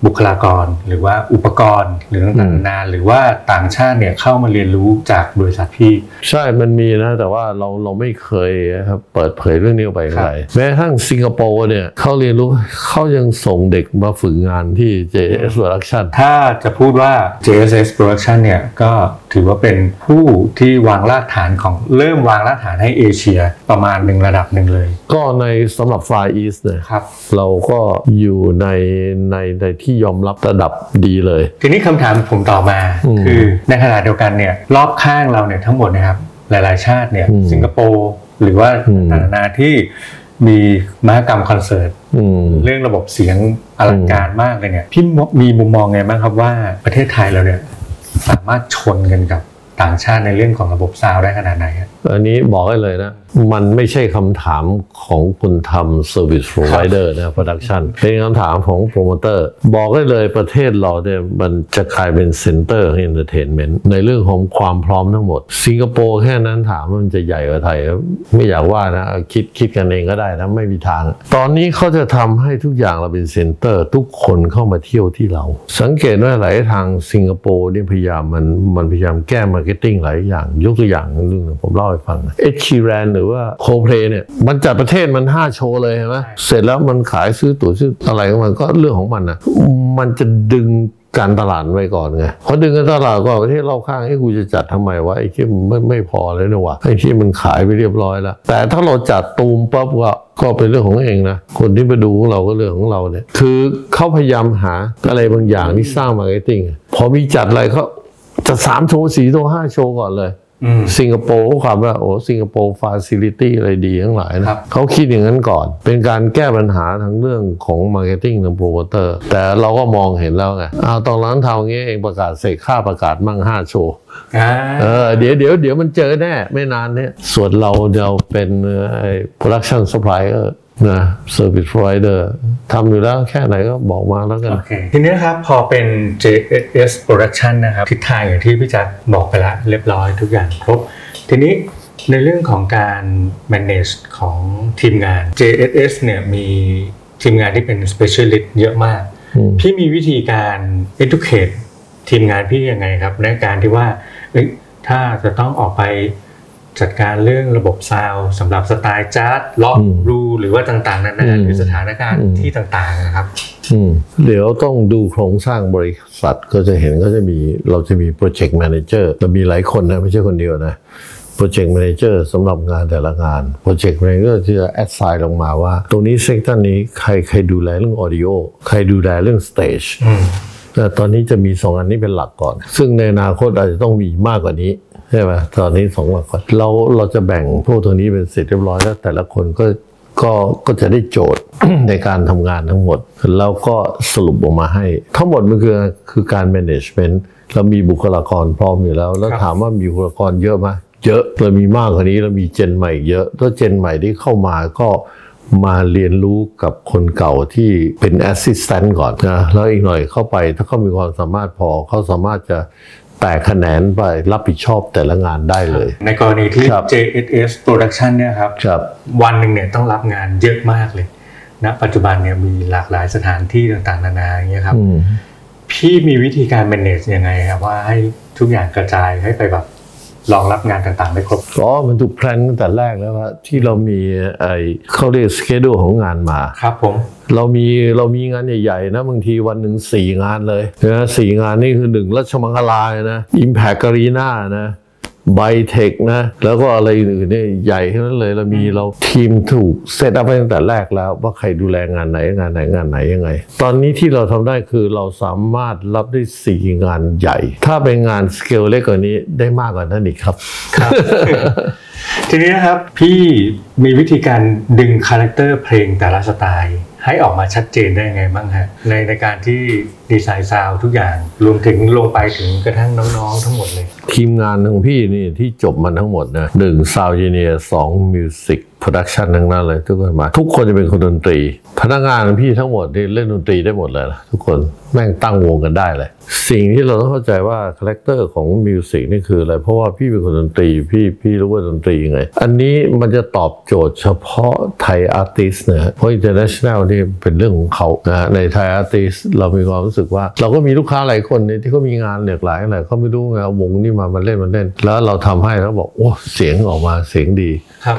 บุคลากรหรือว่าอุปกรณ์หรือต่างๆนาหรือว่าต่างชาติเนี่ยเข้ามาเรียนรู้จากบริษัทพี่ใช่มันมีนะแต่ว่าเราไม่เคยครับเปิดเผยเรื่องนี้ไปใครแม้ทั้งสิงคโปร์เนี่ยเขาเรียนรู้เขายังส่งเด็กมาฝึกงานที่ JS Production ถ้าจะพูดว่า JS Production เนี่ยก็ถือว่าเป็นผู้ที่วางรากฐานของเริ่มวางรากฐานให้เอเชียประมาณหนึ่งระดับหนึ่งเลยก็ในสำหรับ Far East เนี่ยเราก็อยู่ในที่ยอมรับระดับดีเลยทีนี้คำถามผมต่อมาคือในขณะเดียวกันเนี่ยรอบข้างเราเนี่ยทั้งหมดนะครับหลายๆชาติเนี่ยสิงคโปร์หรือว่านานาที่มีมหกรรมคอนเสิร์ตเรื่องระบบเสียงอลังการมากเลยเนี่ยพี่มีมุมมองไงบ้างครับว่าประเทศไทยเราเนี่ยสามารถชนกันกับต่างชาติในเรื่องของระบบซาวด์ได้ขนาดไหนครับอันนี้บอกได้เลยนะมันไม่ใช่คำถามของคนทำ Service Provider นะ Production เป็นคำถามของโปรโมเตอร์บอกได้เลยประเทศเราเนี่ยมันจะกลายเป็น Center Entertainment ในเรื่องของความพร้อมทั้งหมดสิงคโปร์แค่นั้นถามมันจะใหญ่กว่าไทยไม่อยากว่านะคิดกันเองก็ได้นะไม่มีทางตอนนี้เขาจะทำให้ทุกอย่างเราเป็น Center ทุกคนเข้ามาเที่ยวที่เราสังเกตว่าหลายทางสิงคโปร์นี่พยายามแก้ Marketing หลายอย่างยกตัวอย่างหนึ่งผมเล่าให้ฟังเอชคีแรนหรือว่าโคเพลเนี่ยมันจัดประเทศมัน5 โชว์เลยใช่ไหมเสร็จแล้วมันขายซื้อตั๋วซื้ออะไรของมันก็เรื่องของมันนะมันจะดึงการตลาดไว้ก่อนไงพอดึงการตลาดก่อนประเทศรอบข้างให้กูจะจัดทำไมวะไอ้ที่ไม่พอเลยนะวะไอ้ที่มันขายไปเรียบร้อยแล้วแต่ถ้าเราจัดตูมปั๊บก็เป็นเรื่องของเองนะคนที่มาดูของเราก็เรื่องของเราเนี่ยคือเขาพยายามหาอะไรบางอย่างที่สร้างมาร์เก็ตติ้งพอมีจัดอะไรเขาจัด3 โชว์ 4 โชว์ 5 โชว์ก่อนเลยสิงคโปร์ก็ความว่าโอ้สิงคโปร์ฟาซิลิตี้อะไรดีทั้งหลายนะเขาคิดอย่างนั้นก่อนเป็นการแก้ปัญหาทั้งเรื่องของมาร์เก็ตติ้งทางโปรโมเตอร์แต่เราก็มองเห็นแล้วไงตอนร้านเท่างี้เองประกาศเสกค่าประกาศมั่ง5 โชว์เดี๋ยวมันเจอแน่ไม่นานเนี่ยส่วนเราเป็นproduction supplier นะ service provider ทำอยู่แล้วแค่ไหนก็บอกมาแล้วกันทีนี้ครับพอเป็น JS Production นะครับทิศทางอย่างที่พี่จัดบอกไปแล้วเรียบร้อยทุกอย่างครบทีนี้ในเรื่องของการ manage ของทีมงาน JS เนี่ยมีทีมงานที่เป็น specialist เยอะมากพี่มีวิธีการ educate ทีมงานพี่ยังไงครับในการที่ว่าถ้าจะต้องออกไปจัดการเรื่องระบบซาวสำหรับสไตล์จัดล็อกรูหรือว่าต่างๆนานาหรือสถานการณ์ที่ต่างๆนะครับเดี๋ยวต้องดูโครงสร้างบริษัทก็จะเห็นก็จะมีเราจะมีโปรเจกต์แมเนเจอร์เรามีหลายคนนะไม่ใช่คนเดียวนะโปรเจกต์แมเนเจอร์สำหรับงานแต่ละงานโปรเจกต์แมเนเจอร์ที่จะแอดไซน์ลงมาว่าตรงนี้เซกชันนี้ใครดูแลเรื่องออดิโอใครดูแลเรื่องสเตจแต่ตอนนี้จะมี2 อันนี้เป็นหลักก่อนซึ่งในอนาคตอาจจะต้องมีมากกว่านี้ใช่ไหมตอนนี้2 หลักก่อนเราจะแบ่งพวกตัวนี้เป็นเสร็จเรียบร้อยแล้วแต่ละคนก็จะได้โจทย์ ในการทำงานทั้งหมดแล้วก็สรุปออกมาให้ทั้งหมดมันคือการ management เรามีบุคลากรพร้อมอยู่แล้วแล้วถามว่ามีบุคลากรเยอะไหมเยอะเรามีมากกว่านี้เรามีเจนใหม่เยอะแล้วเจนใหม่ที่เข้ามาก็มาเรียนรู้กับคนเก่าที่เป็นแอสซิสแตนต์ก่อนนะแล้วอีกหน่อยเข้าไปถ้าเขามีความสามารถพอเขาสามารถจะแต่แขนงไปรับผิดชอบแต่ละงานได้เลยในกรณีที่ JSS Production เนี่ยครับวันหนึ่งเนี่ยต้องรับงานเยอะมากเลยณปัจจุบันเนี่ยมีหลากหลายสถานที่ต่างๆนานาอย่างเงี้ยครับพี่มีวิธีการ manage ยังไงครับว่าให้ทุกอย่างกระจายให้ไปแบบรองรับงานต่างๆได้ครบอ๋อมันถูกแพลนตั้งแต่แรกแล้วว่าที่เรามีไอ้เขาเรียกสเกดูของงานมาครับผมเรามีงานใหญ่ๆนะบางทีวันหนึ่ง4 งานเลยนะ4 งานนี่คือ1ราชมังคลานะ Impact Arena นะไบเทคนะแล้วก็อะไรอื่นเนี่ยใหญ่ทั้งนั้นเลยเราทีมถูกเซตอัพตั้งแต่แรกแล้วว่าใครดูแลงานไหนยังไงตอนนี้ที่เราทำได้คือเราสามารถรับได้4 งานใหญ่ถ้าเป็นงานสเกลเล็กกว่านี้ได้มากกว่านั้นอีกครับครับ ทีนี้นะครับพี่มีวิธีการดึงคาแรคเตอร์เพลงแต่ละสไตล์ให้ออกมาชัดเจนได้ยังไงบ้างฮะในการที่ดีไซน์ซาวด์ทุกอย่างรวมถึงลงไปถึงกระทั่งน้องๆทั้งหมดเลยทีมงานของพี่นี่ที่จบมันทั้งหมดนะ1 Sound Engineer 2 Music Production ทั้งนั้นเลยทุกคนมาทุกคนจะเป็นคนดนตรีพนักงานของพี่ทั้งหมดนี่เล่นดนตรีได้หมดเลยนะทุกคนแม่งตั้งวงกันได้เลยสิ่งที่เราต้องเข้าใจว่าคาแรคเตอร์ของมิวสิกนี่คืออะไรเพราะว่าพี่เป็นคนดนตรีพี่รู้ว่าดนตรียังไงอันนี้มันจะตอบโจทย์เฉพาะไทยอาร์ติสต์นะเพราะ international นี่เป็นเรื่องของเขานะในไทยอาร์ติสต์เรามีความรู้สึกว่าเราก็มีลูกค้าหลายคนเนี่ยที่เขามีงานหลากหลายอะไรเขาไม่รู้ไงวงนี่มาเล่นแล้วเราทำให้แล้วบอกโอ้เสียงออกมาเสียงดี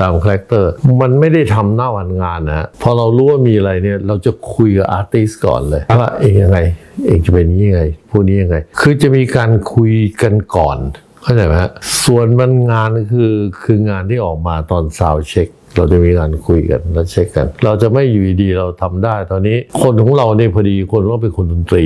ตามคาแรคเตอร์มันไม่ได้ทำหน้าวันงานนะพอเรารู้ว่ามีอะไรเนี่ยเราจะคุยกับอาร์ติสต์ก่อนเลยว่าเองยังไงเองจะเป็นยังไงพวกนี้ยังไงคือจะมีการคุยกันก่อนเข้าใจไหมฮะส่วนมันงานคืองานที่ออกมาตอนซาวด์เช็คเราจะมีการคุยกันและเช็คกันเราจะไม่อยู่ดีเราทำได้ตอนนี้คนของเราเนี่ยพอดีคนเราเป็นคนดนตรี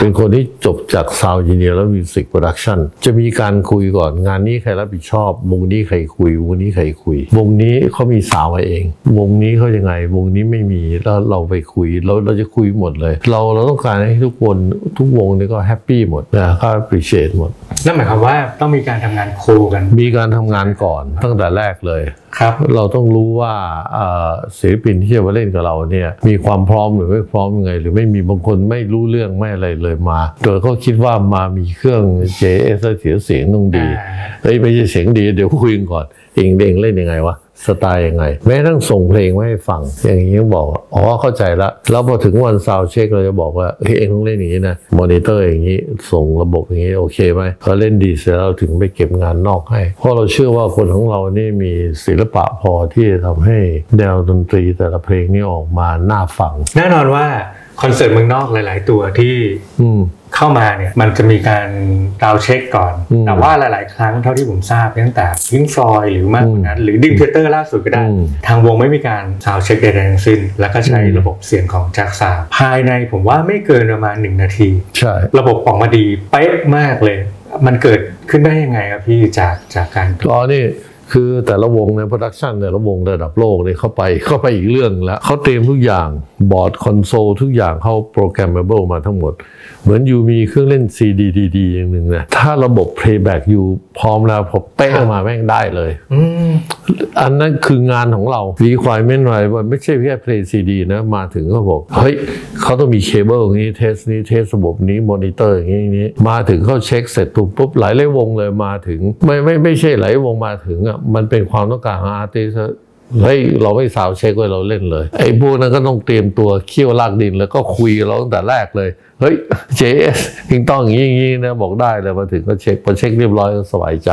เป็นคนที่จบจากซาวด์เอนจิเนียร์แล้วมิวสิกโปรดักชั่นจะมีการคุยก่อนงานนี้ใครรับผิดชอบวงนี้ใครคุยวงนี้ใครคุยวงนี้เขามีสาวมาเองวงนี้เขายังไงวงนี้ไม่มีแล้วเราไปคุยเราจะคุยหมดเลยเราต้องการให้ทุกวงเนี่ยก็แฮปปี้หมดนะก็ appreciate หมดนั่นหมายความว่าต้องมีการทำงานโคกันมีการทำงานก่อนตั้งแต่แรกเลยครับเราต้องรู้ว่าศิลปินที่จะมาเล่นกับเราเนี่ยมีความพร้อมหรือไม่พร้อมยังไงหรือไม่มีบางคนไม่รู้เรื่องไม่อะไรเลยมาโดยเขาคิดว่ามามีเครื่อง JS เสียงต้องดีไม่ใช่เสียงดีเดี๋ยวคุยกันก่อนเองเด้งเล่นยังไงวะสไตล์ยังไงแม้ทั้งส่งเพลงมาให้ฟังอย่างนี้บอกอ๋อเข้าใจละแล้วพอถึงวันซาวด์เช็คเราจะบอกว่าเองต้องเล่นอย่างนี้นะมอนิเตอร์อย่างนี้ส่งระบบอย่างนี้โอเคไหมพอเล่นดีเสร็จเราถึงไปเก็บงานนอกให้เพราะเราเชื่อว่าคนของเรานี่มีศิลปะพอที่จะทำให้แนวดนตรีแต่ละเพลงนี้ออกมาน่าฟังแน่นอนว่าคอนเสิร์ตเมืองนอกหลายๆตัวที่เข้ามาเนี่ยมันจะมีการดาวเช็คก่อนแต่ว่าหลายๆครั้งเท่าที่ผมทราบตั้งแต่พิงฟลอยด์หรือมากกว่านั้นหรือดิมเทเตอร์ล่าสุดก็ได้ทางวงไม่มีการดาวเช็คใดๆทั้งสิ้นแล้วก็ใช้ระบบเสียงของแจ็คสามภายในผมว่าไม่เกินประมาณ1 นาทีใช่ระบบออกมาดีเป๊ะมากเลยมันเกิดขึ้นได้ยังไงครับพี่จากการอ๋อนี่คือแต่ละวงในโปรดักชันแต่ละวงระดับโลกเนี่ยเข้าไปอีกเรื่องแล้วเขาเตรียมทุกอย่างบอร์ดคอนโซลทุกอย่างเข้าโปรแกรมเบิลมาทั้งหมดเหมือนอยู่มีเครื่องเล่น CD ดีๆอย่างหนึ่งนะถ้าระบบเพลย์แบ็กอยู่พร้อมแล้วพอเป๊ะมาแม่งได้เลยอันนั้นคืองานของเรา requirement อะไรไม่ใช่แค่เพลย์ซีดีนะมาถึงเขาบอกเฮ้ยเขาต้องมีเคเบิลนี้เทสระบบนี้มอนิเตอร์อย่างนี้มาถึงเขาเช็คเสร็จปุ๊บหลายวงเลยมาถึงไม่ใช่หลายวงมาถึงอ่ะมันเป็นความต้องการของอาร์ติสต์เฮ้ยเราไม่ซาวด์เช็คไว้เราเล่นเลยไอ้พวกนั้นก็ต้องเตรียมตัวเคี่ยวลากดินแล้วก็คุยเราตั้งแต่แรกเลยเฮ้ย JS จริงต้องอย่างนี้นะบอกได้เลยมาถึงก็เช็คพอเช็คเรียบร้อยก็สบายใจ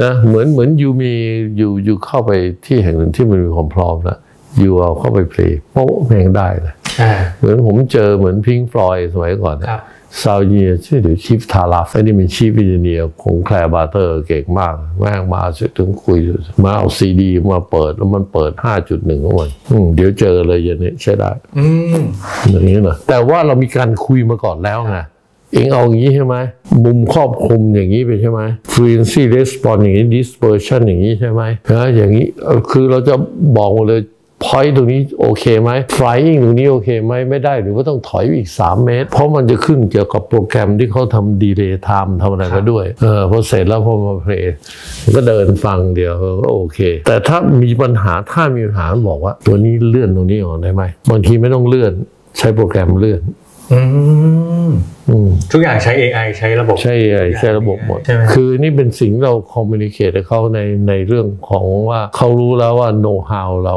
นะเหมือนอยู่เข้าไปที่แห่งหนึ่งที่มันมีความพร้อมนะอยู่เอาเข้าไปเพลย์โป๊ะแม่งได้เลยเหมือนผมเจอเหมือนพิงค์ฟลอยด์สมัยก่อนซาวเนียชื่อหรือชีฟทาราฟอันนี้เป็นชีฟอินเนียของแคลร์บาร์เตอร์เก่งมากแม่งมาเสร็จถึงคุยมาเอาซีดีมาเปิดแล้วมันเปิด 5.1 ของมันเดี๋ยวเจอเลยอย่างนี้ใช่ได้อย่างนี้นะแต่ว่าเรามีการคุยมาก่อนแล้วไงเองเอาอย่างนี้ใช่ไหมมุมครอบคลุมอย่างนี้ไปใช่ไหม frequency response อย่างนี้ dispersion อย่างนี้ใช่ไหมอย่างนี้คือเราจะบอกเลย point ตรงนี้โอเคไหม flying ตรงนี้โอเคไหมไม่ได้หรือว่าต้องถอยอีก3เมตรเพราะมันจะขึ้นเกี่ยวกับโปรแกรมที่เขาทำ delay time ทำอะไรก็ด้วยพอเสร็จแล้วพอมาเพลย์ก็เดินฟังเดียวก็โอเคแต่ถ้ามีปัญหาบอกว่าตัวนี้เลื่อนตรงนี้ออกได้ไหมบางทีไม่ต้องเลื่อนใช้โปรแกรมเลื่อนทุกอย่างใช้ AI ใช้ระบบหมดคือนี่เป็นสิ่งเราคอมมิวนิเคตกับเขาในเรื่องของว่าเขารู้แล้วว่าโน้ตฮาวเรา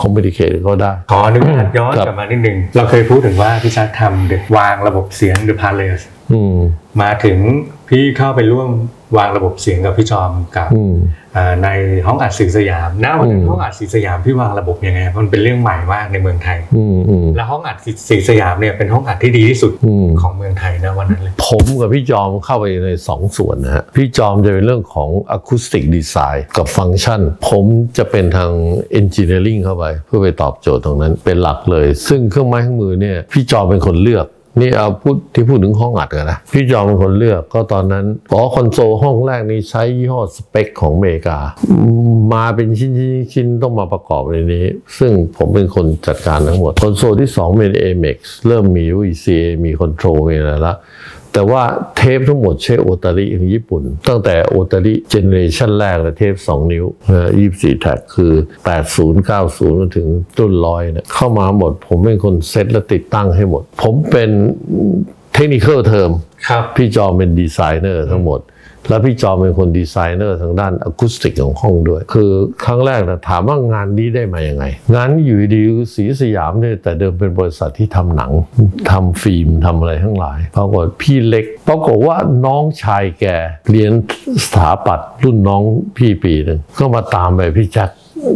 คอมมิวนิเคตก็ได้ขออนุญาตย้อนกลับมานิดนึงเราเคยพูดถึงว่าพี่ชัดทำวางระบบเสียงหรือพาเลสมาถึงพี่เข้าไปร่วมวางระบบเสียงกับพี่จอมกับในห้องอัดสื่อสยามณวันนั้นห้องอัดสื่อสยามพี่วางระบบยังไงมันเป็นเรื่องใหม่มากในเมืองไทยและห้องอัดสื่อสยามเนี่ยเป็นห้องอัดที่ดีที่สุดของเมืองไทยณวันนั้นเลยผมกับพี่จอมเข้าไปใน2ส่วนนะฮะพี่จอมจะเป็นเรื่องของอะคูสติกดีไซน์กับฟังก์ชันผมจะเป็นทางเอนจิเนียริ่งเข้าไปเพื่อไปตอบโจทย์ตรงนั้นเป็นหลักเลยซึ่งเครื่องไม้เครื่องมือเนี่ยพี่จอมเป็นคนเลือกนี่เอาพูดถึงห้องอัดกันนะพี่จอมเป็นคนเลือกก็ตอนนั้นคอนโซลห้องแรกนี้ใช้ยี่ห้อสเปคของอเมริกามาเป็นชิ้นต้องมาประกอบในนี้ซึ่งผมเป็นคนจัดการทั้งหมดคอนโซลที่2เป็น AMX เริ่มมี VCA มีคอนโทรลมีอะไรละแต่ว่าเทปทั้งหมดใช้โอตาริของญี่ปุ่นตั้งแต่โอตาริเจเนเรชันแรกเลยเทป2นิ้ว24แท็กคือ80 90มาถึงรุ่น100เนี่ยเข้ามาหมดผมเป็นคนเซตและติดตั้งให้หมดผมเป็นเทคนิคอลเทอมพี่จอมเป็นดีไซเนอร์ทั้งหมดและพี่จอมเป็นคนดีไซเนอร์ทางด้านอะคูสติกของห้องด้วยคือครั้งแรกนะถามว่างานนี้ได้มาอย่างไงงานอยู่ดีๆสีสยามเนี่ยแต่เดิมเป็นบริษัทที่ทำหนังทำฟิล์มทำอะไรทั้งหลายปรากฏพี่เล็กปรากฏว่าน้องชายแกเรียนสถาปัตย์รุ่นน้องพี่ปีนึงก็มาตามไปพี่แจ็ค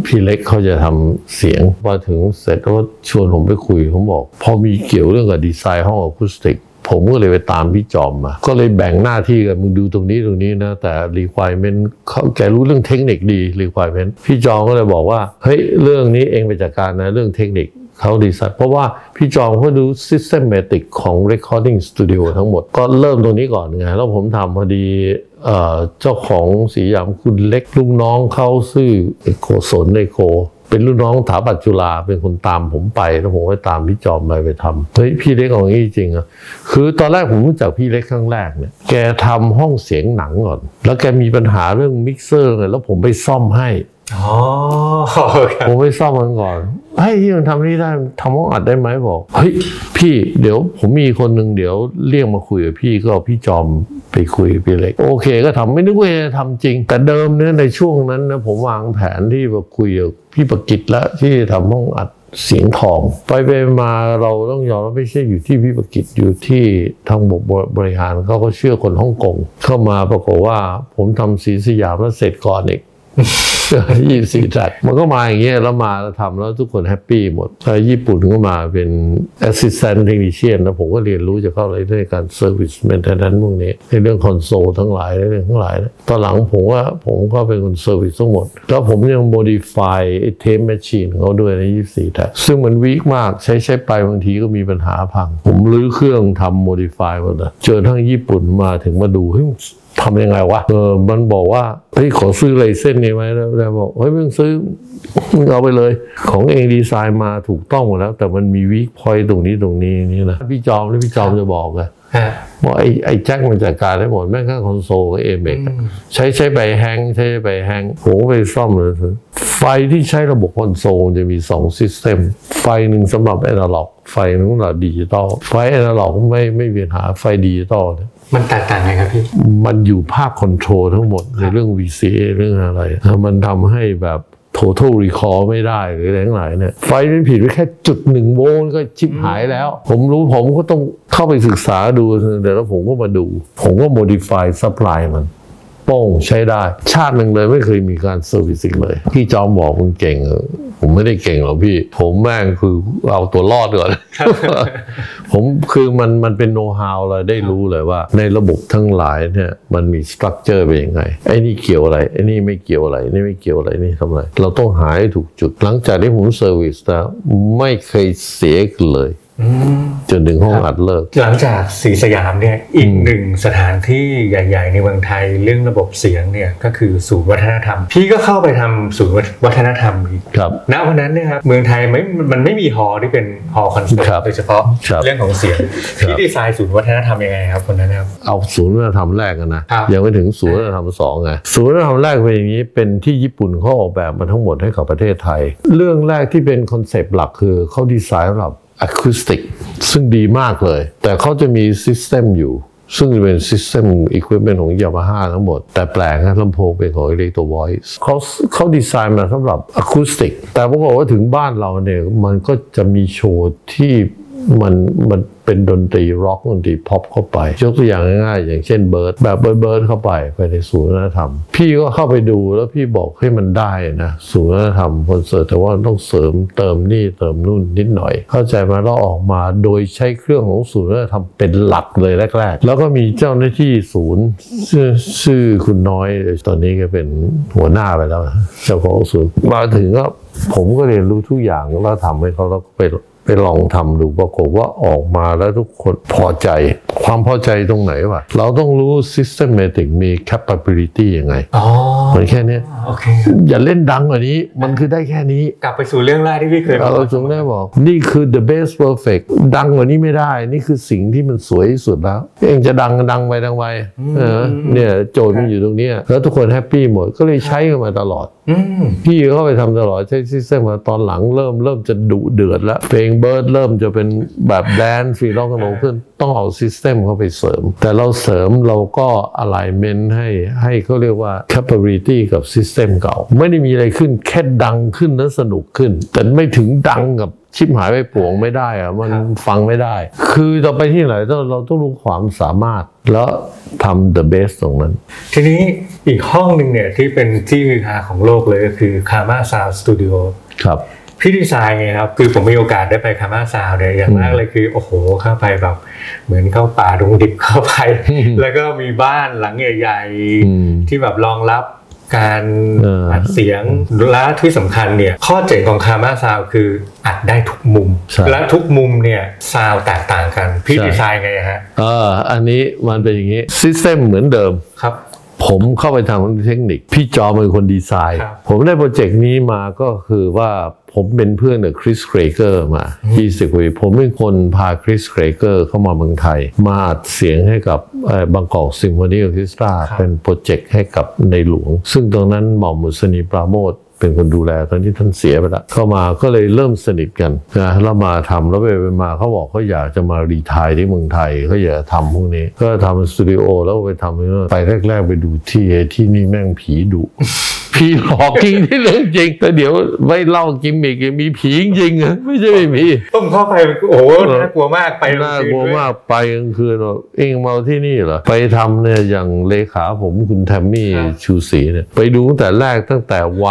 พี่เล็กเขาจะทำเสียงพอถึงเสร็จก็ชวนผมไปคุยผมบอกพอมีเกี่ยวเรื่องกับดีไซน์ห้องอะคูสติกผมก็เลยไปตามพี่จอมมาก็เลยแบ่งหน้าที่กันมึงดูตรงนี้นะแต่ requirement เขาแกรู้เรื่องเทคนิคดี requirement พี่จอมก็เลยบอกว่าเฮ้ยเรื่องนี้เองไปจัดการนะเรื่องเทคนิคเขาดีไซน์เพราะว่าพี่จอมเขาดู systematic ของ recording studio ทั้งหมดก็เริ่มตรงนี้ก่อนไงแล้วผมทำพอดีเจ้าของสยามคุณเล็กลูกน้องเขาชื่อเอกโกศลเอกโกเป็นรุ่นน้องสถาปัตย์จุฬาเป็นคนตามผมไปแล้วผมก็ตามพี่จอมไปทำเฮ้ยพี่เล็กของนี้จริงอ่ะคือตอนแรกผมรู้จักพี่เล็กครั้งแรกเนี่ยแกทำห้องเสียงหนังก่อนแล้วแกมีปัญหาเรื่องมิกเซอร์เลยแล้วผมไปซ่อมให้ผมไปซ่อมมันก่อนเฮ้ยยังทำนี่ได้ทำห้องอัดได้ไหมบอกเฮ้ยพี่เดี๋ยวผมมีคนหนึ่งเดี๋ยวเรียกมาคุยกับพี่ก็พี่จอมไปคุยพี่เล็กโอเคก็ทำไม่นึกว่าจะทำจริงแต่เดิมเนี่ยในช่วงนั้นนะผมวางแผนที่แบบคุยกับพี่ประกิตแล้วที่ทำห้องอัดเสียงทองไปมาเราต้องยอมว่าไม่ใช่อยู่ที่พี่ประกิตอยู่ที่ทางบริหารเขาก็เชื่อคนฮ่องกงเข้ามาปรากฏว่าผมทำสีสยามแล้วเสร็จก่อนอีก24 จัดมันก็มาอย่างเงี้ยแล้วมาทำแล้วทุกคนแฮปปี้หมดญี่ปุ่นก็มาเป็น assistant technician นะผมก็เรียนรู้จะเข้าอะไรในการ service maintenance พวกนี้ในเรื่องคอนโซลทั้งหลายในเรื่องทั้งหลายนะตอนหลังผมก็เป็นคน service ทั้งหมดแล้วผมยัง modify ไอ้ tape machine เขาด้วยใน24 จัดซึ่งมันวีคมากใช้ไปบางทีก็มีปัญหาพังผมรื้อเครื่องทำ modify หมดนะเจอทั้งญี่ปุ่นมาถึงมาดูทำยังไงวะมันบอกว่าเฮ้ยขอซื้อไรเส้นนี้ไหมแล้วบอกเฮ้ยมึงซื้อมึงเอาไปเลยของเองดีไซน์มาถูกต้องหมดแล้วแต่มันมีวีคพอยต์ตรงนี้นี่นะพี่จอมจะบอกไงว่าไอ้แจ็คมันจัดการได้หมดแม้กระทั่งคอนโซลเอเมกใช้ไปแฮงโหไปซ่อมเลยไฟที่ใช้ระบบคอนโซลจะมี2ซิสเต็มไฟหนึ่งสำหรับแอนะล็อกไฟหนึ่งสำหรับดิจิตอลไฟแอนะล็อกไม่เวียนหาไฟดิจิตอลมันแตกต่างไงครับพี่มันอยู่ภาพคอนโทรลทั้งหมดในเรื่อง VCA เรื่องอะไรมันทำให้แบบ total recall ไม่ได้หรืออะไรทั้งหลายเนี่ยไฟมันผิดไปแค่1 โวลต์ก็ชิบหายแล้วผมรู้ผมก็ต้องเข้าไปศึกษาดูเดี๋ยวแล้วผมก็มาดูผมก็ modify supply มันโป้งใช้ได้ชาติหนึ่งเลยไม่เคยมีการเซอร์วิสอีกเลยพี่จอมบอกคุณเก่งผมไม่ได้เก่งหรอกพี่ผมแม่งคือเอาตัวรอดก่อน ผมคือมันเป็นโน้ตฮาวเราได้รู้เลยว่าในระบบทั้งหลายเนี่ยมันมีสตรัคเจอร์เป็นยังไงไอ้นี่เกี่ยวอะไรไอ้นี่ไม่เกี่ยวอะไรนี่ไม่เกี่ยวอะไรนี่ทำอะไรเราต้องหาให้ถูกจุดหลังจากที่ผมเซอร์วิสนะไม่เคยเสียเลย จนถึงห้องอัดเลิกหลังจากศรีสยามเนี่ยอีกหนึ่งสถานที่ใหญ่ๆในเมืองไทยเรื่องระบบเสียงเนี่ยก็คือศูนย์วัฒนธรรมพี่ก็เข้าไปทำศูนย์วัฒนธรรมครับณวันนั้นเนี่ยครับเมืองไทยมันไม่มีฮอที่เป็นฮอคอนเสิร์ตโดยเฉพาะเรื่องของเสียงที่ดีไซน์ศูนย์วัฒนธรรมยังไงครับคนนั้นครับเอาศูนย์วัฒนธรรมแรกนะยังไม่ถึงศูนย์วัฒนธรรมสองไงศูนย์วัฒนธรรมแรกเป็นอย่างนี้เป็นที่ญี่ปุ่นเขาออกแบบมาทั้งหมดให้กับประเทศไทยเรื่องแรกที่เป็นคอนเซปต์หลักคือเขาดีไซน์สำหรับอะคูสติกซึ่งดีมากเลยแต่เขาจะมีซิสเต็มอยู่ซึ่งเป็นซิสเต็มอุปกรณ์ของยามาฮ่าทั้งหมดแต่แปลกนะลำโพงเป็นของ Electro Voice เขาดีไซน์มาสำหรับอะคูสติกแต่ปรากฏว่าถึงบ้านเราเนี่ยมันก็จะมีโชว์ที่มันเป็นดนตรีร็อกดนตรีพ็อปเข้าไปยกตัวอย่างง่ายๆอย่างเช่นเบิร์ดแบบเบิร์ดเข้าไปในศูนย์วัฒนธรรมพี่ก็เข้าไปดูแล้วพี่บอกให้มันได้นะศูนย์วัฒนธรรมคอนเสิร์ตแต่ว่าต้องเสริมเติมนี่เติมนู่นนิดหน่อยเข้าใจมาแล้วออกมาโดยใช้เครื่องของศูนย์วัฒนธรรมเป็นหลักเลยแรกๆแล้วก็มีเจ้าหน้าที่ศูนย์ชื่อคุณน้อยตอนนี้ก็เป็นหัวหน้าไปแล้วเจ้าของศูนย์มาถึงก็ผมก็เรียนรู้ทุกอย่างแล้วทำให้เขาแล้วก็ไปลองทำดูปรากฏว่าออกมาแล้วทุกคนพอใจความพอใจตรงไหนวะเราต้องรู้ systematic มี capability ยังไงเหมือนแค่นี้อย่าเล่นดังกว่านี้มันคือได้แค่นี้กลับไปสู่เรื่องแรกที่พี่เคยเราจงได้บอกนี่คือ the best perfect ดังกว่านี้ไม่ได้นี่คือสิ่งที่มันสวยที่สุดแล้วเองจะดังไปเนี่ยโจทย์มันอยู่ตรงนี้แล้วทุกคนแฮปปี้หมดก็เลยใช้กันมาตลอดพี่เข้าไปทำตลอดใช้ system มาตอนหลังเริ่มจะดุเดือดแล้วเพลงเบิร์ดเริ่มจะเป็นแบบแดนฟรีร้องกันลงขึ้นต้องเอาซิสเต็มเข้าไปเสริมแต่เราเสริมเราก็อะไลเมนต์ให้เขาเรียกว่า capability กับซิสเต็มเก่าไม่ได้มีอะไรขึ้นแค่ดังขึ้นและสนุกขึ้นแต่ไม่ถึงดังกับชิบหายไปป่วงไม่ได้อะมันฟังไม่ได้คือเราไปที่ไหนเราต้องรู้ความสามารถแล้วทำ the best ตรงนั้นทีนี้อีกห้องหนึ่งเนี่ยที่เป็นที่ฮือฮาของโลกเลยก็คือ Karma Sound Studio ครับพี่ดีไซน์ไงครับคือผมมีโอกาสได้ไปคาม่าซาวเนี่ยอย่างมากเลยคือโอ้โหเข้าไปแบบเหมือนเข้าป่าดงดิบเข้าไปแล้วก็มีบ้านหลังใหญ่ๆที่แบบรองรับการอัดเสียงและที่สำคัญเนี่ยข้อเจ๋งของคาม่าซาวคืออัดได้ทุกมุมและทุกมุมเนี่ยซาวแตกต่างกันพี่ดีไซน์ไงฮะอันนี้มันเป็นอย่างนี้ซิสเต็มเหมือนเดิมครับผมเข้าไปทางเทคนิคพี่จอเป็นคนดีไซน์ผมได้โปรเจกต์นี้มาก็คือว่าผมเป็นเพื่อนกับคริสเกรเกอร์มา20 ปีผมเป็นคนพาคริสเกรเกอร์เข้ามาเมืองไทยมาอัดเสียงให้กับบางกอกซิมโฟนีออร์เคสตราเป็นโปรเจกต์ให้กับในหลวงซึ่งตรงนั้นหม่อมหมุสนีปราโมทเป็นคนดูแลตอนที่ท่านเสียไปแล้วเข้ามาก็เลยเริ่มสนิทกันนะแล้วมาทำแล้วไปมาเขาบอกเขาอยากจะมารีไทยที่เมืองไทยเขาอยากทำพวกนี้ก็ทำสตูดิโอแล้วไปทำไปแรกไปดูที่นี่แม่งผีดุผีหลอกจริงที่เรื่องจริงแต่เดี๋ยวไม่เล่ากิมมิกมีผีจริงอะไม่ใช่ไม่มีผมเข้าไปโอ้โหน่ากลัวมากไปน่ากลัวมากไปกลางคืนเองมาที่นี่เหรอไปทำเนี่ยอย่างเลขาผมคุณแทมมี่ชูศรีเนี่ยไปดูตั้งแต่แรกตั้งแต่ว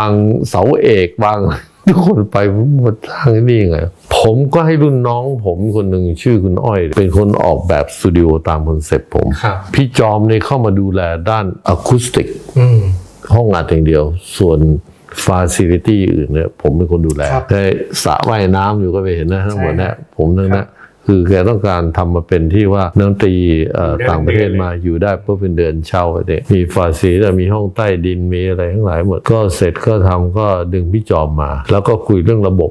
างเสาเอกวางทุกคนไปหมดทางนี่ไงผมก็ให้รุ่นน้องผมคนหนึ่งชื่อคุณอ้อยเป็นคนออกแบบสตูดิโอตามคอนเซ็ปต์ผมพี่จอมเนี่ยเข้ามาดูแลด้านอะคูสติกห้องอัดอย่างเดียวส่วนฟาซิลิตี้อื่นเนี่ยผมเป็นคนดูแลได้สระว่ายน้ำอยู่ก็ไปเห็นนะทั้งหมดเนี่ยผมนั่นนะคือแกต้องการทำมาเป็นที่ว่านักดนตรีต่างประเทศมาอยู่ได้เพื่อเป็นเดือนเช่าเนี่ยมีฟาซีแต่มีห้องใต้ดินมีอะไรทั้งหลายหมดก็เสร็จก็ทำก็ดึงพี่จอมมาแล้วก็คุยเรื่องระบบ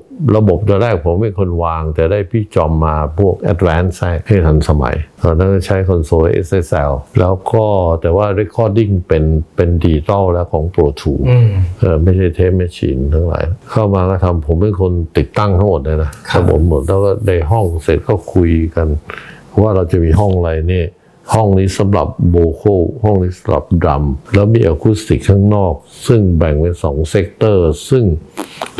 ตอนแรกผมเป็นคนวางแต่ได้พี่จอมมาพวก Advanced ให้ทันสมัยตอนนั้นใช้คอนโซล SSL แล้วก็แต่ว่า Recording เป็นดิจิตอลแล้วของ Pro Tools ไม่ใช่เทปแมชชีนทั้งหลายเข้ามาก็ทำผมเป็นคนติดตั้งทั้งหมดเลยนะระบบหมดแล้วก็ได้ห้องเสร็จก็คุยกันว่าเราจะมีห้องอะไรนี่ห้องนี้สำหรับโวโคลห้องนี้สำหรับดัมแล้วมีอะคูสติกข้างนอกซึ่งแบ่งเป็น2เซกเตอร์ซึ่ง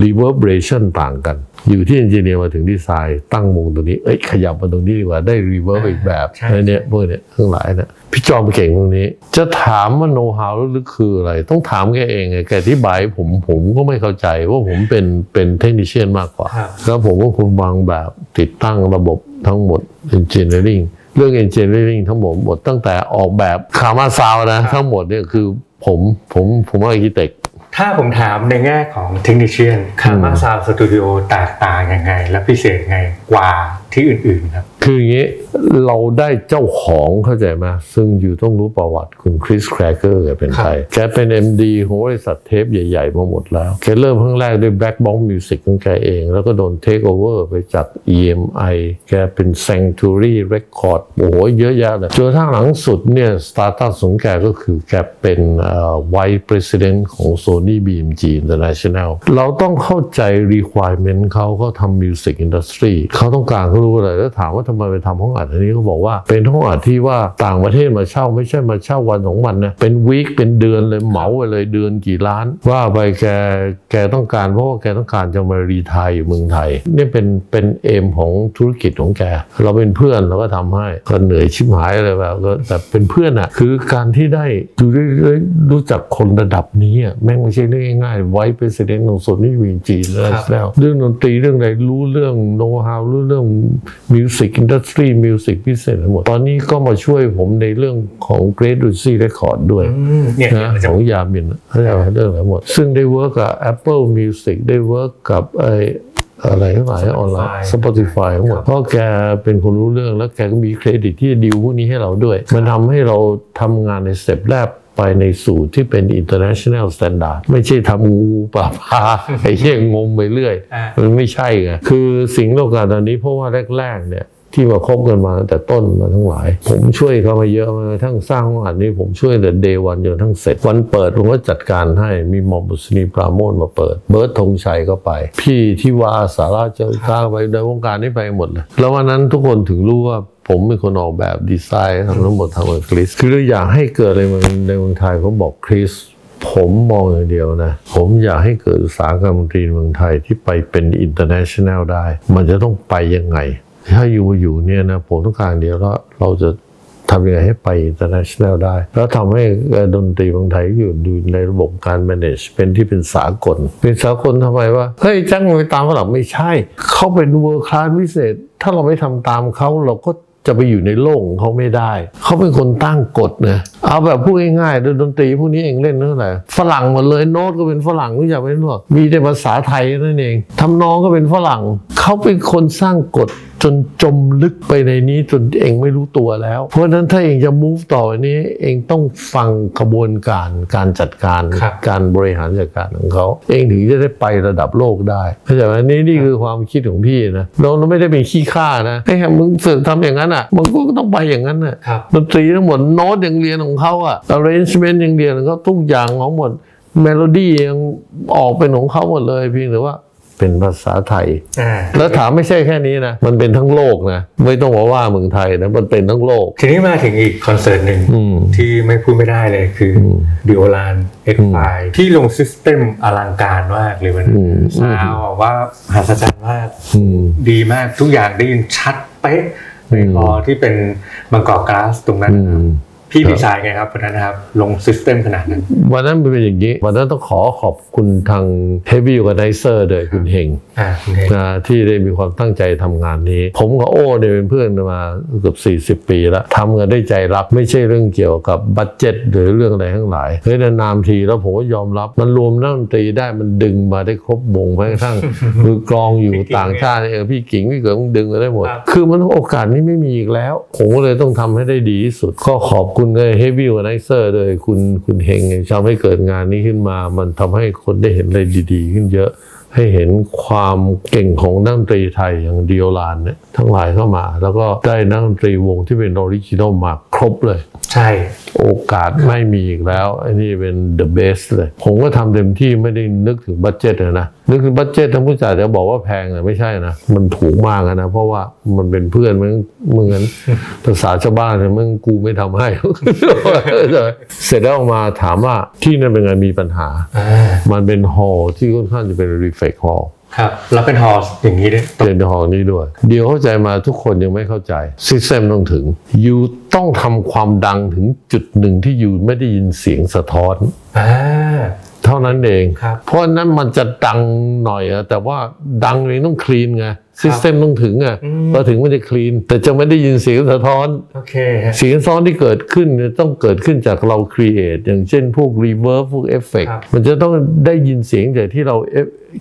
รีเวอร์เบรชั่นต่างกันอยู่ที่เอนจิเนียร์มาถึงดีไซน์ตั้งวงตรงนี้เอ้ยขยับมาตรงนี้ดีกว่าได้รีเวอร์อีกแบบอะไรเนี่ยพวกเนี้ยทั้งหลายเนี่ยพี่จอมเก่งตรงนี้จะถามว่าโน้ตฮาวลึกคืออะไรต้องถามแกเองไงแกอธิบายผมก็ไม่เข้าใจว่าผมเป็นเทคนิคเชียนมากกว่าแล้วผมก็คนวางแบบติดตั้งระบบทั้งหมดเอนจิเนียริ่งเรื่อง engineering ทั้งหมดตั้งแต่ออกแบบคาม่าซาวนะทั้งหมดเนี่ยคือผมอาร์คิเทค ถ้าผมถามในแง่ของเทคนิคเชียนคาม่าซาวด์สตูดิโอแตกต่างยังไงและพิเศษไงกว่าที่อื่นๆครับคืออย่างนี้เราได้เจ้าของเข้าใจไหมซึ่งอยู่ต้องรู้ประวัติคุณคริสแครเกอร์เป็นใครแกเป็น MD ของบริษัทเทปใหญ่ๆมาหมดแล้วแกเริ่มครั้งแรกด้วย Black Box Music ของแกเองแล้วก็โดน Take Over ไปจาก EMI แกเป็น Sanctuary Record โอ้โหเยอะแยะเลยจนทั้งหลังสุดเนี่ยสตาร์ทัสของแกก็คือแกเป็น Vice President ของ Sony BMG International เราต้องเข้าใจ requirement เขาทำ Music Industry เขาต้องการเขารู้อะไรแล้วถามว่าทำไมไปทำห้องอัดอันนี้เขาบอกว่าเป็นห้องอัดที่ว่าต่างประเทศมาเช่าไม่ใช่มาเช่าวันของวันนะเป็นวีคเป็นเดือนเลยเหมาไปเลยเดือนกี่ล้านว่าไปแกต้องการเพราะว่าแกต้องการจะมารีไทยอยู่เมืองไทยนี่เป็นเอมของธุรกิจของแกเราเป็นเพื่อนเราก็ทำให้ก็เหนื่อยชิบหายเลยแบบก็แต่เป็นเพื่อนอ่ะคือการที่ได้รู้จักคนระดับนี้แม่งไม่ใช่เรื่องง่ายๆไว้เป็นเซเลนของสดนี่วีจีแล้วเรื่องดนตรีเรื่องอะไรรู้เรื่องโน้ตฮาวรู้เรื่องมิวสิกอินดัสทรีมิวสิกพิเศษทั้งหมดตอนนี้ก็มาช่วยผมในเรื่องของเกรดดูซี่เรคคอร์ดด้วยนะของยามินเรื่องทั้งหมดซึ่งได้เวิร์กกับ Apple Music ได้เวิร์กกับอะไรทั้งหลายออนไลน์ Spotify ทั้งหมดเพราะแกเป็นคนรู้เรื่องแล้วแกก็มีเครดิตที่ดีลพวกนี้ให้เราด้วยมันทำให้เราทำงานในสเต็ปแรกไปในสู่ที่เป็น international standard ไม่ใช่ทำงูป่าพาไอ้เหี้ยงมไปเรื่อยมันไม่ใช่ไงคือสิ่งโลกาตอนนี้เพราะว่าแรกๆเนี่ยที่มาคบกันมาแต่ต้นมาทั้งหลายผมช่วยเขามาเยอะมาทั้งสร้างห้องอัดนี้ผมช่วยแต่เดวันจนทั้งเสร็จวันเปิดผมก็จัดการให้มีมอมบุษณีปราโมทมาเปิดเบิร์ดธงชัยก็ไปพี่ที่วาสาราเจ้าข้าไปในวงการนี้ไปหมดเลยแล้ววันนั้นทุกคนถึงรู้ว่าผมเป็นคนออกแบบดีไซน์ทำทั้งหมดทำกับคริสคืออยากให้เกิดอะไรในเมืองไทยผมบอกคริสผมมองอย่างเดียวนะผมอยากให้เกิดอุตสาหกรรมดนตรีเมืองไทยที่ไปเป็น international ได้มันจะต้องไปยังไงถ้าอยู่เนี่ยนะผมต้องการเดียวแล้วเราจะทำยังไงให้ไป international ได้แล้วทำให้ดนตรีเมืองไทยอยู่ในระบบการ manage เป็นที่เป็นสากลทำไมวะเฮ้ยจ้างไปตามฝรั่งไม่ใช่เขาเป็น world class พิเศษถ้าเราไม่ทำตามเขาเราก็จะไปอยู่ในโลกของเขาไม่ได้เขาเป็นคนตั้งกฎนะเอาแบบพูดง่ายๆดนตรีพวกนี้เองเล่นนั่นแหละฝรั่งหมดเลยโน้ตก็เป็นฝรั่งรู้จักไหมพวกมีแต่ภาษาไทยนั่นเองทำนองก็เป็นฝรั่งเขาเป็นคนสร้างกฎจนจมลึกไปในนี้จนเองไม่รู้ตัวแล้วเพราะนั้นถ้าเองจะ move ต่อนี้เองต้องฟังกระบวนการการจัดการการบริหารจัดการของเขาเองถึงจะได้ไประดับโลกได้เข้าใจไหมนี่คือความคิดของพี่นะเราไม่ได้เป็นขี้ข้านะไอ้มึงเสือกทำอย่างนั้นอ่ะมึงก็ต้องไปอย่างนั้นอ่ะดนตรีทั้งหมดโน้ตอย่างเรียนของเขาอ่ะ arrangement อย่างเรียนของเขาทุกอย่างของหมดเมโลดี้ยังออกเป็นของเขาหมดเลยเพียงแต่ว่าเป็นภาษาไทยแล้วถามไม่ใช่แค่นี้นะมันเป็นทั้งโลกนะไม่ต้องว่าเมืองไทยนะมันเป็นทั้งโลกทีนี้มาถึงอีกคอนเสิร์ตหนึ่งที่ไม่พูดไม่ได้เลยคือดิโอลานเอ็กไฟที่ลงซิสเต็มอลังการมากเลยมันซาวบอกว่ามหัศจรรย์มากดีมากทุกอย่างได้ยินชัดเป๊ะในคอที่เป็นบางกอกกลาสตรงนั้นพี่ดีไซน์ไงครับวันนั้นนะครับลงซิสเต็มขนาดนั้นวันนั้นเป็นอย่างนี้วันนั้นต้องขอบคุณทาง Heavy Organizer เลยคุณเฮงที่ได้มีความตั้งใจทำงานนี้ผมกับโอ้เนี่ยเป็นเพื่อนมาเกือบ40 ปีแล้วทำกันได้ใจรักไม่ใช่เรื่องเกี่ยวกับบัดเจ็ตหรือเรื่องอะไรทั้งหลายเฮ้ยนานๆทีแล้วผมก็ยอมรับมันรวมนักดนตรีได้มันดึงมาได้ครบวงแม้กระทั่งมือกลองอยู่ต่างชาติพี่กิ่งพี่เกิดมันดึงมาได้หมดคือมันโอกาสนี้ไม่มีอีกแล้วผมก็เลยต้องทำให้ได้ดีที่สุดก็ขอบคุณเลย Heavy Organizer เลยคุณเฮงทำให้เกิดงานนี้ขึ้นมามันทำให้คนได้เห็นอะไรดีๆขึ้นเยอะให้เห็นความเก่งของนักดนตรีไทยอย่างดิโอลานเนี่ยทั้งหลายเข้ามาแล้วก็ได้นักดนตรีวงที่เป็นออริจินอลมาครบเลยใช่โอกาสไม่มีอีกแล้วอันนี้เป็น the best เลยผมก็ทำเต็มที่ไม่ได้นึกถึงบัดเจ็ตนะนึกถึงบัดเจ็ตทั้งผู้จัดจะบอกว่าแพงนะไม่ใช่นะมันถูกมากนะเพราะว่ามันเป็นเพื่อนเหมือนภาษาชาวบ้านเนี่ยมึงกูไม่ทำให้ เสร็จแล้วออกมาถามว่าที่นั่นเป็นไงมีปัญหามันเป็นฮอลล์ที่ค่อนข้างจะเป็นรีเฟกฮอลล์ครับแล้วเป็นฮอลล์อย่างนี้ด้วยเป็นฮอลล์นี้ด้วยเดี๋ยวเข้าใจมาทุกคนยังไม่เข้าใจซิสเต็มต้องถึงยูต้องทำความดังถึงจุดหนึ่งที่ยูไม่ได้ยินเสียงสะท้อนถ้า ท่านั้นเองเพราะนั้นมันจะดังหน่อยอะแต่ว่าดังนี้ต้องคลีนไงซิสเต็มต้องถึงอะพอถึงมันจะคลีนแต่จะไม่ได้ยินเสียงสะท้อนเสียงซ้อนที่เกิดขึ้นต้องเกิดขึ้นจากเราครีเอทอย่างเช่นพวกรีเวิร์บพวกเอฟเฟกต์มันจะต้องได้ยินเสียงจากที่เรา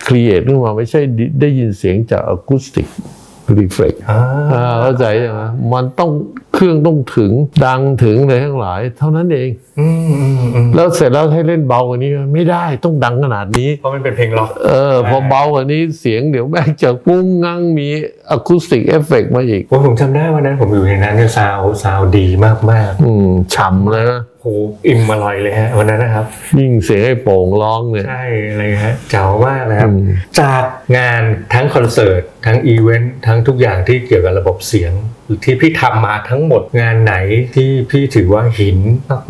ครีเอทขึ้นมาไม่ใช่ได้ยินเสียงจากอะคูสติกรีเฟล็กเข้าใจใช่ไหมมันต้องเครื่องต้องถึงดังถึงเลยทั้งหลายเท่านั้นเองแล้วเสร็จแล้วให้เล่นเบากว่านี้ไม่ได้ต้องดังขนาดนี้เพราะมันเป็นเพลงล็อกพอเบากว่านี้เสียงเดี๋ยวแม่งจะปุ้งงั่งมีอะคูสติกเอฟเฟกต์มาอีกผมจำได้วันนั้นผมอยู่ในนั้นเนี่ยซาวดีมากๆฉ่ำเลยนะโอ้อิ่มอร่อยเลยฮะวันนั้นนะครับยิ่งเสียงให้โป่งร้องเนี่ยใช่เลยฮะเจ๋งมากนะครับจากงานทั้งคอนเสิร์ตทั้งอีเวนต์ทั้งทุกอย่างที่เกี่ยวกับระบบเสียงที่พี่ทำมาทั้งหมดงานไหนที่พี่ถือว่าหิน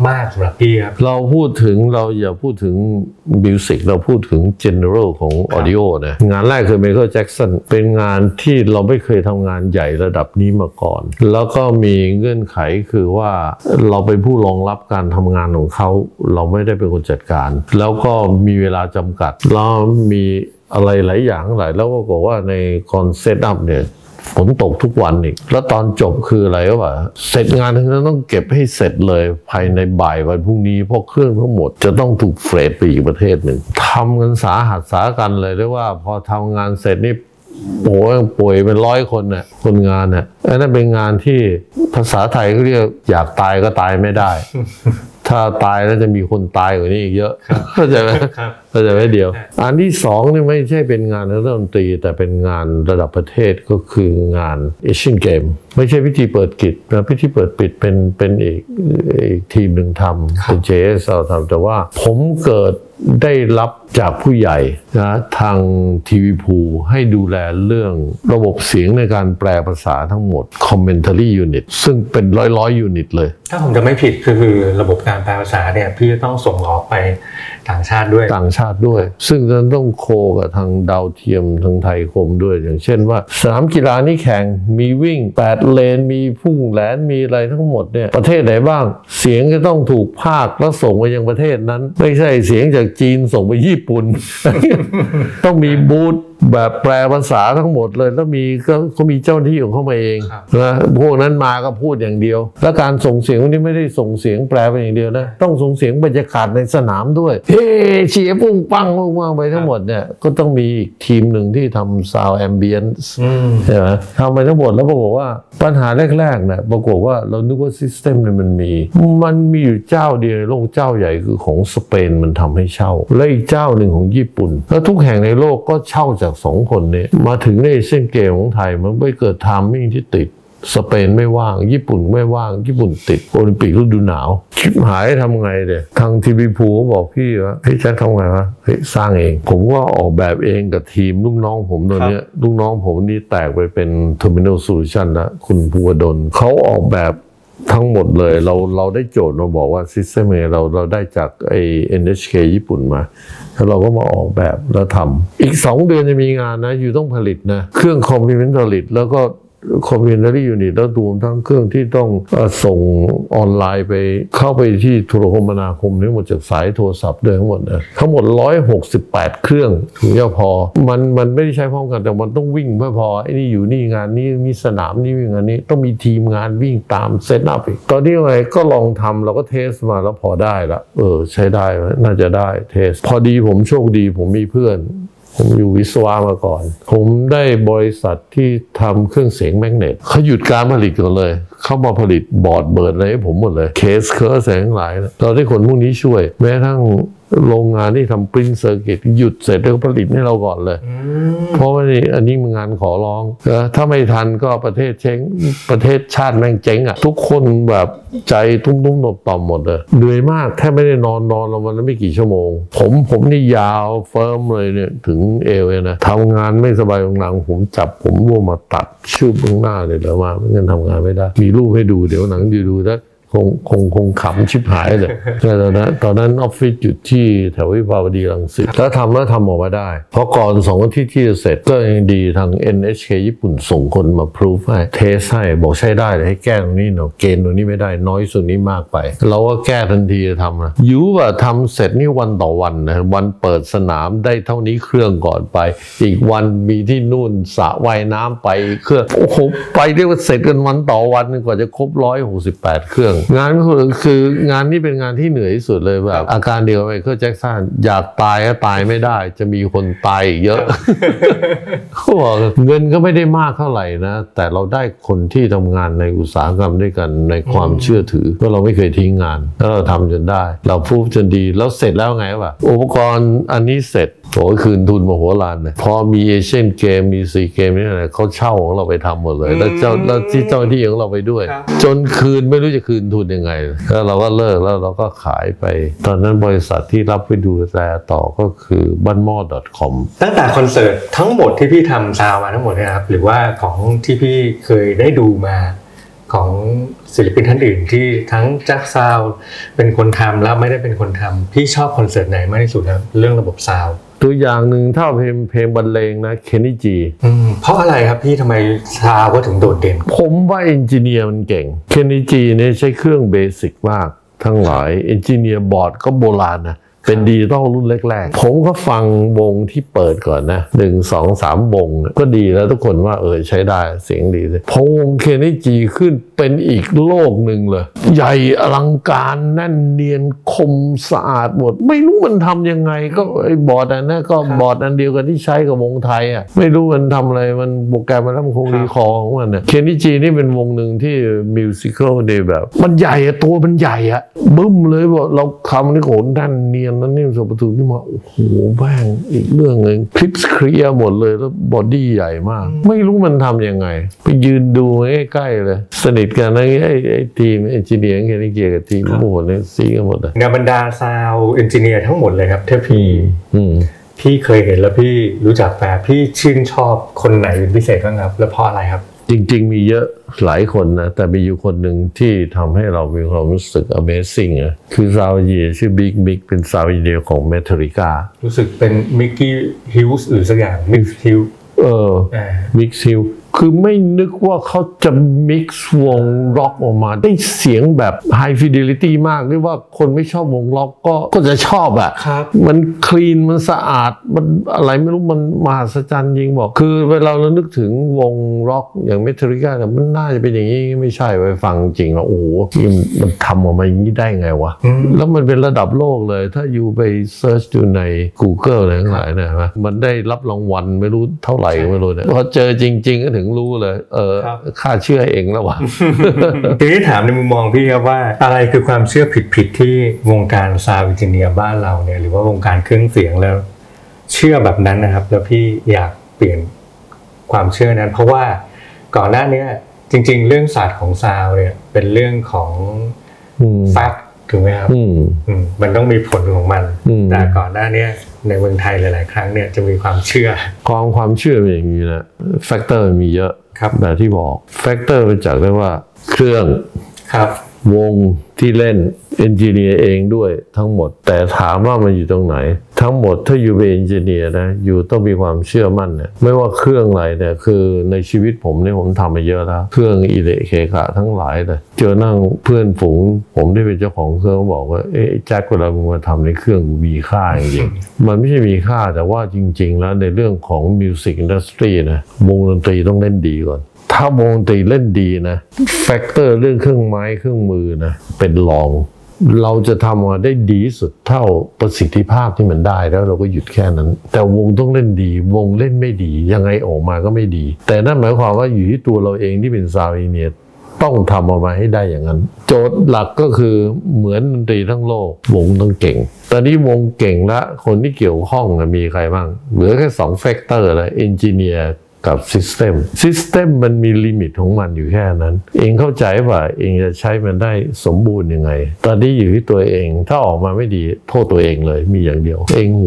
มากๆสำหรับพี่ครับเราพูดถึงเราอย่าพูดถึงมิวสิกเราพูดถึงเจเนอเรลของออดิโอนะงานแรกคือไมเคิลแจ็คสันเป็นงานที่เราไม่เคยทำงานใหญ่ระดับนี้มาก่อนแล้วก็มีเงื่อนไขคือว่าเราเป็นผู้รองรับการทำงานของเขาเราไม่ได้เป็นคนจัดการแล้วก็มีเวลาจำกัดแล้วมีอะไรหลายอย่างหลายแล้วก็บอกว่าในคอนเซตอัพเนี่ยฝนตกทุกวันอีกแล้วตอนจบคืออะไรวะเสร็จงานทั้งนั้นต้องเก็บให้เสร็จเลยภายในบ่ายวันพรุ่งนี้เพราะเครื่องทั้งหมดจะต้องถูกเฟรตไปอีกประเทศหนึ่งทำกันสาหัสสากันเลยได้ว่าพอทำงานเสร็จนี่ป่วยเป็นร้อยคนน่ะคนงานน่ะอันนั้นเป็นงานที่ภาษาไทยเขาเรียกอยากตายก็ตายไม่ได้ ถ้าตายแล้วจะมีคนตายกว่านี้อีกเยอะเข้าใจไหมเข้าใจไหมเดียวอันที่สองนี่ไม่ใช่เป็นงานดนตรีแต่เป็นงานระดับประเทศก็คืองานเอเชียนเกมไม่ใช่พิธีเปิดกิจนะพิธีเปิดปิดเป็นอีกทีมหนึ่งทำเป็นเจสเราทำแต่ว่าผมเกิดได้รับจากผู้ใหญ่นะทางทีวีภูให้ดูแลเรื่องระบบเสียงในการแปลภาษาทั้งหมด commentary unit ซึ่งเป็นร้อยยูนิตเลยถ้าผมจะไม่ผิดคือระบบการแปลภาษาเนี่ยพี่จะต้องส่งออกไปต่างชาติด้วยซึ่งจะต้องโคกับทางดาวเทียมทางไทยคมด้วยอย่างเช่นว่าสนามกีฬานี่แข่งมีวิ่ง8เลนมีพุ่งแหลนมีอะไรทั้งหมดเนี่ยประเทศไหนบ้างเสียงจะต้องถูกพากย์แล้วส่งไปยังประเทศนั้นไม่ใช่เสียงจากจีนส่งไปญี่ปุ่น ต้องมีบูธแบบแปลภาษาทั้งหมดเลยแล้วมีก็มีเจ้าหน้าที่ของเขามาเองนะพวกนั้นมาก็พูดอย่างเดียวและการส่งเสียงนี้ไม่ได้ส่งเสียงแปลไปอย่างเดียวนะต้องส่งเสียงบรรยากาศในสนามด้วยเฮ้เชียร์ปุ้งปังว่างไปทั้งหมดเนี่ยก็ต้องมีอีกทีมหนึ่งที่ทำซาวด์แอมเบียนซ์ใช่ไหมทำไปทั้งหมดแล้วปรากฏว่าปัญหาแรกๆเนี่ยปรากฏว่าเรานึกว่าซิสเต็มเนี่ยมันมีอยู่เจ้าเดียวในโลกเจ้าใหญ่คือของสเปนมันทำให้เช่าและอีกเจ้าหนึ่งของญี่ปุ่นแล้วทุกแห่งในโลกก็เช่าจากสองคนนี้มาถึงในเส้นเกมของไทยมันไม่เกิดไทมิ่งที่ติดสเปนไม่ว่างญี่ปุ่นไม่ว่างญี่ปุ่นติดโอลิมปิกฤดูหนาวชิบหายทำไงเนี่ยทางทีวีภูเขาบอกพี่ว่าพี่จะทำไงวะเฮ้ยสร้างเองผมก็ออกแบบเองกับทีมลูกน้องผมตัวเนี้ยลูกน้องผมนี่แตกไปเป็น Terminal Solution นะคุณภูวดลเขาออกแบบทั้งหมดเลยเราได้โจทย์มาบอกว่าซิสเต็มเราได้จากไอ้ NHK ญี่ปุ่นมาแล้วเราก็มาออกแบบแล้วทำอีก2เดือนจะมีงานนะอยู่ต้องผลิตนะเครื่องคอมพิวเตอร์ผลิตแล้วก็คอมพิวเตอร์ยูนิตแล้วรวมทั้งเครื่องที่ต้องส่งออนไลน์ไปเข้าไปที่โทรคมนาคมทั้งหมดจากสายโทรศัพท์ด้วยทั้งหมดนะทั้งหมด168เครื่องถึงจะพอมันไม่ได้ใช้พร้อมกันแต่มันต้องวิ่งเพื่อพอไอ้นี่อยู่นี่งานนี้มีสนามนี่มีงานนี้ต้องมีทีมงานวิ่งตามเซตอัพอีกตอนนี้อะไรก็ลองทำเราก็เทสมาแล้วพอได้ละใช้ได้น่าจะได้เทสพอดีผมโชคดีผมมีเพื่อนผมอยู่วิศวะมาก่อนผมได้บริษัทที่ทำเครื่องเสียงแมกเนตเขาหยุดการผลิตก่อนเลยเข้ามาผลิตบอร์ดเบิร์ดอะไรให้ผมหมดเลยเคสเคอร์แสงหลายเราได้คนพวกนี้ช่วยแม้ทั้งโรงงานที่ทำปริ้นเซอร์กิตหยุดเสร็จแล้วผลิตให้เราก่อนเลยเพราะว่าอันนี้มันงานขอร้องถ้าไม่ทันก็ประเทศเจ๊งประเทศชาติแม่งเจ๊งอ่ะทุกคนแบบใจตุ้มๆต่อมหมดเลยเหนื่อยมากแทบไม่ได้นอนเราวันละไม่กี่ชั่วโมงผมนี่ยาวเฟิร์มเลยเนี่ยถึงเอวเลยนะทำงานไม่สบายตรงหลังผมจับผมร่วมมาตัดชืบข้างหน้าเลยแล้วมาไม่งั้นทำงานไม่ได้มีรูปให้ดูเดี๋ยวหนังดูแล้ว คงขำชิบหายเลยตอนนั้นออฟฟิศอยู่ที่แถววิภาวดีรังสิตแล้วทำออกมาได้เพราะก่อนสองวันที่จะเสร็จก็ยังดีทาง NHK ญี่ปุ่นส่งคนมาพรูฟให้เทสให้บอกใช้ได้ให้แก้ตรงนี้เนาะเกณฑ์ตรงนี้ไม่ได้น้อยส่วนนี้มากไปเราก็แก้ทันทีทำนะยูว่าทำเสร็จนี่วันต่อวันนะวันเปิดสนามได้เท่านี้เครื่องก่อนไปอีกวันมีที่นู่นสระว่ายน้ำไปเครื่องโอ้โหไปเรียกว่าเสร็จกันวันต่อวันกว่าจะครบ168เครื่องงานก็คืองานนี้เป็นงานที่เหนื่อยที่สุดเลยแบบอาการเดียวกับไมเคิลแจ็คสันอยากตายก็ตายไม่ได้จะมีคนตายอีกเยอะเขาบอกเงินก็ไม่ได้มากเท่าไหร่นะแต่เราได้คนที่ทำงานในอุตสาหกรรมด้วยกันในความเชื่อถือเพราะเราไม่เคยทิ้งงานแล้วเราทำจนได้เราพูดจนดีแล้วเสร็จแล้วไงวะอุปกรณ์อันนี้เสร็จโอ้คืนทุนมโหฬารเลยพอมีเอเชียนเกมมีซีเกมนี่อะไรเขาเช่าของเราไปทำหมดเลยแล้วที่เจ้าหน้าที่ของเราไปด้วยจนคืนไม่รู้จะคืนทุนยังไงแล้วเราก็เลิกแล้วเราก็ขายไปตอนนั้นบริษัทที่รับไปดูแลต่อก็คือบ้านหม้อ .com ตั้งแต่คอนเสิร์ตทั้งหมดที่พี่ทำซาวมาทั้งหมดนะครับหรือว่าของที่พี่เคยได้ดูมาของศิลปินท่านอื่นที่ทั้งแจ็คซาวเป็นคนทำแล้วไม่ได้เป็นคนทำพี่ชอบคอนเสิร์ตไหนมากที่สุดครับเรื่องระบบซาวตัวอย่างหนึ่งถ้าเพลงบรรเลงนะเคนนี่จีเพราะอะไรครับพี่ทำไมซาวก็ถึงโดดเด่นผมว่าเอนจิเนียร์มันเก่งเคนนี่จีเนี่ยใช้เครื่องเบสิกมากทั้งหลายเอนจิเนียร์บอร์ดก็โบราณนะเป็นดิจิตอลรุ่นแรกๆผมก็ฟังวงที่เปิดก่อนนะ1 2 3วงก็ดีแล้วทุกคนว่าใช้ได้เสียงดีเลยพอวงเคนนี่จีขึ้นเป็นอีกโลกหนึ่งเลยใหญ่อลังการแน่นเนียนคมสะอาดหมดไม่รู้มันทำยังไงก็ไอ้บอร์ดอันนั้นก็บอร์ดอันเดียวกันที่ใช้กับวงไทยอ่ะไม่รู้มันทำอะไรมันโปรแกรมมันทำคงรีคอร์ของมันนะเคนนี่จีนี่เป็นวงหนึ่งที่มิวสิคอลเนี่ยแบบมันใหญ่ตัวมันใหญ่อ่ะบึ้มเลยบอกเราทำนี่โหนท่านเนียนนั้นนี่ส่วนประตูที่มาโอ้โหแม่งอีกเรื่องหนึ่งคลิปเคลียร์หมดเลยแล้วบอดี้ใหญ่มากไม่รู้มันทำยังไงไปยืนดูใกล้ๆเลยสนิทกันนะไอ้ทีมเอนจิเนียร์เคนนี่จีกับทีมโอ้โหเนี่ยซีกันหมดเลยงานบรรดาซาวเอนจิเนียร์ทั้งหมดเลยครับเทพีพี่เคยเห็นแล้วพี่รู้จักแต่พี่ชื่นชอบคนไหนเป็นพิเศษบ้างครับและเพราะอะไรครับจริงๆมีเยอะหลายคนนะแต่มีอยู่คนหนึ่งที่ทำให้เรามีความรู้สึก Amazing นะคือซาวดีชื่อบิ๊กเป็นซาวดีเดียวของเมทัลลิก้ารู้สึกเป็นมิกกี้ฮิวส์หรือสักอย่างมิกซ์ฮิวส์มิกซ์ฮิวส์คือไม่นึกว่าเขาจะมิกซ์วงล็อกออกมาได้เสียงแบบไฮฟิเดลิตี้มากเรียกว่าคนไม่ชอบวงล็อกก็จะชอบอ่ะมันคลีนมันสะอาดมันอะไรไม่รู้มันมหัศจรรย์จริงบอกคือเวลาเรานึกถึงวงล็อกอย่างเมทัลลิก้าเนี่ยมันน่าจะเป็นอย่างนี้ไม่ใช่ไปฟังจริงแล้วโอ้โหมันทำออกมาอย่างนี้ได้ไงวะแล้วมันเป็นระดับโลกเลยถ้าอยู่ไปเซิร์ชดูใน Google อะไรทั้งหลายเนี่ยมันได้รับรางวัลไม่รู้เท่าไหร่ไม่รู้เนี่ยพอเจอจริงๆก็ถึงรู้เลยค่าเชื่อเองแล้ววะทีนี้ถามในมุมมองพี่ครับว่าอะไรคือความเชื่อผิดที่วงการซาวด์เอนจิเนียร์บ้านเราเนี่ยหรือว่าวงการเครื่องเสียงแล้วเชื่อแบบนั้นนะครับแล้วพี่อยากเปลี่ยนความเชื่อนั้นเพราะว่าก่อนหน้านี้จริงๆเรื่องศาสตร์ของซาวด์เนี่ยเป็นเรื่องของแฟกต์ถูกไหมครับมันต้องมีผลของมันแต่ก่อนหน้านี้ในเมืองไทยหลายๆครั้งเนี่ยจะมีความเชื่อกองความเชื่อเป็นอย่างนี้นะแฟกเตอร์มีเยอะครับแบบที่บอกแฟกเตอร์มาจากได้ว่าเครื่องครับวงที่เล่นเอนจิเนียร์เองด้วยทั้งหมดแต่ถามว่ามันอยู่ตรงไหนทั้งหมดถ้าอยู่เป็นเอนจิเนียร์นะอยู่ต้องมีความเชื่อมั่นเนี่ยไม่ว่าเครื่องอะไรเนี่ยคือในชีวิตผมเนี่ยผมทำมาเยอะแล้วเครื่องอิเล็กเคกะทั้งหลายเลยเจอนั่งเพื่อนฝูงผมที่เป็นเจ้าของเครื่องบอกว่าเอ๊ะแจ็คเวลามึงมาทำในเครื่องมีค่าจริงมันไม่ใช่มีค่าแต่ว่าจริงๆแล้วในเรื่องของมิวสิกอินดัสทรีนะวงดนตรีต้องเล่นดีก่อนถ้าวงดนตรีเล่นดีนะแฟกเตอร์เรื่องเครื่องไม้เครื่องมือนะเป็นรองเราจะทำมาได้ดีสุดเท่าประสิทธิภาพที่มันได้แล้วเราก็หยุดแค่นั้นแต่วงต้องเล่นดีวงเล่นไม่ดียังไงออกมาก็ไม่ดีแต่นั่นหมายความว่าอยู่ที่ตัวเราเองที่เป็นซาวด์เอนจิเนียร์ต้องทำออกมาให้ได้อย่างนั้นโจทย์หลักก็คือเหมือนดนตรีทั้งโลกวงต้องเก่งตอนนี้วงเก่งละคนที่เกี่ยวข้องมีใครบ้างเหลือแค่2 แฟกเตอร์เลยเอนจิเนียร์ กับซิสเต็มมันมีลิมิตของมันอยู่แค่นั้นเองเข้าใจว่าเองจะใช้มันได้สมบูรณ์ยังไงตอนนี้อยู่ที่ตัวเองถ้าออกมาไม่ดีโทษตัวเองเลยมีอย่างเดียวเองห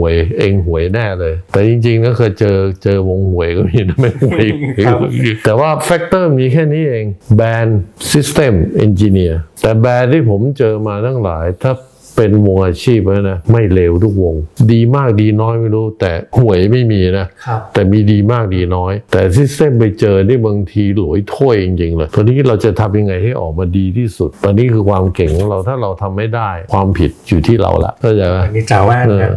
วยแน่เลยแต่จริงๆก็เคยเจอวงหวยก็มีนะไม่หวยแต่ว่าแฟกเตอร์มีแค่นี้เองแบรนด์ซิสเต็มเอนจิเนียร์แต่แบรนด์ที่ผมเจอมาทั้งหลายถ้าเป็นวงอาชีพแล้วนะไม่เลวทุกวงดีมากดีน้อยไม่รู้แต่หวยไม่มีนะแต่มีดีมากดีน้อยแต่ซิสเต็มไปเจอได้บางทีหลวยถ้วยจริงๆเลยตอนนี้เราจะทำยังไงให้ออกมาดีที่สุดตอนนี้คือความเก่งของเราถ้าเราทำไม่ได้ความผิดอยู่ที่เราละเข้าใจไหมนี่จ๋าว่านะ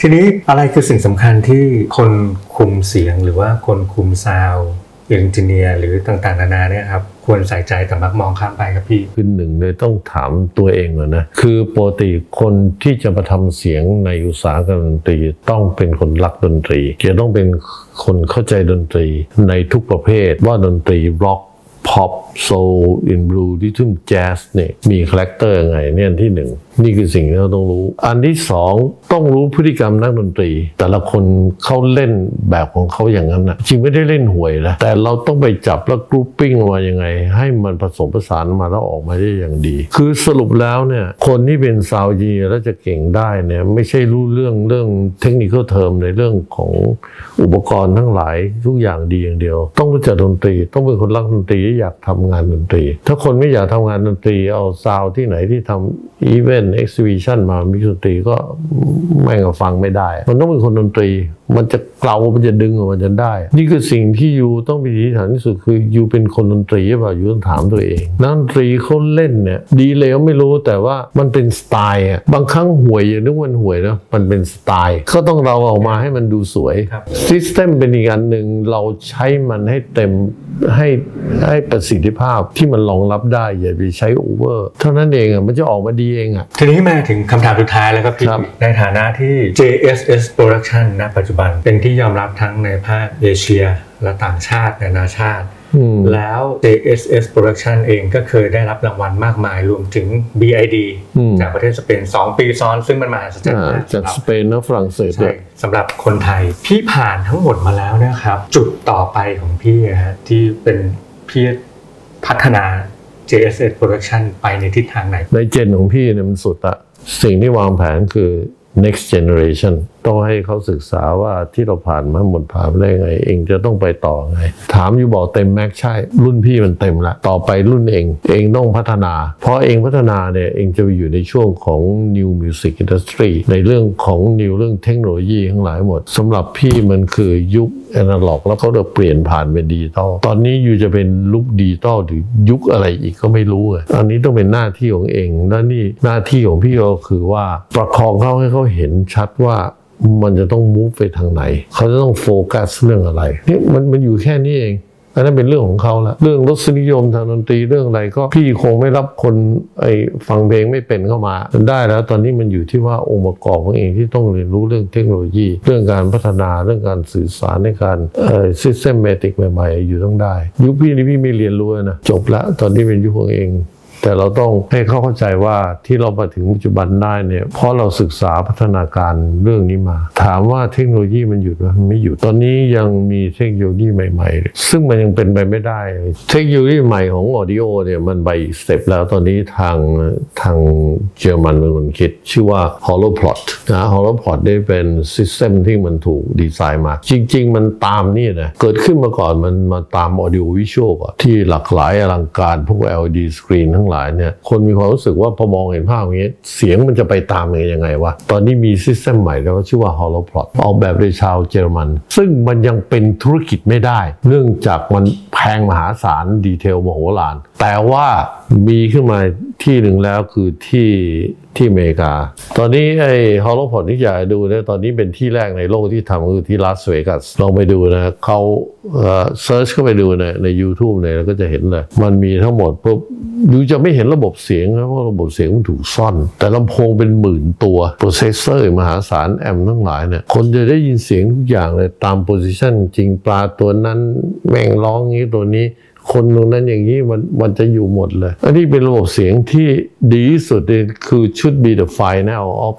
ทีนี้อะไรคือสิ่งสำคัญที่คนคุมเสียงหรือว่าคนคุมซาวด์เอนจิเนียร์หรือต่างๆนานาเนี่ยครับควรใส่ใจแต่มักมองข้ามไปครับพี่คือหนึ่งเลยต้องถามตัวเองก่อนนะคือปกติคนที่จะมาทำเสียงในอุตสาหกรรมดนตรีต้องเป็นคนรักดนตรีจะต้องเป็นคนเข้าใจดนตรีในทุกประเภทว่าดนตรีร็อกพ็อปโซลอินบลูที่ทุ่มแจ๊สเนี่ยมีคาแรคเตอร์ไงเนี่ยที่หนึ่งนี่คือสิ่งที่เราต้องรู้อันที่สองต้องรู้พฤติกรรมนักดนตรีแต่ละคนเขาเล่นแบบของเขาอย่างนั้นนะจริงไม่ได้เล่นหวยนะแต่เราต้องไปจับแล้วกรุ๊ปปิ้งมายังไงให้มันผสมผสานมาแล้วออกมาได้อย่างดีคือสรุปแล้วเนี่ยคนที่เป็นซาวด์เอนจิเนียร์แล้วจะเก่งได้เนี่ยไม่ใช่รู้เรื่องเทคนิคเทอมในเรื่องของอุปกรณ์ทั้งหลายทุกอย่างดีอย่างเดียวต้องรู้จักดนตรีต้องเป็นคนรักดนตรีอยากทำงานดนตรีถ้าคนไม่อยากทำงานดนตรีเอาซาวด์ที่ไหนที่ทำอีเวนเอ็กซิบิชันมามิสตรีก็ไม่ก็ฟังไม่ได้มันต้องเป็นคนดนตรีมันจะเกลามันจะดึงออกมาจนได้นี่คือสิ่งที่ยูต้องไปที่ฐานที่สุดคือยูเป็นคนดนตรีหรือเปล่ายูต้องถามตัวเองนักดนตรีเขาเล่นเนี่ยดีแล้วไม่รู้แต่ว่ามันเป็นสไตล์อ่ะบางครั้งหวยอย่างนึกวันหวยนะมันเป็นสไตล์เขาต้องเราออกมาให้มันดูสวยซิสเต็มเป็นอีกอันหนึ่งเราใช้มันให้เต็มให้ประสิทธิภาพที่มันรองรับได้อย่าไปใช้โอเวอร์เท่านั้นเองอ่ะมันจะออกมาดีเองอ่ะทีนี้มาถึงคำถามสุดท้ายแล้วครับพี่ในฐานะที่ JSS Production ณ ปัจจุบันเป็นที่ยอมรับทั้งในภาคเอเชียและต่างชาตินานาชาติแล้ว JSS Production เองก็เคยได้รับรางวัลมากมายรวมถึง BID จากประเทศสเปน2 ปีซ้อนซึ่งมันมหาศาลจากสเปนและฝรั่งเศสสำหรับคนไทยพี่ผ่านทั้งหมดมาแล้วนะครับจุดต่อไปของพี่ฮะที่เป็นพี่พัฒนา JSS Production ไปในทิศทางไหนในเจนของพี่เนี่ยมันสุดละสิ่งที่วางแผนคือ next generation ต้องให้เขาศึกษาว่าที่เราผ่านมาหมดผ่านได้ไงเองจะต้องไปต่อไงถามอยู่บอกเต็มแม็กใช่รุ่นพี่มันเต็มละต่อไปรุ่นเองต้องพัฒนาเพราะเองพัฒนาเนี่ยเองจะอยู่ในช่วงของ new music industry ในเรื่องของ new เรื่องเทคโนโลยีทั้งหลายหมดสำหรับพี่มันคือยุคแอนาล็อกแล้วเขาจะเปลี่ยนผ่านเป็นดิจิตอลตอนนี้อยู่จะเป็นลุคดิจิตอลหรือยุคอะไรอีกก็ไม่รู้อันนี้ต้องเป็นหน้าที่ของเองและนี่หน้าที่ของพี่ก็คือว่าประคองเขาให้เขาเห็นชัดว่ามันจะต้องมูฟไปทางไหนเขาจะต้องโฟกัสเรื่องอะไรนี่มันอยู่แค่นี้เองอันนั้นเป็นเรื่องของเขาละเรื่องรสนิยมทางดนตรีเรื่องอะไรก็พี่คงไม่รับคนฟังเพลงไม่เป็นเข้ามาได้แล้วตอนนี้มันอยู่ที่ว่าองค์ประกอบของเองที่ต้องเรียนรู้เรื่องเทคโนโลยีเรื่องการพัฒนาเรื่องการสื่อสารในการsystematic ใหม่ๆอยู่ต้องได้ยุคพี่นี่พี่ไม่เรียนรู้นะจบละตอนนี้เป็นยุคของเองแต่เราต้องให้เขาเข้าใจว่าที่เรามาถึงปัจจุบันได้เนี่ยเพราะเราศึกษาพัฒนาการเรื่องนี้มาถามว่าเทคโนโลยีมันหยุดมันไม่หยุดตอนนี้ยังมีเทคโนโลยีใหม่ๆซึ่งมันยังเป็นไปไม่ได้เทคโนโลยีใหม่ของออดิโอเนี่ยมันไปอีกสเต็ปแล้วตอนนี้ทางเยอรมันเป็นคนคิดชื่อว่า Holopod นะ Holopod ได้เป็นซิสเต็มที่มันถูกดีไซน์มาจริงๆมันตามนี่นะเกิดขึ้นมาก่อนมันมาตามออดิโอวิชวลที่หลากหลายอลังการพวก LED screen ทั้งเนี่ยคนมีความรู้สึกว่าพอมองเห็นภาพอย่างนี้เสียงมันจะไปตามยังไงวะตอนนี้มีซิสเต็มใหม่แล้วชื่อว่า Holopod ออกแบบโดยชาวเยอรมันซึ่งมันยังเป็นธุรกิจไม่ได้เนื่องจากมันแพงมหาศาลดีเทลมโหฬารแต่ว่ามีขึ้นมาที่หนึ่งแล้วคือที่อเมริกาตอนนี้ไอ้ Holopod ที่อยากดูนะตอนนี้เป็นที่แรกในโลกที่ทำคือที่ลาสเวกัสลองไปดูนะเขาเซิร์ชเข้าไปดูใน YouTube เนี่ยแล้วก็จะเห็นเลยมันมีทั้งหมดปุ๊บดูจะไม่เห็นระบบเสียงนะเพราะระบบเสียงมันถูกซ่อนแต่ลำโพงเป็นหมื่นตัวโปรเซสเซอร์มหาศาลแอมทั้งหลายเนี่ยคนจะได้ยินเสียงทุกอย่างเลยตามโพซิชันจริงปลาตัวนั้นแมงร้องงี้ตัวนี้คนตรงนั้นอย่างนี้มันจะอยู่หมดเลยอันนี้เป็นระบบเสียงที่ดีที่สุดคือ should be the final of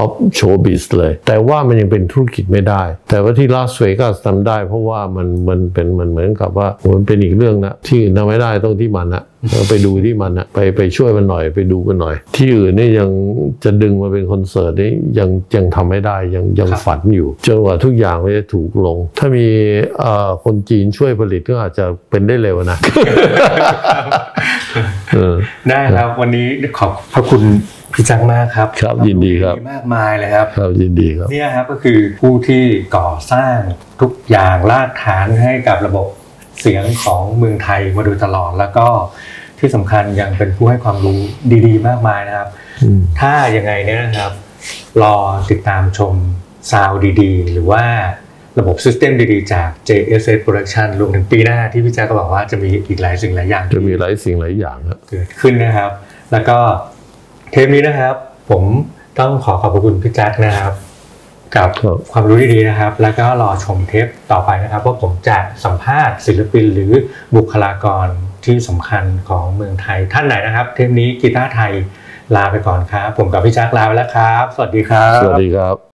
of showbiz เลยแต่ว่ามันยังเป็นธุรกิจไม่ได้แต่ว่าที่ลาสเวกัสทำได้เพราะว่ามันเป็นมันเหมือนกับว่ามันเป็นอีกเรื่องนะที่ทำไม่ได้ต้องที่มันนะไปดูที่มันนะไปช่วยมันหน่อยไปดูกันหน่อยที่อื่นนี่ยังจะดึงมาเป็นคอนเสิร์ตนี่ยังทำไม่ได้ยังฝันอยู่จนกว่าทุกอย่างมันจะถูกลงถ้ามีคนจีนช่วยผลิตก็อาจจะเป็นได้เร็วนะได้แล้ววันนี้ขอบพระคุณพี่จักรมากครับครับยินดีครับมากมายเลยครับครับยินดีครับเนี่ยครับก็คือผู้ที่ก่อสร้างทุกอย่างรากฐานให้กับระบบเสียงของเมืองไทยมาโดยตลอดแล้วก็ที่สำคัญยังเป็นผู้ให้ความรู้ดีๆมากมายนะครับถ้ายังไงเนี่ยนะครับรอติดตามชมซาวด์ดีๆหรือว่าระบบซิสเต็มดีๆจาก JSS Production รวมถึงปีหน้าที่พี่จักรก็บอกว่าจะมีอีกหลายสิ่งหลายอย่างจะมีหลายสิ่งหลายอย่างเกิดขึ้นนะครับแล้วก็เทปนี้นะครับผมต้องขอบคุณพี่จักรนะครับกับความรู้ดีๆนะครับแล้วก็รอชมเทปต่อไปนะครับว่าผมจะสัมภาษณ์ศิลปินหรือบุคลากรที่สำคัญของเมืองไทยท่านไหนนะครับเทปนี้กีตาร์ไทยลาไปก่อนครับผมกับพี่จักรลาไปแล้วครับสวัสดีครับสวัสดีครับ